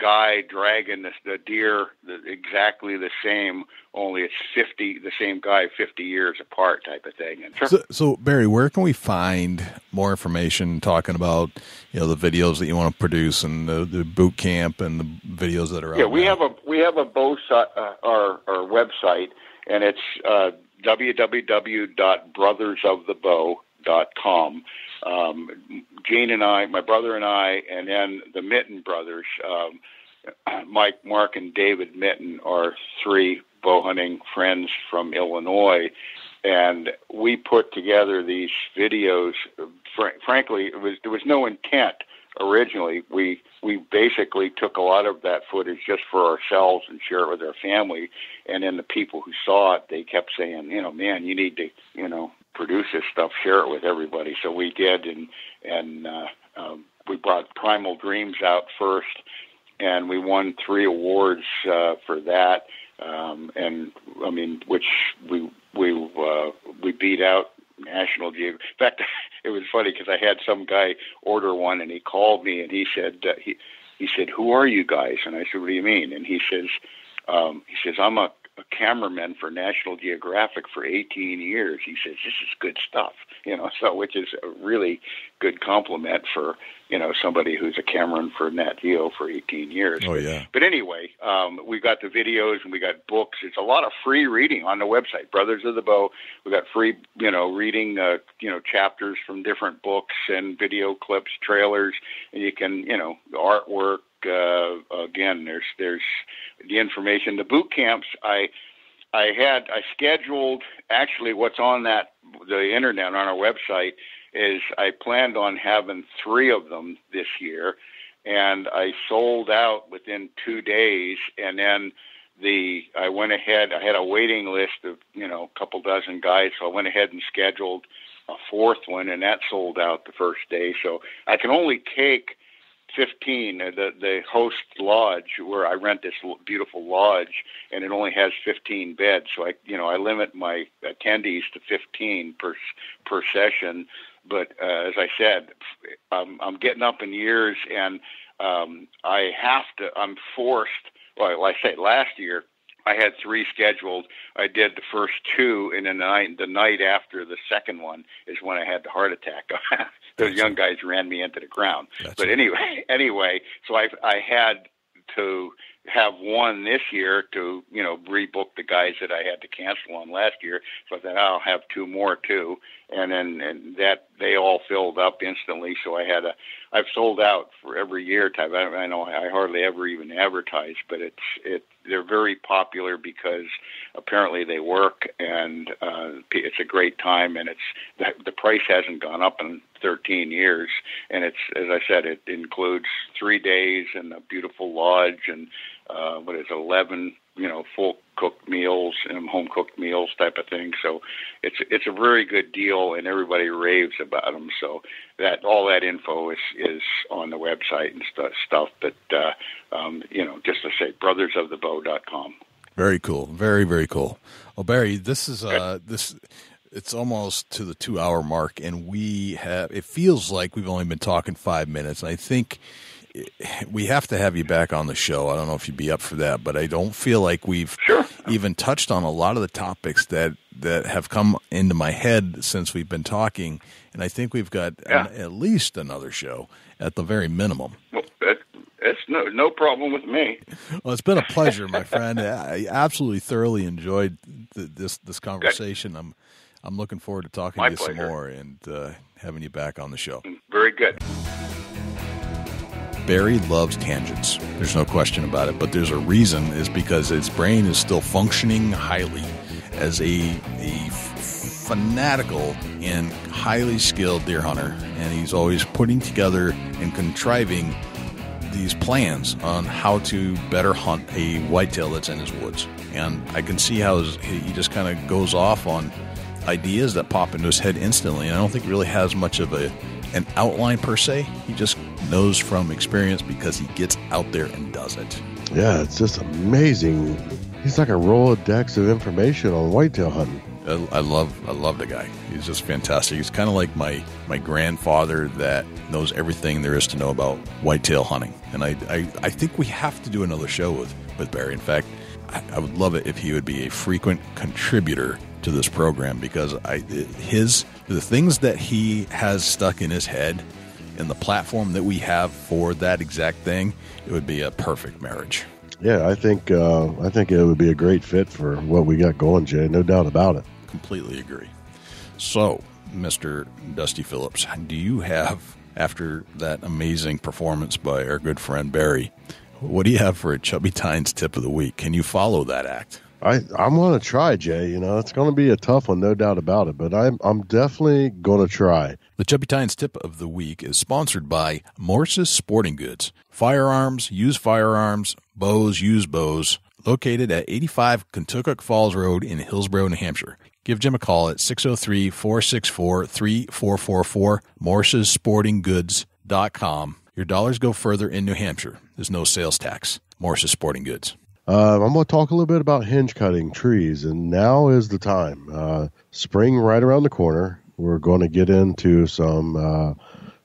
guy dragging the, the deer, the, exactly the same, only it's fifty, the same guy fifty years apart type of thing. And so, so Barry, where can we find more information talking about, you know, the videos that you want to produce and the, the boot camp and the videos that are out? Yeah, we now have a we have a both uh, our our website, and it's uh, w w w dot brothers of the bow dot com. Um, Gene and I, my brother and I, and then the Mitten brothers, um, Mike, Mark, and David Mitten, are three bow hunting friends from Illinois. And we put together these videos. Fr- frankly, it was, there was no intent originally. We, we basically took a lot of that footage just for ourselves and share it with our family. And then the people who saw it, they kept saying, you know, man, you need to, you know, produce this stuff, share it with everybody. So we did, and and uh, um, we brought Primal Dreams out first, and we won three awards uh, for that. Um, and I mean, which we we uh, we beat out National Geographic. In fact, it was funny because I had some guy order one, and he called me, and he said uh, he he said, "Who are you guys?" And I said, "What do you mean?" And he says um, he says, "I'm a a cameraman for National Geographic for eighteen years. He says, this is good stuff, you know, so which is a really good compliment for, you know, somebody who's a cameraman for Nat Geo for eighteen years. Oh, yeah. But anyway, um, we got the videos and we got books. It's a lot of free reading on the website, Brothers of the Bow. We got free, you know, reading, uh, you know, chapters from different books and video clips, trailers, and you can, you know, artwork, uh, again, there's there's the information. The boot camps, I I had I scheduled actually what's on that the internet on our website is I planned on having three of them this year, and I sold out within two days, and then the I went ahead. I had a waiting list of you know a couple dozen guys, so I went ahead and scheduled a fourth one, and that sold out the first day. So I can only take fifteen. The the host lodge where I rent this beautiful lodge, and it only has fifteen beds. So I you know I limit my attendees to fifteen per per session. But uh, as I said, I'm, I'm getting up in years, and um, I have to. I'm forced. Well, I say last year I had three scheduled. I did the first two, and then the night, the night after the second one is when I had the heart attack. Those young guys ran me into the ground. That's but anyway, anyway, so I I had to have one this year to you know rebook the guys that I had to cancel on last year. So I thought I'll have two more too, and then and that they all filled up instantly. So I had a I've sold out for every year type. I, I know I hardly ever even advertise, but it's it they're very popular because apparently they work, and uh, it's a great time, and it's the, the price hasn't gone up in thirteen years, and it's as I said, it includes three days and a beautiful lodge and uh, what is eleven you know full cooked meals and home cooked meals type of thing. So it's it's a very good deal, and everybody raves about them. So that all that info is is on the website and st- stuff. But uh, um, you know, just to say, brothers of the bow dot com. Very cool, very very cool. Well, Barry, this is uh, this. It's almost to the two hour mark, and we have. It feels like we've only been talking five minutes. And I think we have to have you back on the show. I don't know if you'd be up for that, but I don't feel like we've sure. even touched on a lot of the topics that, that have come into my head since we've been talking. And I think we've got yeah. an, at least another show at the very minimum. Well, that, that's no, no problem with me. Well, it's been a pleasure, my friend. I absolutely thoroughly enjoyed the, this, this conversation. Good. I'm, I'm looking forward to talking my to you pleasure. some more and uh, having you back on the show. Very good. Barry loves tangents. There's no question about it, but there's a reason is because his brain is still functioning highly as a, a fanatical and highly skilled deer hunter. And he's always putting together and contriving these plans on how to better hunt a whitetail that's in his woods. And I can see how his, he just kind of goes off on ideas that pop into his head instantly. And I don't think he really has much of a an outline per se. He just knows from experience because he gets out there and does it. Yeah, it's just amazing. He's like a Rolodex of information on whitetail hunting. I, I love I love the guy. He's just fantastic. He's kind of like my, my grandfather that knows everything there is to know about whitetail hunting. And I, I, I think we have to do another show with, with Barry. In fact, I, I would love it if he would be a frequent contributor to this program, because I his the things that he has stuck in his head and the platform that we have for that exact thing, it would be a perfect marriage. Yeah, I think uh, I think it would be a great fit for what we got going, Jay. No doubt about it. Completely agree. So, Mister Dusty Phillips, do you have, after that amazing performance by our good friend Barry, what do you have for a Chubby Tines tip of the week? Can you follow that act? I, I'm going to try, Jay. You know, it's going to be a tough one, no doubt about it, but I'm, I'm definitely going to try. The Chubby Tines Tip of the Week is sponsored by Morse's Sporting Goods. Firearms, use firearms. Bows, use bows. Located at eighty-five Kentuckook Falls Road in Hillsborough, New Hampshire. Give Jim a call at six oh three, four six four, three four four four, morses sporting goods dot com. Your dollars go further in New Hampshire. There's no sales tax. Morse's Sporting Goods. Uh, I'm going to talk a little bit about hinge cutting trees, and now is the time. Uh, spring right around the corner. We're going to get into some uh,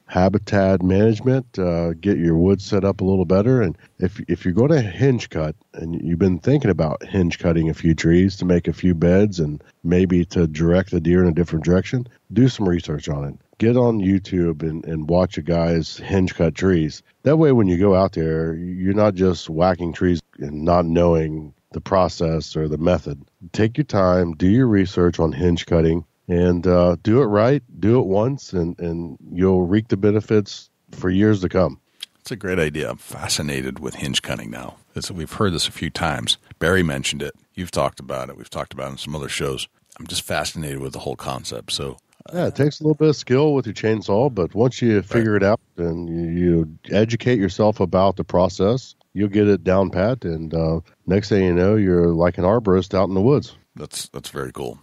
habitat management, uh, get your woods set up a little better. And if if you're going to hinge cut, and you've been thinking about hinge cutting a few trees to make a few beds and maybe to direct the deer in a different direction, do some research on it. Get on YouTube and, and watch a guy's hinge cut trees. That way, when you go out there, you're not just whacking trees and not knowing the process or the method. Take your time, do your research on hinge cutting, and uh, do it right, do it once, and, and you'll reap the benefits for years to come. It's a great idea. I'm fascinated with hinge cutting now. It's, we've heard this a few times. Barry mentioned it. You've talked about it. We've talked about it in some other shows. I'm just fascinated with the whole concept. So yeah, it takes a little bit of skill with your chainsaw, but once you figure right. it out and you, you educate yourself about the process, you'll get it down pat, and uh, next thing you know, you're like an arborist out in the woods. That's that's very cool.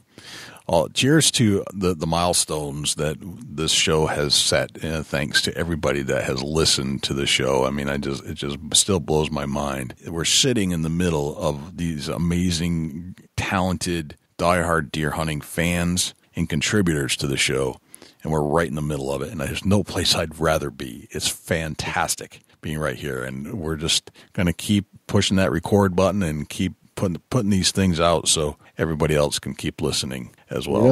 Uh, cheers to the, the milestones that this show has set, and thanks to everybody that has listened to the show. I mean, I just it just still blows my mind. We're sitting in the middle of these amazing, talented, diehard deer hunting fans and contributors to the show, and we're right in the middle of it, and there's no place I'd rather be. It's fantastic being right here, and we're just going to keep pushing that record button and keep putting putting these things out so everybody else can keep listening as well. You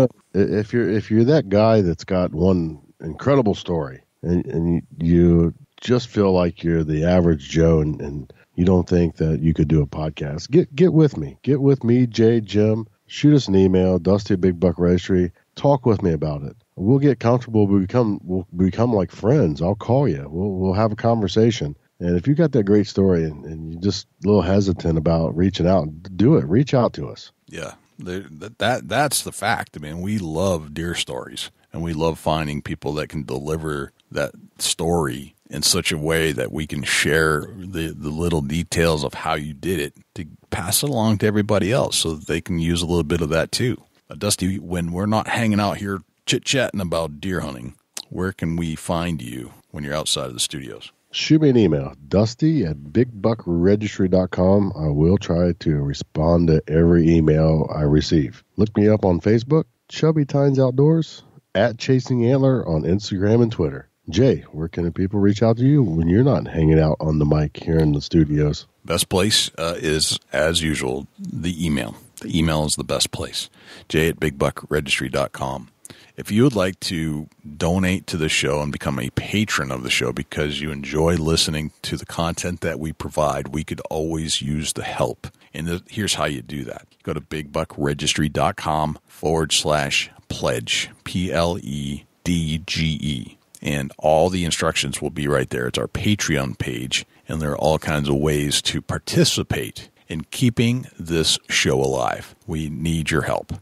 know, if you're if you're that guy that's got one incredible story, and, and you just feel like you're the average Joe, and, and you don't think that you could do a podcast, get get with me. Get with me, Jay, Jim. Shoot us an email, Dusty Big Buck Registry. Talk with me about it. We'll get comfortable. We become we'll become like friends. I'll call you. We'll we'll have a conversation. And if you got that great story and, and you're just a little hesitant about reaching out, do it. Reach out to us. Yeah, that, that that's the fact. I mean, we love deer stories, and we love finding people that can deliver that story in such a way that we can share the, the little details of how you did it to pass it along to everybody else so that they can use a little bit of that too. Uh, Dusty, when we're not hanging out here chit-chatting about deer hunting, where can we find you when you're outside of the studios? Shoot me an email, Dusty at big buck registry dot com. I will try to respond to every email I receive. Look me up on Facebook, Chubby Tines Outdoors, at Chasing Antler on Instagram and Twitter. Jay, where can the people reach out to you when you're not hanging out on the mic here in the studios? Best place uh, is, as usual, the email. The email is the best place, Jay at big buck registry dot com. If you would like to donate to the show and become a patron of the show because you enjoy listening to the content that we provide, we could always use the help. And the, here's how you do that. Go to big buck registry dot com forward slash pledge, P L E D G E. And all the instructions will be right there. It's our Patreon page, and there are all kinds of ways to participate in keeping this show alive. We need your help.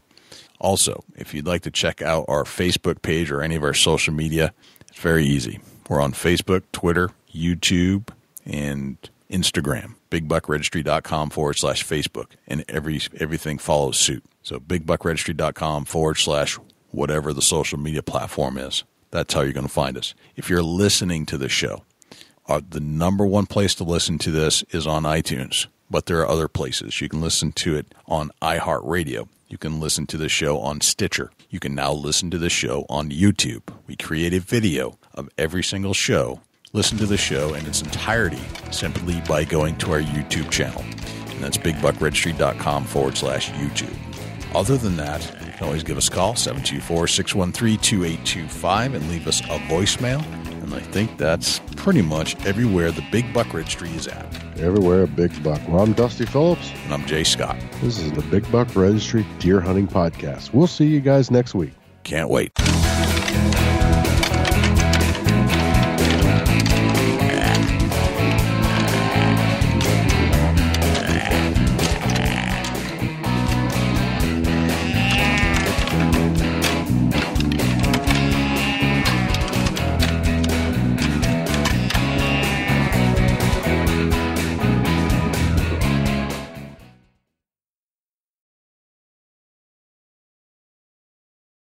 Also, if you'd like to check out our Facebook page or any of our social media, it's very easy. We're on Facebook, Twitter, YouTube, and Instagram. big buck registry dot com forward slash Facebook, and every everything follows suit. So big buck registry dot com forward slash whatever the social media platform is. That's how you're going to find us. If you're listening to the show, uh, the number one place to listen to this is on iTunes, but there are other places. You can listen to it on iHeartRadio. You can listen to the show on Stitcher. You can now listen to the show on YouTube. We create a video of every single show. Listen to the show in its entirety simply by going to our YouTube channel. And that's big buck registry dot com forward slash YouTube. Other than that, you can always give us a call, seven two four, six one three, two eight two five, and leave us a voicemail. And I think that's pretty much everywhere the Big Buck Registry is at. Everywhere Big Buck. Well, I'm Dusty Phillips. And I'm Jay Scott. This is the Big Buck Registry Deer Hunting Podcast. We'll see you guys next week. Can't wait.